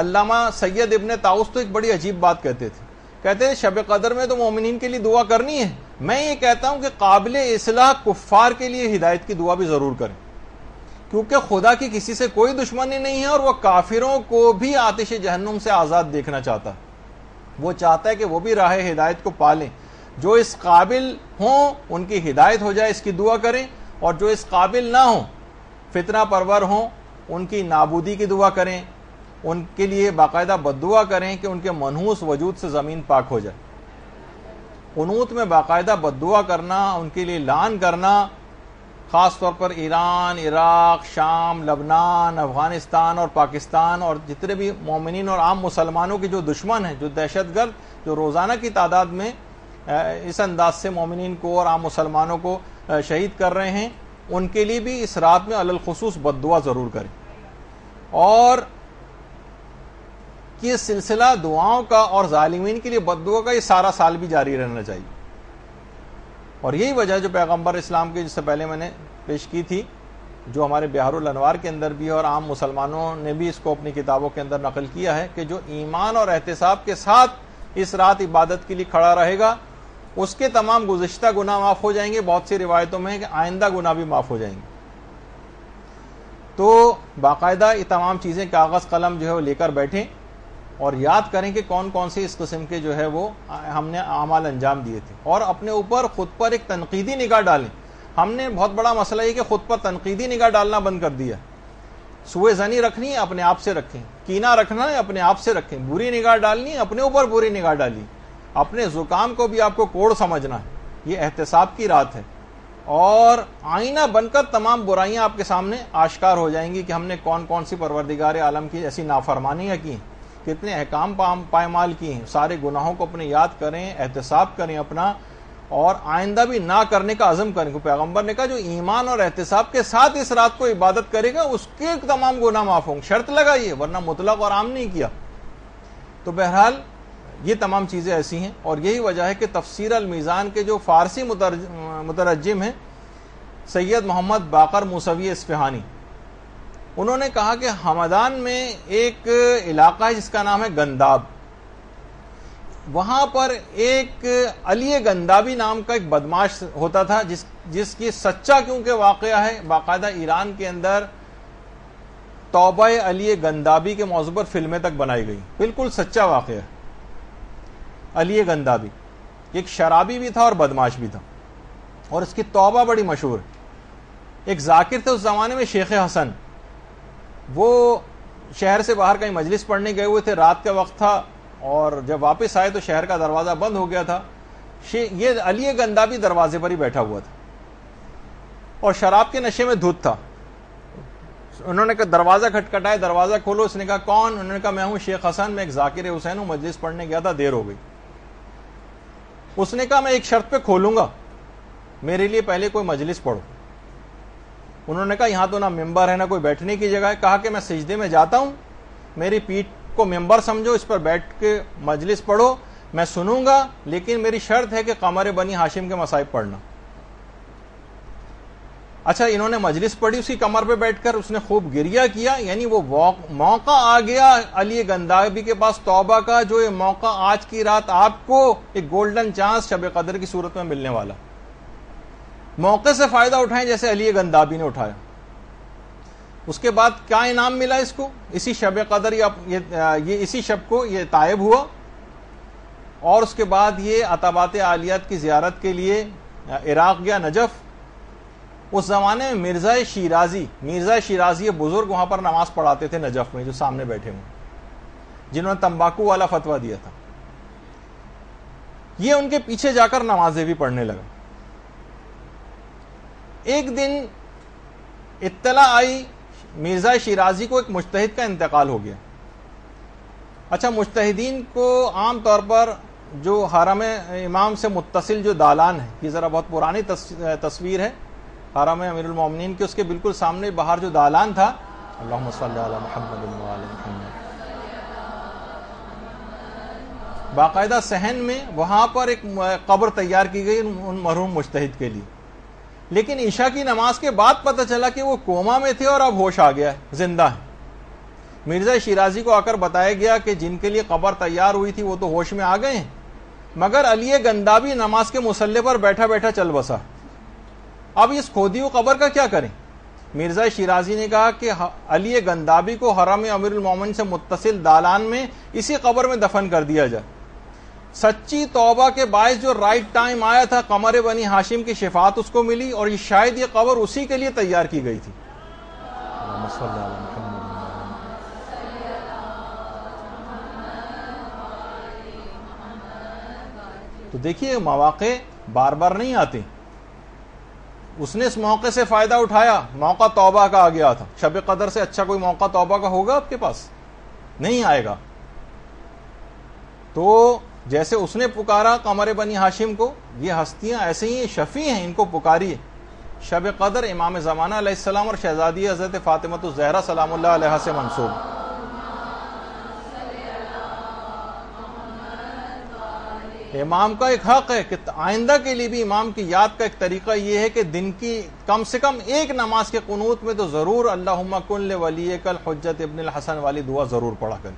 अल्लामा सैयद इब्ने ताउस तो एक बड़ी अजीब बात कहते थे, कहते थे शब कदर में तो मोमिनीन के लिए दुआ करनी है, मैं ये कहता हूँ कि काबिल इसलाह कुफ़ार के लिए हिदायत की दुआ भी ज़रूर करें, क्योंकि खुदा की किसी से कोई दुश्मनी नहीं है और वह काफिरों को भी आतिश जहन्नुम से आज़ाद देखना चाहता है। वो चाहता है कि वो भी राह हिदायत को पालें, जो इस काबिल हों उनकी हिदायत हो जाए इसकी दुआ करें, और जो इस काबिल ना हों फितना परवर हों उनकी नाबूदी की दुआ करें, उनके लिए बाकायदा बद्दुआ करें कि उनके मनहूस वजूद से ज़मीन पाक हो जाए। उनूत में बाकायदा बद्दुआ करना, उनके लिए लान करना, ख़ास तौर पर ईरान, इराक़, शाम, लबनान, अफ़ग़ानिस्तान और पाकिस्तान और जितने भी मोमिनीन और आम मुसलमानों के जो दुश्मन हैं, जो दहशतगर्द जो रोज़ाना की तादाद में इस अंदाज से मोमिनीन को और आम मुसलमानों को शहीद कर रहे हैं, उनके लिए भी इस रात में अलखसूस बद्दुआ ज़रूर करें। और ये सिलसिला दुआओं का और ज़ालिमीन के लिए बद्दुआ का ये सारा साल भी जारी रहना चाहिए। और यही वजह जो पैगंबर इस्लाम के जिससे पहले मैंने पेश की थी, जो हमारे बिहारुल अनवार के अंदर भी है और आम मुसलमानों ने भी इसको अपनी किताबों के अंदर नकल किया है कि जो ईमान और एहतिसाब के साथ इस रात इबादत के लिए खड़ा रहेगा उसके तमाम गुज़िश्ता गुनाह माफ़ हो जाएंगे। बहुत सी रिवायतों में है कि आइंदा गुनाह भी माफ़ हो जाएंगे। तो बाकायदा ये तमाम चीज़ें कागज़ कलम जो है वो लेकर बैठें और याद करें कि कौन कौन से इस किस्म के जो है वो हमने आमाल अंजाम दिए थे, और अपने ऊपर ख़ुद पर एक तनकीदी निगाह डालें। हमने बहुत बड़ा मसला ये कि ख़ुद पर तनकीदी निगाह डालना बंद कर दिया। सुए जनी रखनी है अपने आप से रखें, कीना रखना है अपने आप से रखें, बुरी निगाह डालनी है अपने ऊपर बुरी निगाह डाली। अपने ज़ुकाम को भी आपको कोड़ समझना है, ये एहतिसाब की रात है। और आईना बनकर तमाम बुराइयाँ आपके सामने आश्कार हो जाएंगी कि हमने कौन कौन सी परवरदिगार आलम की ऐसी नाफरमानियाँ की, कितने अहकाम पायमाल किए हैं। सारे गुनाहों को अपने याद करें, एहतिसाब करें अपना, और आइंदा भी ना करने का अज़म करें। क्योंकि पैगम्बर ने कहा जो ईमान और एहतिसाब के साथ इस रात को इबादत करेगा उसके तमाम गुनाह माफ़ होंगे। शर्त लगाइए, वरना मुतलक और आम नहीं किया। तो बहरहाल ये तमाम चीज़ें ऐसी हैं। और यही वजह है कि तफसीर अल मीज़ान के जो फ़ारसी मुतरजम हैं सैयद मोहम्मद बाक़र मूसवी इस्फहानी, उन्होंने कहा कि हमदान में एक इलाका है जिसका नाम है गंदाब, वहाँ पर एक अली गंदाबी नाम का एक बदमाश होता था जिसकी सच्चा क्योंकि वाक़या है, बाकायदा ईरान के अंदर तौबा अली गंदाबी के मौजू पर फिल्में तक बनाई गई, बिल्कुल सच्चा वाक़या है। अली गंदाबी एक शराबी भी था और बदमाश भी था और इसकी तौबा बड़ी मशहूर है। एक जाकिर थे उस ज़माने में, शेख हसन, वो शहर से बाहर कहीं मजलिस पढ़ने गए हुए थे, रात का वक्त था और जब वापस आए तो शहर का दरवाज़ा बंद हो गया था। ये अली गंदाबी दरवाजे पर ही बैठा हुआ था और शराब के नशे में धुत था। उन्होंने कहा दरवाज़ा खटखटाया, दरवाज़ा खोलो, उसने कहा कौन? उन्होंने कहा मैं हूँ शेख हसन, मैं एक जाकिर हुसैन हूँ, मजलिस पढ़ने गया था, देर हो गई। उसने कहा मैं एक शर्त पे खोलूंगा, मेरे लिए पहले कोई मजलिस पढ़ो। उन्होंने कहा यहाँ तो ना मेंबर है ना कोई बैठने की जगह है। कहा कि मैं सजदे में जाता हूँ, मेरी पीठ को मेंबर समझो, इस पर बैठ के मजलिस पढ़ो, मैं सुनूंगा, लेकिन मेरी शर्त है कि कमर बनी हाशिम के मसाइब पढ़ना। अच्छा, इन्होंने मजलिस पढ़ी, उसकी कमर पे बैठकर उसने खूब गिरिया किया, यानी वो मौका आ गया अली गंदाबी के पास तौबा का, जो ये मौका आज की रात आपको एक गोल्डन चांस शब कदर की सूरत में मिलने वाला। मौके से फ़ायदा उठाएं जैसे अली गंदाबी ने उठाया। उसके बाद क्या इनाम मिला इसको? इसी शब कदर ये इसी शब को ये तायब हुआ और उसके बाद ये अताबात आलियात की ज़ियारत के लिए इराक़ गया, नजफ़। उस ज़माने में मिर्ज़ा शिराज़ी ये बुज़ुर्ग वहाँ पर नमाज़ पढ़ाते थे नजफ़ में, जो सामने बैठे हुए, जिन्होंने तंबाकू वाला फतवा दिया था। ये उनके पीछे जाकर नमाजें भी पढ़ने लगा। एक दिन इत्तला आई, मिर्ज़ा शिराज़ी को एक मुज्तहिद का इंतकाल हो गया। अच्छा, मुज्तहिदीन को आम तौर पर जो हरम इमाम से मुत्तसिल जो दालान है, ये ज़रा बहुत पुरानी तस्वीर है हरम अमीरुल मोमिनीन के, उसके बिल्कुल सामने बाहर जो दालान था, अल्लाहुम्मा सल्ली अला मुहम्मद व आलि मुहम्मद, बाकायदा सहन में वहाँ पर एक कब्र तैयार की गई उन मरहूम मुज्तहिद के लिए। लेकिन ईशा की नमाज के बाद पता चला कि वो कोमा में थे और अब होश आ गया है, जिंदा है। मिर्ज़ा शिराज़ी को आकर बताया गया कि जिनके लिए कब्र तैयार हुई थी वो तो होश में आ गए हैं, मगर अली गंदाबी नमाज के मुसल्ले पर बैठा बैठा चल बसा। अब इस खोदी हुई कब्र का क्या करें? मिर्ज़ा शिराज़ी ने कहा कि अली गंदाबी को हरम अमीरुल मोमिनीन से मुत्तसिल दालान में इसी कब्र में दफन कर दिया जाए। सच्ची तौबा के बायस जो राइट टाइम आया था, कमर बनी हाशिम की शिफात उसको मिली और शायद ये कब्र उसी के लिए तैयार की गई थी। तो देखिए, मौके बार बार नहीं आते। उसने इस मौके से फ़ायदा उठाया, मौका तौबा का आ गया था। शब कदर से अच्छा कोई मौका तौबा का होगा आपके पास? नहीं आएगा। तो जैसे उसने पुकारा कमर बनी हाशिम को, ये हस्तियाँ ऐसे ही शफ़ी हैं, इनको पुकारिए। शब कदर इमाम ज़माना अलैहिस्सलाम और शहज़ादी हज़रत फ़ातिमतु ज़हरा सलामुल्लाह अलैहा से मंसूब। इमाम का एक हक़ है कि आइंदा के लिए भी इमाम की याद का एक तरीका ये है कि दिन की कम से कम एक नमाज के कुनूत में तो ज़रूर अल्लाहुम्मा कुन ले वलियकल हुज्जत इब्निल हसन वाली दुआ ज़रूर पढ़ा करें।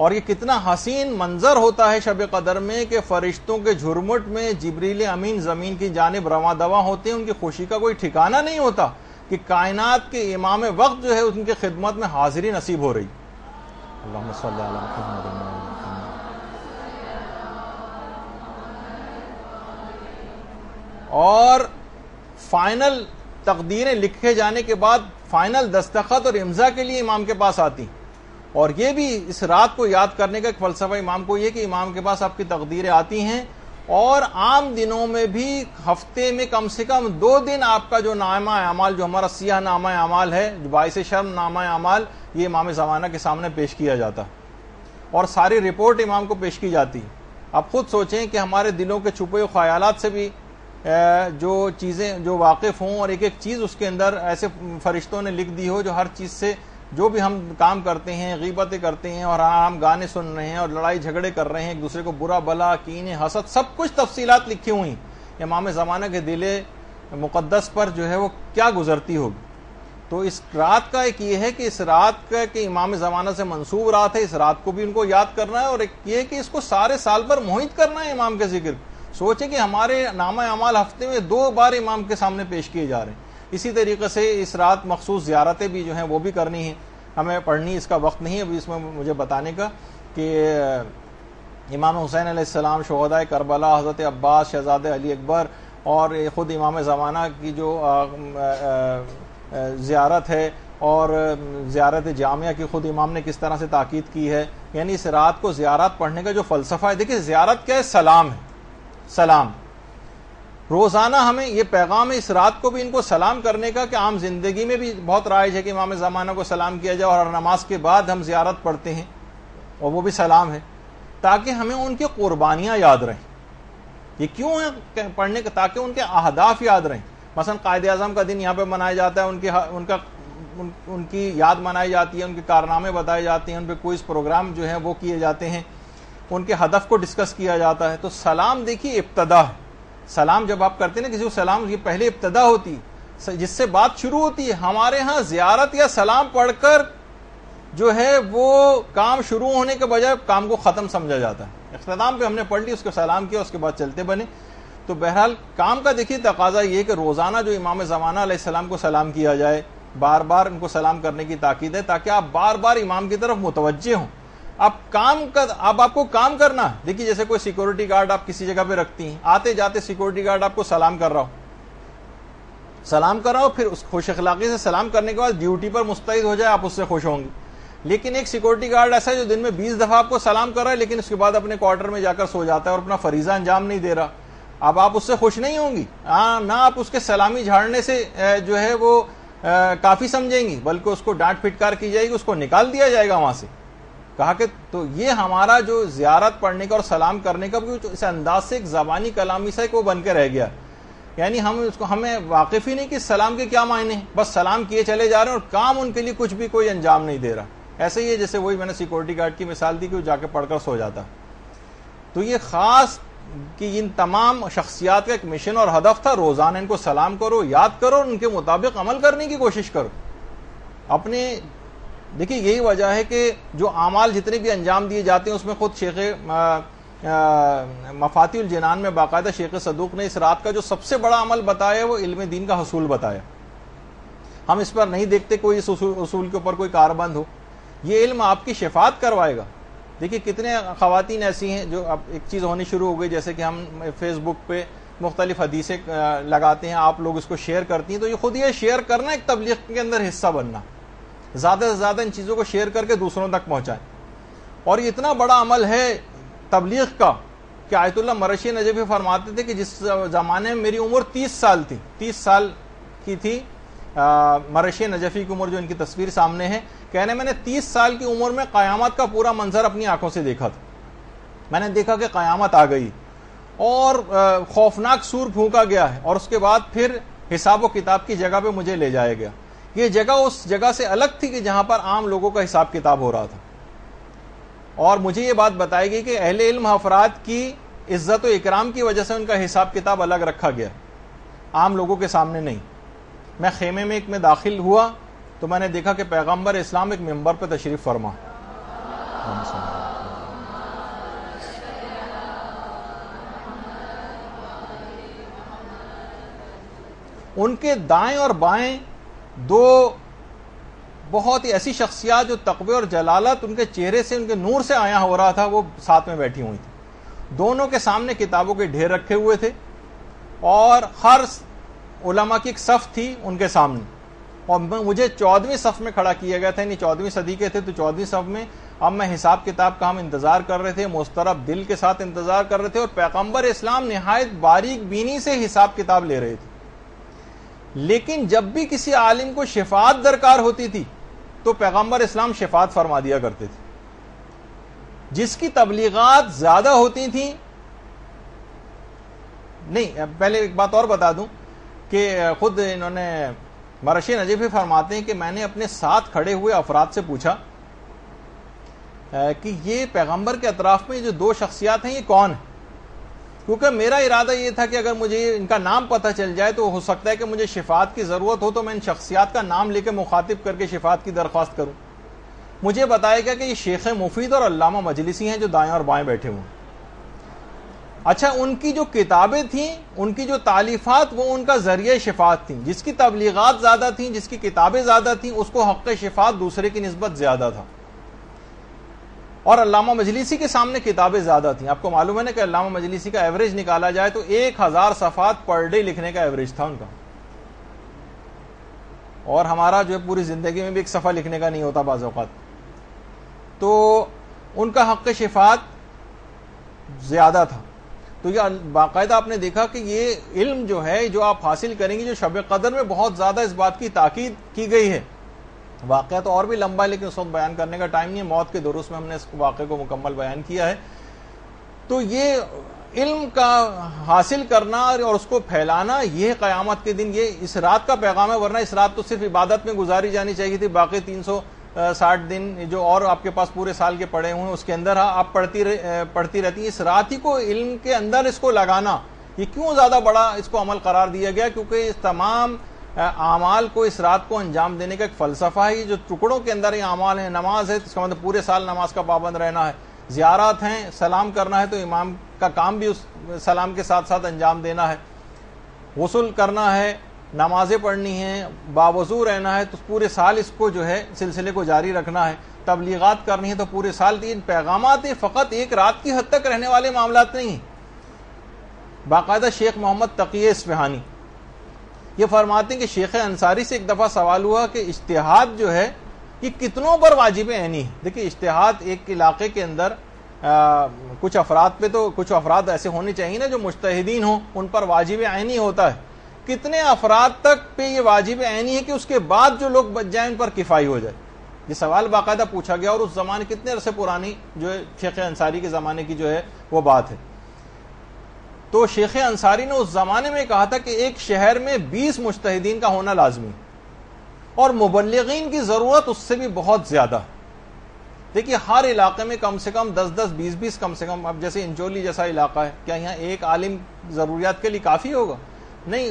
और ये कितना हसीन मंज़र होता है शब कदर में कि फ़रिश्तों के झुरमुट में जिब्रील अमीन ज़मीन की जानिब रवां दवां होते हैं, उनकी खुशी का कोई ठिकाना नहीं होता कि कायनात के इमाम वक्त जो है उनकी खिदमत में हाज़िरी नसीब हो रही। अल्लाहुम्मा सल्ली अला मुहम्मद। और फाइनल तकदीरें लिखे जाने के बाद फाइनल दस्तखत और इम्ज़ा के लिए इमाम के पास आती। और ये भी इस रात को याद करने का एक फ़लसफ़ा इमाम को ये कि इमाम के पास आपकी तकदीरें आती हैं और आम दिनों में भी हफ्ते में कम से कम 2 दिन आपका जो नामा अमाल, जो हमारा सियाह नामा अमाल है, जो बाइस शर्म नामा अमाल, ये इमाम ज़माना के सामने पेश किया जाता और सारी रिपोर्ट इमाम को पेश की जाती। आप ख़ुद सोचें कि हमारे दिलों के छुपे हुए ख्यालात से भी जो चीज़ें जो वाकिफ़ हों और एक एक चीज़ उसके अंदर ऐसे फरिश्तों ने लिख दी हो जो हर चीज़ से जो भी हम काम करते हैं, गीबतें करते हैं और हम गाने सुन रहे हैं और लड़ाई झगड़े कर रहे हैं, एक दूसरे को बुरा भला, कीन, हसद, सब कुछ तफसीलात लिखी हुई। इमाम ज़माना के दिले मुक़द्दस पर जो है वो क्या गुजरती होगी। तो इस रात का एक ये है कि इस रात का कि इमाम ज़माना से मंसूब रात है, इस रात को भी उनको याद करना है और एक ये कि इसको सारे साल पर मोहित करना है इमाम के जिक्र। सोचें कि हमारे नामा अमाल हफ्ते में 2 बार इमाम के सामने पेश किए जा रहे हैं। इसी तरीके से इस रात मखसूस ज़ियारतें भी जो हैं वो भी करनी है, हमें पढ़नी इसका वक्त नहीं है अभी इसमें मुझे बताने का कि इमाम हुसैन अलैहिस्सलाम, शुहदाए करबला, हज़रत अब्बास, शहजादे अली अकबर और ख़ुद इमाम ज़माना की जो ज़ियारत है और ज़ियारत जामिया की ख़ुद इमाम ने किस तरह से ताक़ीद की है। यानी इस रात को ज़ियारत पढ़ने का जो फ़लसफ़ा है, देखिए ज़ियारत क्या है, सलाम है। सलाम रोज़ाना हमें ये पैगाम है इस रात को भी इनको सलाम करने का कि आम ज़िंदगी में भी बहुत राइज है कि इमाम ज़माना को सलाम किया जाए और नमाज के बाद हम ज़ियारत पढ़ते हैं और वो भी सलाम है, ताकि हमें उनकी क़ुरबानियाँ याद रहें। ये क्यों है पढ़ने का? ताकि उनके अहदाफ याद रहें। मसलन कायद आज़म का दिन यहाँ पर मनाया जाता है, उनकी याद मनाई जाती है, उनके कारनामे बताए जाते हैं, उन पर क्विज़ प्रोग्राम जो है वो किए जाते हैं, उनके हदफ को डिस्कस किया जाता है। तो सलाम देखिए इब्तदा, सलाम जब आप करते हैं ना किसी को सलाम, ये पहले इब्तदा होती है जिससे बात शुरू होती है। हमारे यहाँ ज़ियारत या सलाम पढ़कर जो है वो काम शुरू होने के बजाय काम को ख़त्म समझा जाता है। इख्तिताम पे हमने पढ़ ली, उसको सलाम किया, उसके बाद चलते बने। तो बहरहाल काम का देखिए तकाजा ये कि रोज़ाना जो इमाम ज़माना अलैहिस्सलाम को सलाम किया जाए, बार बार उनको सलाम करने की ताकीद है ताकि आप बार बार इमाम की तरफ मुतवज्जे हों। अब आपको काम करना। देखिए जैसे कोई सिक्योरिटी गार्ड आप किसी जगह पे रखती हैं, आते जाते सिक्योरिटी गार्ड आपको सलाम कर रहा हो, फिर उस खुश अखलाकी से सलाम करने के बाद ड्यूटी पर मुस्तैद हो जाए, आप उससे खुश होंगे। लेकिन एक सिक्योरिटी गार्ड ऐसा है जो दिन में 20 दफ़ा आपको सलाम कर रहा है लेकिन उसके बाद अपने क्वार्टर में जाकर सो जाता है और अपना फरीजा अंजाम नहीं दे रहा, अब आप उससे खुश नहीं होंगी। हाँ ना, आप उसके सलामी झाड़ने से जो है वो काफ़ी समझेंगी, बल्कि उसको डांट फिटकार की जाएगी, उसको निकाल दिया जाएगा वहाँ से, कहा कि। तो ये हमारा जो ज़ियारत पढ़ने का और सलाम करने का इस अंदाज से एक ज़बानी कलामी सा एक वो बन के रह गया। यानी हमें वाकिफ़ ही नहीं कि सलाम के क्या मायने हैं, बस सलाम किए चले जा रहे हैं और काम उनके लिए कुछ भी कोई अंजाम नहीं दे रहा। ऐसे ही है जैसे वही मैंने सिक्योरिटी गार्ड की मिसाल दी कि वो जाके पढ़कर सो जाता। तो ये ख़ास कि इन तमाम शख्सियात का एक मिशन और हदफ था, रोज़ाना इनको सलाम करो, याद करो, उनके मुताबिक अमल करने की कोशिश करो अपने। देखिए यही वजह है कि जो आमाल जितने भी अंजाम दिए जाते हैं उसमें ख़ुद शेख मफातिहुल जिनान में बाकायदा शेख सदूक ने इस रात का जो सबसे बड़ा अमल बताया वो इल्म दीन का हसूल बताया। हम इस पर नहीं देखते कोई इस उसूल के ऊपर कोई कारबंद हो। ये इल्म आपकी शिफात करवाएगा। देखिए कितने ख़वातीन ऐसी हैं जो अब एक चीज़ होनी शुरू हो गई, जैसे कि हम फेसबुक पर मुख्तलिफ हदीसें लगाते हैं, आप लोग इसको शेयर करती हैं, तो ये खुद ये शेयर करना एक तबलीग के अंदर हिस्सा बनना, ज़्यादा से ज़्यादा इन चीज़ों को शेयर करके दूसरों तक पहुँचाएं। और ये इतना बड़ा अमल है तबलीग का कि आयतुल्लाह मरशी नजफ़ी फरमाते थे कि जिस ज़माने में मेरी उम्र 30 साल थी, 30 साल की थी मरशी नजफ़ी की उम्र, जो इनकी तस्वीर सामने है, कहने मैंने 30 साल की उम्र में क़यामत का पूरा मंजर अपनी आँखों से देखा था। मैंने देखा कि क़यामत आ गई और खौफनाक सूर फूँका गया है और उसके बाद फिर हिसाब व किताब की जगह पर मुझे ले जाया गया। ये जगह उस जगह से अलग थी कि जहाँ पर आम लोगों का हिसाब किताब हो रहा था। और मुझे ये बात बताई गई कि अहले इल्म अफराद की इज्जत व इकराम की वजह से उनका हिसाब किताब अलग रखा गया, आम लोगों के सामने नहीं। मैं खेमे में एक में दाखिल हुआ तो मैंने देखा कि पैगम्बर इस्लाम एक मेंबर पर तशरीफ़ फरमा। उनके दाएं और बाएं 2 बहुत ही ऐसी शख्सियात जो तक़वे और जलालत उनके चेहरे से, उनके नूर से आया हो रहा था, वो साथ में बैठी हुई थी। दोनों के सामने किताबों के ढेर रखे हुए थे और हर उलमा की एक सफ़ थी उनके सामने। और मुझे 14वीं सफ़ में खड़ा किया गया था, यानी 14वीं सदी के थे, तो 14वीं सफ़ में अब मैं हिसाब किताब का हम इंतज़ार कर रहे थे, मुस्तरब दिल के साथ इंतज़ार कर रहे थे और पैगम्बर इस्लाम नहायत बारीक बीनी से हिसाब किताब ले रहे थे। लेकिन जब भी किसी आलिम को शिफात दरकार होती थी तो पैगंबर इस्लाम शिफात फरमा दिया करते थे। जिसकी तबलीगात ज़्यादा होती थी, पहले एक बात और बता दूं कि ख़ुद इन्होंने मरशी नजीफी फरमाते हैं कि मैंने अपने साथ खड़े हुए अफराद से पूछा कि ये पैगंबर के अतराफ में जो दो शख्सियात हैं ये कौन है, क्योंकि मेरा इरादा ये था कि अगर मुझे इनका नाम पता चल जाए तो हो सकता है कि मुझे शिफात की ज़रूरत हो तो मैं इन शख्सियात का नाम लेकर मुखातिब करके शिफात की दरख्वास्त करूं। मुझे बताया गया कि ये शेख मुफीद और अल्लामा मजलिसी हैं जो दाएँ और बाएँ बैठे हुए हैं। अच्छा, उनकी जो किताबें थीं, उनकी जो तालीफात, वो उनका ज़रिए शिफात थीं। जिसकी तबलीगात ज़्यादा थीं, जिसकी किताबें ज़्यादा थीं, उसको हक़ शिफात दूसरे की निस्बत ज़्यादा था, और अल्लामा मजलिसी के सामने किताबें ज़्यादा थीं। आपको मालूम है ना कि अल्लामा मजलिसी का एवरेज निकाला जाए तो 1000 सफ़ात पर डे लिखने का एवरेज था उनका, और हमारा जो है पूरी ज़िंदगी में भी एक सफ़ा लिखने का नहीं होता बाज़ औक़ात। तो उनका हक़ शिफात ज़्यादा था। तो ये बाकायदा आपने देखा कि ये इल्म जो है जो आप हासिल करेंगे, जो शब कदर में बहुत ज़्यादा इस बात की ताक़ीद की गई है। वाक़या तो और भी लंबा है लेकिन उस वक्त बयान करने का टाइम नहीं है। मौत के दुरुस्त में हमने इस वाक़े को मुकम्मल बयान किया है। तो ये इल्म का हासिल करना और उसको फैलाना, ये क़यामत के दिन, ये इस रात का पैगाम है। वरना इस रात तो सिर्फ इबादत में गुजारी जानी चाहिए थी। बाकी 360 दिन जो और आपके पास पूरे साल के पड़े हुए हैं उसके अंदर आप पढ़ती रहती हैं। इस रात ही को इल्म के अंदर इसको लगाना, ये क्यों ज़्यादा बड़ा इसको अमल करार दिया गया? क्योंकि इस तमाम आमाल को इस रात को अंजाम देने का एक फ़लसफ़ा है। ये जो टुकड़ों के अंदर ये आमाल है, नमाज है, इसका मतलब पूरे साल नमाज का पाबंद रहना है। ज़ियारत हैं, सलाम करना है तो इमाम का काम भी उस सलाम के साथ साथ अंजाम देना है। वसूल करना है, नमाज़ें पढ़नी हैं, बावजूद रहना है, तो पूरे साल इसको जो है सिलसिले को जारी रखना है। तबलीगात करनी है तो पूरे साल। इन पैगामात फ़कत एक रात की हद तक रहने वाले मामलात नहीं। बाकायदा शेख मोहम्मद तकी इस्फहानी ये फरमाते हैं कि शेख अंसारी से एक दफ़ा सवाल हुआ कि इज्तिहाद जो है ये कितनों पर वाजिब ऐनी है। देखिए, इज्तिहाद एक इलाके के अंदर कुछ अफराद पे, तो कुछ अफराद ऐसे होने चाहिए ना जो मुज्तहिदीन हों, उन पर वाजिब ऐनी होता है। कितने अफराद तक पे ये वाजिब ऐनी है कि उसके बाद जो लोग बच जाएं उन पर किफ़ाई हो जाए। ये सवाल बाकायदा पूछा गया, और उस ज़माने कितने अरसे पुरानी जो है शेख अंसारी के ज़माने की जो है वो बात है। तो शेख अंसारी ने उस ज़माने में कहा था कि एक शहर में 20 मुज्तहिदीन का होना लाजमी, और मुबल्लिगीन की ज़रूरत उससे भी बहुत ज़्यादा। देखिए, हर इलाके में कम से कम 10-10, 20-20 कम से कम। अब जैसे इंचोली जैसा इलाका है, क्या यहाँ एक आलिम ज़रूरियात के लिए काफ़ी होगा? नहीं,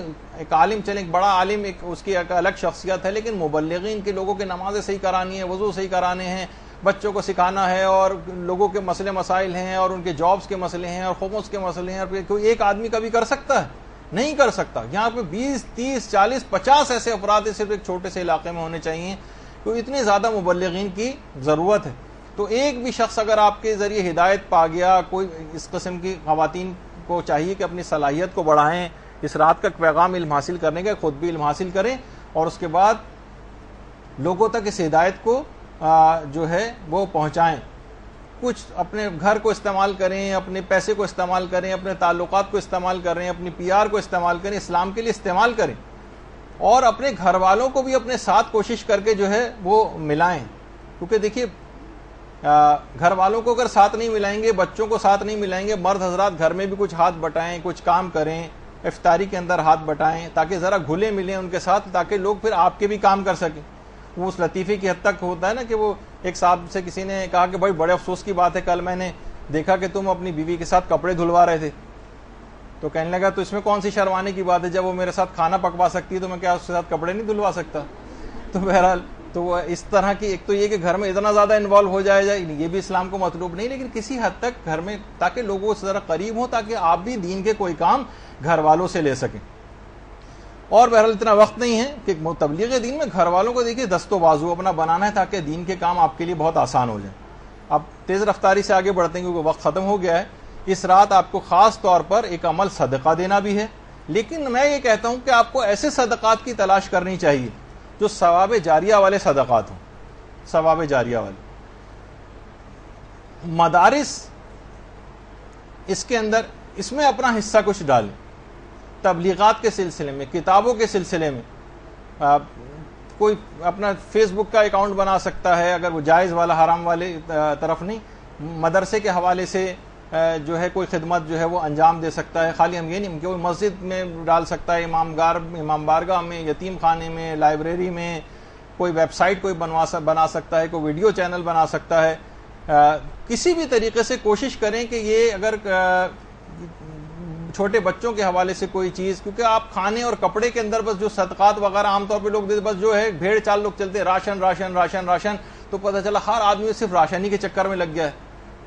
एक आलिम चले, एक बड़ा आलिम, एक उसकी एक अलग शख्सियत है, लेकिन मुबल्लिगीन के लोगों के नमाज़ें सही करानी है, वज़ू सही कराने हैं, बच्चों को सिखाना है, और लोगों के मसले मसाइल हैं, और उनके जॉब्स के मसले हैं, और खमोस के मसले हैं। और कोई एक आदमी कभी कर सकता है? नहीं कर सकता। यहाँ पे 20, 30, 40, 50 ऐसे अफराद सिर्फ एक छोटे से इलाके में होने चाहिए। तो इतनी ज़्यादा मुबल्लिगीन की ज़रूरत है। तो एक भी शख्स अगर आपके ज़रिए हिदायत पा गया, कोई इस किस्म की ख़वातीन को चाहिए कि अपनी सलाहियत को बढ़ाएँ, इस रात का पैगाम इल्म हासिल करने का, ख़ुद भी इल्म हासिल करें, और उसके बाद लोगों तक इस हिदायत को जो है वो पहुँचाएँ। कुछ अपने घर को इस्तेमाल करें, अपने पैसे को इस्तेमाल करें, अपने ताल्लुकात को इस्तेमाल करें, अपनी PR को इस्तेमाल करें, इस्लाम के लिए इस्तेमाल करें, और अपने घर वालों को भी अपने साथ कोशिश करके जो है वो मिलाएं। क्योंकि देखिए, घर वालों को अगर साथ नहीं मिलाएंगे, बच्चों को साथ नहीं मिलाएंगे, मर्द हजरात घर में भी कुछ हाथ बटाएँ, कुछ काम करें, इफ्तारी के अंदर हाथ बटाएँ, ताकि ज़रा घुले मिलें उनके साथ, ताकि लोग फिर आपके भी काम कर सकें। वो उस लतीफ़े की हद तक होता है ना कि वो एक साहब से किसी ने कहा कि भाई बड़े अफसोस की बात है, कल मैंने देखा कि तुम अपनी बीवी के साथ कपड़े धुलवा रहे थे। तो कहने लगा, तो इसमें कौन सी शर्माने की बात है? जब वो मेरे साथ खाना पकवा सकती है तो मैं क्या उसके साथ कपड़े नहीं धुलवा सकता? तो बहरहाल, तो वो इस तरह की, एक तो ये कि घर में इतना ज़्यादा इन्वॉल्व हो जाए, ये भी इस्लाम को मतलूब नहीं, लेकिन किसी हद तक घर में, ताकि लोगों से ज़रा करीब हो, ताकि आप भी दीन के कोई काम घर वालों से ले सकें। और बहरहाल, इतना वक्त नहीं है कि तबलीग दीन में घर वालों को देखिए दस्तो बाजू अपना बनाना है, ताकि दीन के काम आपके लिए बहुत आसान हो जाए। आप तेज़ रफ्तारी से आगे बढ़ते हैं क्योंकि वक्त ख़त्म हो गया है। इस रात आपको ख़ास तौर पर एक अमल सदका देना भी है, लेकिन मैं ये कहता हूँ कि आपको ऐसे सदक़ात की तलाश करनी चाहिए जो सवाब जारिया वाले सदक़ात हों। सवाब जारिया वाले मदारिस इसके अंदर, इसमें अपना हिस्सा कुछ डालें। तबलीगात के सिलसिले में, किताबों के सिलसिले में, कोई अपना फेसबुक का अकाउंट बना सकता है, अगर वो जायज़ वाला, हराम वाले तरफ नहीं, मदरसे के हवाले से, जो है कोई खिदमत जो है वो अंजाम दे सकता है। खाली हम ये नहीं कि वो मस्जिद में डाल सकता है, इमाम बारगाह में, यतीम खाने में, लाइब्रेरी में, कोई वेबसाइट कोई बना सकता है, कोई वीडियो चैनल बना सकता है। किसी भी तरीके से कोशिश करें कि ये अगर छोटे बच्चों के हवाले से कोई चीज़, क्योंकि आप खाने और कपड़े के अंदर बस जो सदकात वगैरह आमतौर पर लोग देते, बस जो है भेड़ चाल लोग चलते हैं, राशन राशन राशन राशन, तो पता चला हर आदमी सिर्फ राशन ही के चक्कर में लग गया है।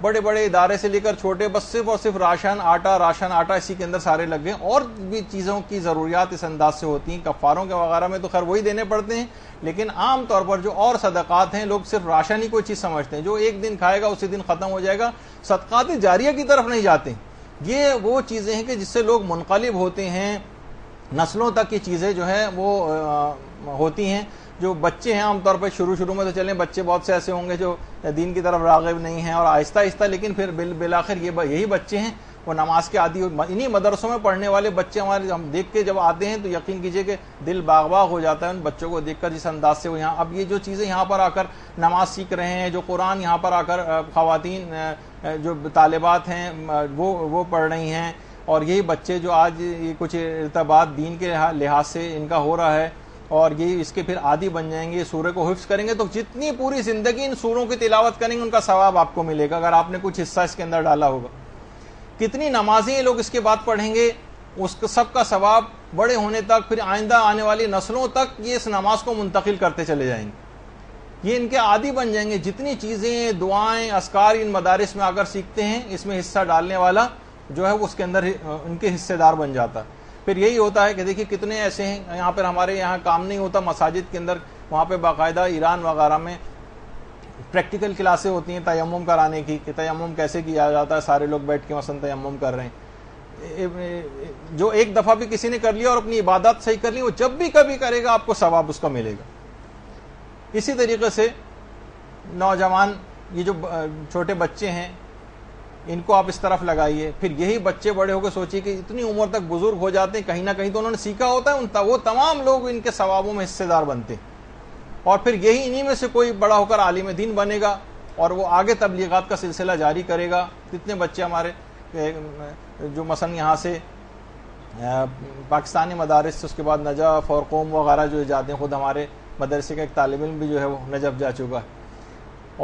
बड़े बड़े इदारे से लेकर छोटे बस सिर्फ और सिर्फ राशन आटा इसी के अंदर सारे लग गए। और भी चीज़ों की ज़रूरियात इस अंदाज से होती हैं, कफ़ारों के वगैरह में तो खैर वही देने पड़ते हैं, लेकिन आम तौर पर जो और सदक़ात हैं लोग सिर्फ राशन ही कोई चीज़ समझते हैं, जो एक दिन खाएगा उसी दिन ख़त्म हो जाएगा। सदक़ात जारिया की तरफ नहीं जाते। ये वो चीज़ें हैं कि जिससे लोग मुनक़लिब होते हैं, नस्लों तक की चीज़ें जो हैं वो होती हैं। जो बच्चे हैं आमतौर पर शुरू में तो चलें, बच्चे बहुत से ऐसे होंगे जो दीन की तरफ राग़िब नहीं हैं और आहिस्ता आहिस्ता, लेकिन फिर बिलाखिर यही बच्चे हैं वो नमाज के आदि। इन्हीं मदरसों में पढ़ने वाले बच्चे हमारे हम देख के जब आते हैं तो यकीन कीजिए कि दिल बाग हो जाता है उन बच्चों को देखकर, जिस अंदाज से वो यहाँ अब ये जो चीज़ें यहाँ पर आकर नमाज सीख रहे हैं, जो कुरान यहाँ पर आकर ख़वातीन जो तालिबात हैं वो पढ़ रही हैं, और यही बच्चे जो आज ये कुछ इर्तबात दीन के लिहाज से इनका हो रहा है और ये इसके फिर आदि बन जाएंगे। ये सूरह को हिफ्ज़ करेंगे तो जितनी पूरी ज़िंदगी इन सूरों की तिलावत करेंगे उनका सवाब आपको मिलेगा, अगर आपने कुछ हिस्सा इसके अंदर डाला होगा। कितनी नमाजें लोग इसके बाद पढ़ेंगे, उसका सबका सवाब बड़े होने तक फिर आइंदा आने वाली नस्लों तक ये इस नमाज को मुंतकिल करते चले जाएंगे, ये इनके आदी बन जाएंगे। जितनी चीज़ें दुआएं अस्कार इन मदारिस में आकर सीखते हैं, इसमें हिस्सा डालने वाला जो है वो उसके अंदर उनके हिस्सेदार बन जाता है। फिर यही होता है कि देखिए कितने ऐसे हैं यहाँ पर, हमारे यहाँ काम नहीं होता मसाजिद के अंदर, वहाँ पर बाकायदा ईरान वगैरह में प्रैक्टिकल क्लासें होती हैं तयम्मुम कराने की, कि तयम्मुम कैसे किया जाता है, सारे लोग बैठ के मसलन तयम्मुम कर रहे हैं। जो एक दफ़ा भी किसी ने कर लिया और अपनी इबादत सही कर ली, वो जब भी कभी करेगा आपको सवाब उसका मिलेगा। इसी तरीके से नौजवान ये जो छोटे बच्चे हैं इनको आप इस तरफ लगाइए, फिर यही बच्चे बड़े होकर सोचिए कि इतनी उम्र तक बुजुर्ग हो जाते हैं, कहीं ना कहीं तो उन्होंने सीखा होता है, वो तमाम लोग इनके सवाबों में हिस्सेदार बनते हैं। और फिर यही इन्हीं में से कोई बड़ा होकर आलिम दीन बनेगा और वो आगे तबलीगात का सिलसिला जारी करेगा। कितने बच्चे हमारे जो मसलन यहाँ से पाकिस्तानी मदारिस से उसके बाद नजफ़ और कौम वगैरह जो जाते हैं, ख़ुद हमारे मदरसे का एक तालिब इल्म भी जो है वो नजफ़ जा चुका है।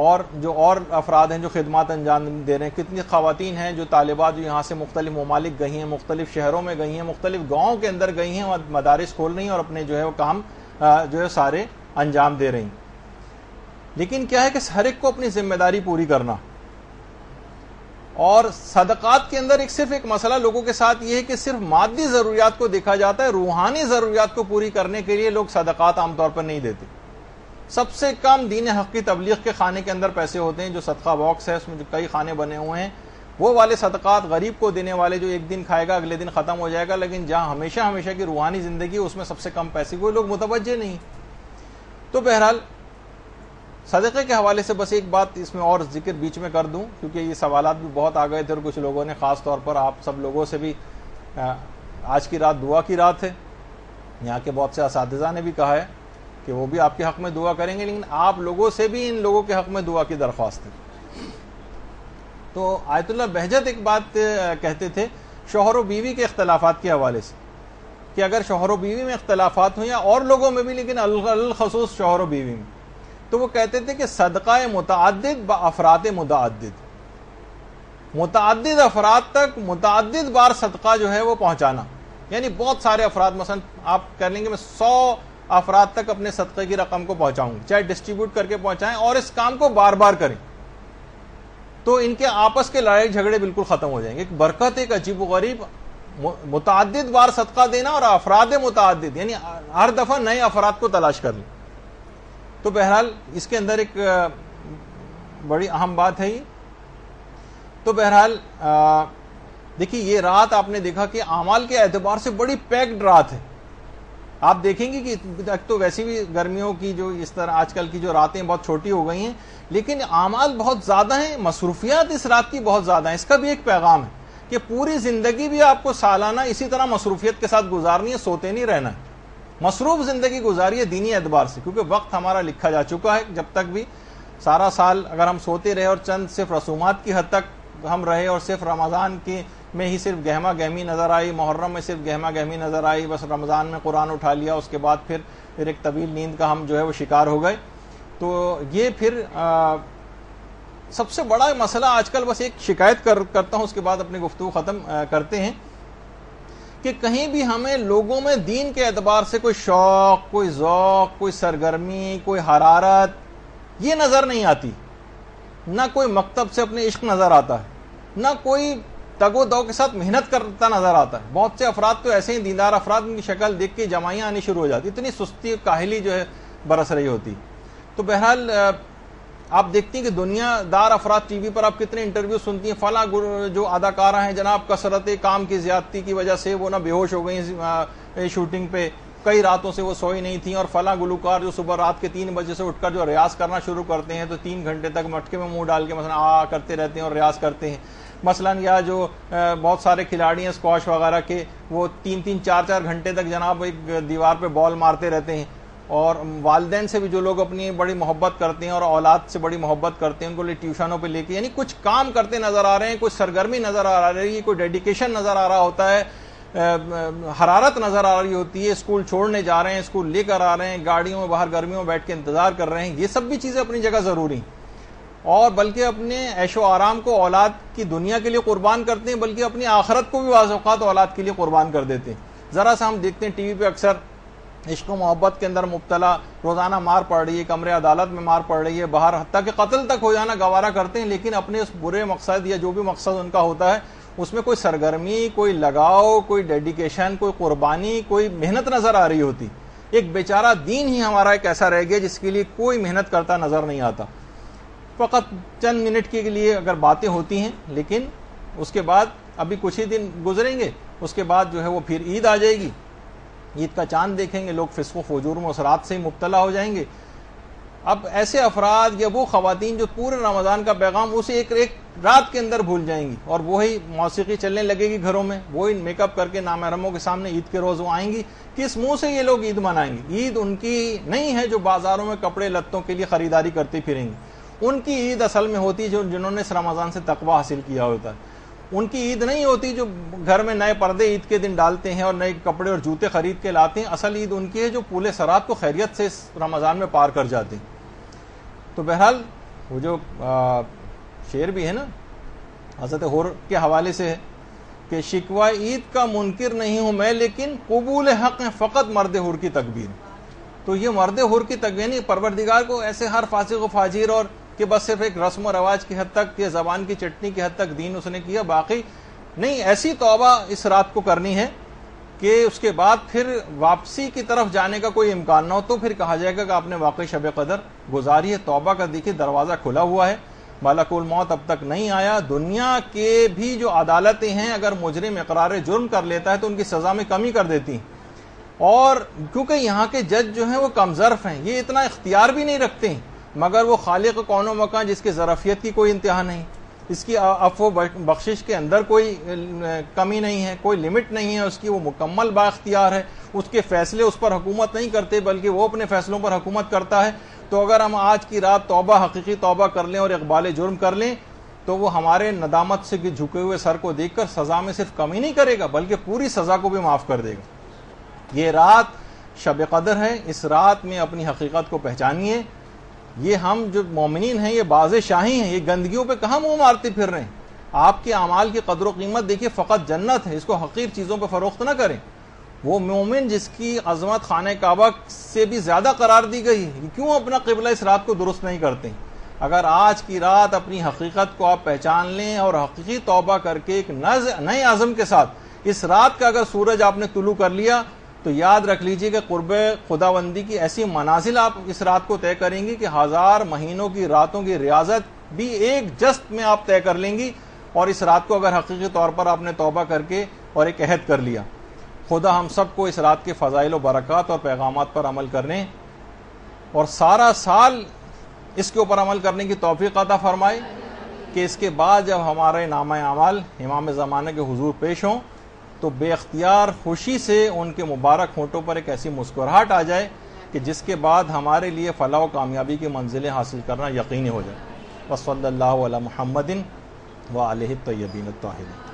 और जो और अफराद हैं जो खिदमत अंजाम दे रहे हैं, कितनी ख़वातीन हैं जो तालिबात जो यहाँ से मुख्तलिफ ममालिक गई हैं, मुख्तलिफ शहरों में गई हैं, मुख्तलिफ गाँव के अंदर गई हैं और मदारिस खोल रही हैं और अपने जो है वो काम जो है सारे अंजाम दे रही हैं। लेकिन क्या है कि हर एक को अपनी जिम्मेदारी पूरी करना। और सदक़ात के अंदर एक सिर्फ एक मसला लोगों के साथ ये है कि सिर्फ मादी ज़रूरियात को देखा जाता है, रूहानी ज़रूरियात को पूरी करने के लिए लोग सदक़ात आमतौर पर नहीं देते। सबसे कम दीन हक़ की तबलीग के खाने के अंदर पैसे होते हैं, जो सदका बॉक्स है उसमें जो कई खाने बने हुए हैं, वो वाले सदक़ात गरीब को देने वाले, जो एक दिन खाएगा अगले दिन ख़त्म हो जाएगा। लेकिन जहाँ हमेशा हमेशा की रूहानी ज़िंदगी उसमें सबसे कम पैसे, कोई लोग मुतवज्जे नहीं। तो बहरहाल सदक़े के हवाले से बस एक बात इसमें और जिक्र बीच में कर दूं, क्योंकि ये सवालात भी बहुत आ गए थे और कुछ लोगों ने ख़ास तौर पर आप सब लोगों से भी आज की रात दुआ की रात है, यहाँ के बहुत से असातिज़ा ने भी कहा है कि वो भी आपके हक़ में दुआ करेंगे, लेकिन आप लोगों से भी इन लोगों के हक़ में दुआ की दरख्वास्त है। तो आयतुल्लाह बहजत एक बात कहते थे शोहर व बीवी के अख्तलाफात के हवाले से, कि अगर शोहर व बीवी में अख्तलाफात हों या और लोगों में भी, लेकिन अलखसूस शोहर व बीवी में, तो वो कहते थे कि सदक़ाए मुतअद्दिद व अफ़रादे मुतअद्दिद, मुतअद्दिद अफ़राद तक मुतअद्दिद बार सदका जो है वो पहुँचाना। यानी बहुत सारे अफराद, मसलन आप कह लेंगे मैं 100 अफराद तक अपने सदक़े की रकम को पहुँचाऊँगा, चाहे डिस्ट्रीब्यूट करके पहुँचाएँ, और इस काम को बार बार करें तो इनके आपस के लड़ाई झगड़े बिल्कुल ख़त्म हो जाएंगे। एक बरकत, एक अजीब व गरीब मुतअद्दिद बार सदका देना और अफराद मुतअद्दिद, यानी हर दफ़ा नए अफराद को तलाश कर लें। तो बहरहाल इसके अंदर एक बड़ी अहम बात है ये। तो बहरहाल देखिए ये रात आपने देखा कि आमाल के एतबार से बड़ी पैक्ड रात है। आप देखेंगे कि तो वैसे भी गर्मियों की जो इस तरह आजकल की जो रातें बहुत छोटी हो गई हैं, लेकिन आमाल बहुत ज़्यादा हैं, मसरूफियात इस रात की बहुत ज़्यादा हैं। इसका भी एक पैगाम है कि पूरी ज़िंदगी भी आपको सालाना इसी तरह मसरूफियत के साथ गुजारनी है, सोते नहीं रहना है, मसरूफ़ ज़िंदगी गुजारिए दीनी एतबार से, क्योंकि वक्त हमारा लिखा जा चुका है। जब तक भी सारा साल अगर हम सोते रहे और चंद सिर्फ रसूमात की हद तक हम रहे और सिर्फ रमज़ान की में ही सिर्फ गहमा गहमी नज़र आई, मुहर्रम में सिर्फ गहमा गहमी नज़र आई, बस रमज़ान में कुरान उठा लिया, उसके बाद फिर एक तवील नींद का हम जो है वो शिकार हो गए। तो ये फिर सबसे बड़ा मसला आजकल, बस एक शिकायत करता हूँ, उसके बाद अपनी गुफ्तगू ख़त्म करते हैं, कि कहीं भी हमें लोगों में दीन के एतबार से कोई शौक़, कोई ज़ौक़, कोई सरगर्मी, कोई हरारत ये नज़र नहीं आती। ना कोई मकतब से अपने इश्क नज़र आता है, ना कोई तगो दो के साथ मेहनत करता नज़र आता है। बहुत से अफराद तो ऐसे ही दीनदार अफराद, उनकी शक्ल देख के जमाइयाँ आनी शुरू हो जाती, इतनी सुस्ती काहली जो है बरस रही होती। तो बहरहाल आप देखते हैं कि दुनियादार अफराद, टीवी पर आप कितने इंटरव्यू सुनती हैं, फला जो अदाकारा हैं जनाब कसरत काम की ज़्यादती की वजह से वो ना बेहोश हो गई शूटिंग पे, कई रातों से वो सोई नहीं थी, और फला गुलकार जो सुबह रात के 3 बजे से उठकर जो रियाज़ करना शुरू करते हैं तो 3 घंटे तक मटके में मुँह डाल के मसलन आ करते रहते हैं और रियाज़ करते हैं। मसलन या जो बहुत सारे खिलाड़ी हैं स्क्वाश वगैरह के, वो 3-3, 4-4 घंटे तक जनाब एक दीवार पर बॉल मारते रहते हैं। और वालदैन से भी जो लोग अपनी बड़ी मोहब्बत करते हैं और औलाद से बड़ी मोहब्बत करते हैं, उनको ले ट्यूशनों पे लेके, यानी कुछ काम करते नज़र आ रहे हैं, कुछ सरगर्मी नज़र आ रही है, कोई डेडिकेशन नज़र आ रहा होता है, हरारत नज़र आ रही होती है। स्कूल छोड़ने जा रहे हैं, स्कूल लेकर आ रहे हैं, गाड़ियों में बाहर गर्मियों में बैठ के इंतज़ार कर रहे हैं। ये सब भी चीज़ें अपनी जगह ज़रूरी, और बल्कि अपने ऐशो आराम को औलाद की दुनिया के लिए कुर्बान करते हैं, बल्कि अपनी आखिरत को भी बाज़ औक़ात औलाद के लिए कुर्बान कर देते हैं। ज़रा सा हम देखते हैं टीवी पर अक्सर इश्क मोहब्बत के अंदर मुब्तला, रोज़ाना मार पड़ रही है, कमरे अदालत में मार पड़ रही है, बाहर हत्ता के कत्ल तक हो जाना गवारा करते हैं, लेकिन अपने उस बुरे मकसद या जो भी मकसद उनका होता है उसमें कोई सरगर्मी, कोई लगाव, कोई डेडिकेशन, कोई कुर्बानी, कोई मेहनत नज़र आ रही होती। एक बेचारा दीन ही हमारा एक ऐसा रह गया जिसके लिए कोई मेहनत करता नज़र नहीं आता। फ़कत चंद मिनट के लिए अगर बातें होती हैं, लेकिन उसके बाद अभी कुछ ही दिन गुजरेंगे, उसके बाद जो है वो फिर ईद आ जाएगी, ईद का चांद देखेंगे, लोग फिस्को फजूर में उस रात से ही मुब्तला हो जाएंगे। अब ऐसे अफराद या वो ख़वातीन जो पूरे रमज़ान का पैगाम उसे एक रात के अंदर भूल जाएंगी, और वही मौसीकी चलने लगेगी घरों में, वही मेकअप करके नामहरमों के सामने ईद के रोज़ वो आएंगी। किस मुँह से ये लोग ईद मनाएंगे? ईद उनकी नहीं है जो बाज़ारों में कपड़े लत्तों के लिए ख़रीदारी करती फिरेंगी। उनकी ईद असल में होती है जो जिन्होंने इस रमज़ान से तकवा हासिल किया होता है। उनकी ईद नहीं होती जो घर में नए पर्दे ईद के दिन डालते हैं और नए कपड़े और जूते खरीद के लाते हैं। असल ईद उनकी है जो पूरे सरात को खैरियत से इस रमज़ान में पार कर जाते हैं। तो बहरहाल वो जो शेर भी है ना, हज़रत हुर के हवाले से है कि शिकवा ईद का मुनकिर नहीं हूँ मैं, लेकिन कबूल हक़ है फ़कत मर्द हुर की तकबीर। तो ये मर्द हुर की तकबीर नहीं, परवरदिगार को ऐसे हर फासिक व फाजिर और कि बस सिर्फ एक रस्म और रवाज की हद तक या ज़बान की चटनी की हद तक दीन उसने किया, बाकी नहीं। ऐसी तौबा इस रात को करनी है कि उसके बाद फिर वापसी की तरफ जाने का कोई इम्कान ना हो, तो फिर कहा जाएगा कि आपने वाकई शब कदर गुजारी है। तौबा का देखिए दरवाज़ा खुला हुआ है, मलकुल मौत अब तक नहीं आया। दुनिया के भी जो अदालतें हैं, अगर मुजरिम इकरार जुर्म कर लेता है तो उनकी सज़ा में कमी कर देती हैं, और क्योंकि यहाँ के जज जो हैं वो कमज़र्फ़ हैं, ये इतना इख्तियार भी नहीं रखते हैं, मगर वो खालिक कौनो मकान जिसकी ज़रफ़ियत की कोई इंतहा नहीं, इसकी अफ़ो बख्शिश के अंदर कोई कमी नहीं है, कोई लिमिट नहीं है उसकी, वो मुकम्मल बाख्तियार है। उसके फ़ैसले उस पर हुकूमत नहीं करते, बल्कि वो अपने फ़ैसलों पर हुकूमत करता है। तो अगर हम आज की रात तौबा, हकीकी तौबा कर लें और इकबाल जुर्म कर लें, तो वो हमारे नदामत से झुके हुए सर को देख कर सज़ा में सिर्फ कमी नहीं करेगा, बल्कि पूरी सज़ा को भी माफ़ कर देगा। ये रात शब क़दर है, इस रात में अपनी हकीकत को पहचानिए। ये हम जो मोमिनीन हैं, ये बाज़े शाही हैं, ये गंदगियों पे कहाँ मुँह मारते फिर रहे हैं? आपके अमाल की कदर व कीमत देखिए, फ़कत जन्नत है, इसको हकीर चीज़ों पे फ़रोख्त ना करें। वो मोमिन जिसकी अजमत खाने काबा से भी ज़्यादा करार दी गई है, क्यों अपना क़िबला इस रात को दुरुस्त नहीं करते? अगर आज की रात अपनी हकीकत को आप पहचान लें और हकीकी तौबा करके एक नए आज़म के साथ इस रात का अगर सूरज आपने तुलू कर लिया, तो याद रख लीजिए कि कुर्ब खुदाबंदी की ऐसी मनाजिल आप इस रात को तय करेंगी कि हज़ार महीनों की रातों की रियाजत भी एक जस्त में आप तय कर लेंगी। और इस रात को अगर हकीकी तौर पर आपने तौबा करके और एक अहद कर लिया, खुदा हम सब को इस रात के फ़ज़ाइल व बरक़ात और पैगामात पर अमल करने और सारा साल इसके ऊपर अमल करने की तौफ़ीक़ अता फ़रमाए, कि इसके बाद जब हमारे नामे अमाल इमाम ज़माने के हुजूर पेश हों तो बेअख्तियार खुशी से उनके मुबारक होंठों पर एक ऐसी मुस्कुराहट आ जाए कि जिसके बाद हमारे लिए फलाह व कामयाबी की मंजिलें हासिल करना यकीनी हो जाए। वसल्लल्लाहु अला मुहम्मदिन व आलिहित तय्यबीन ताहिर।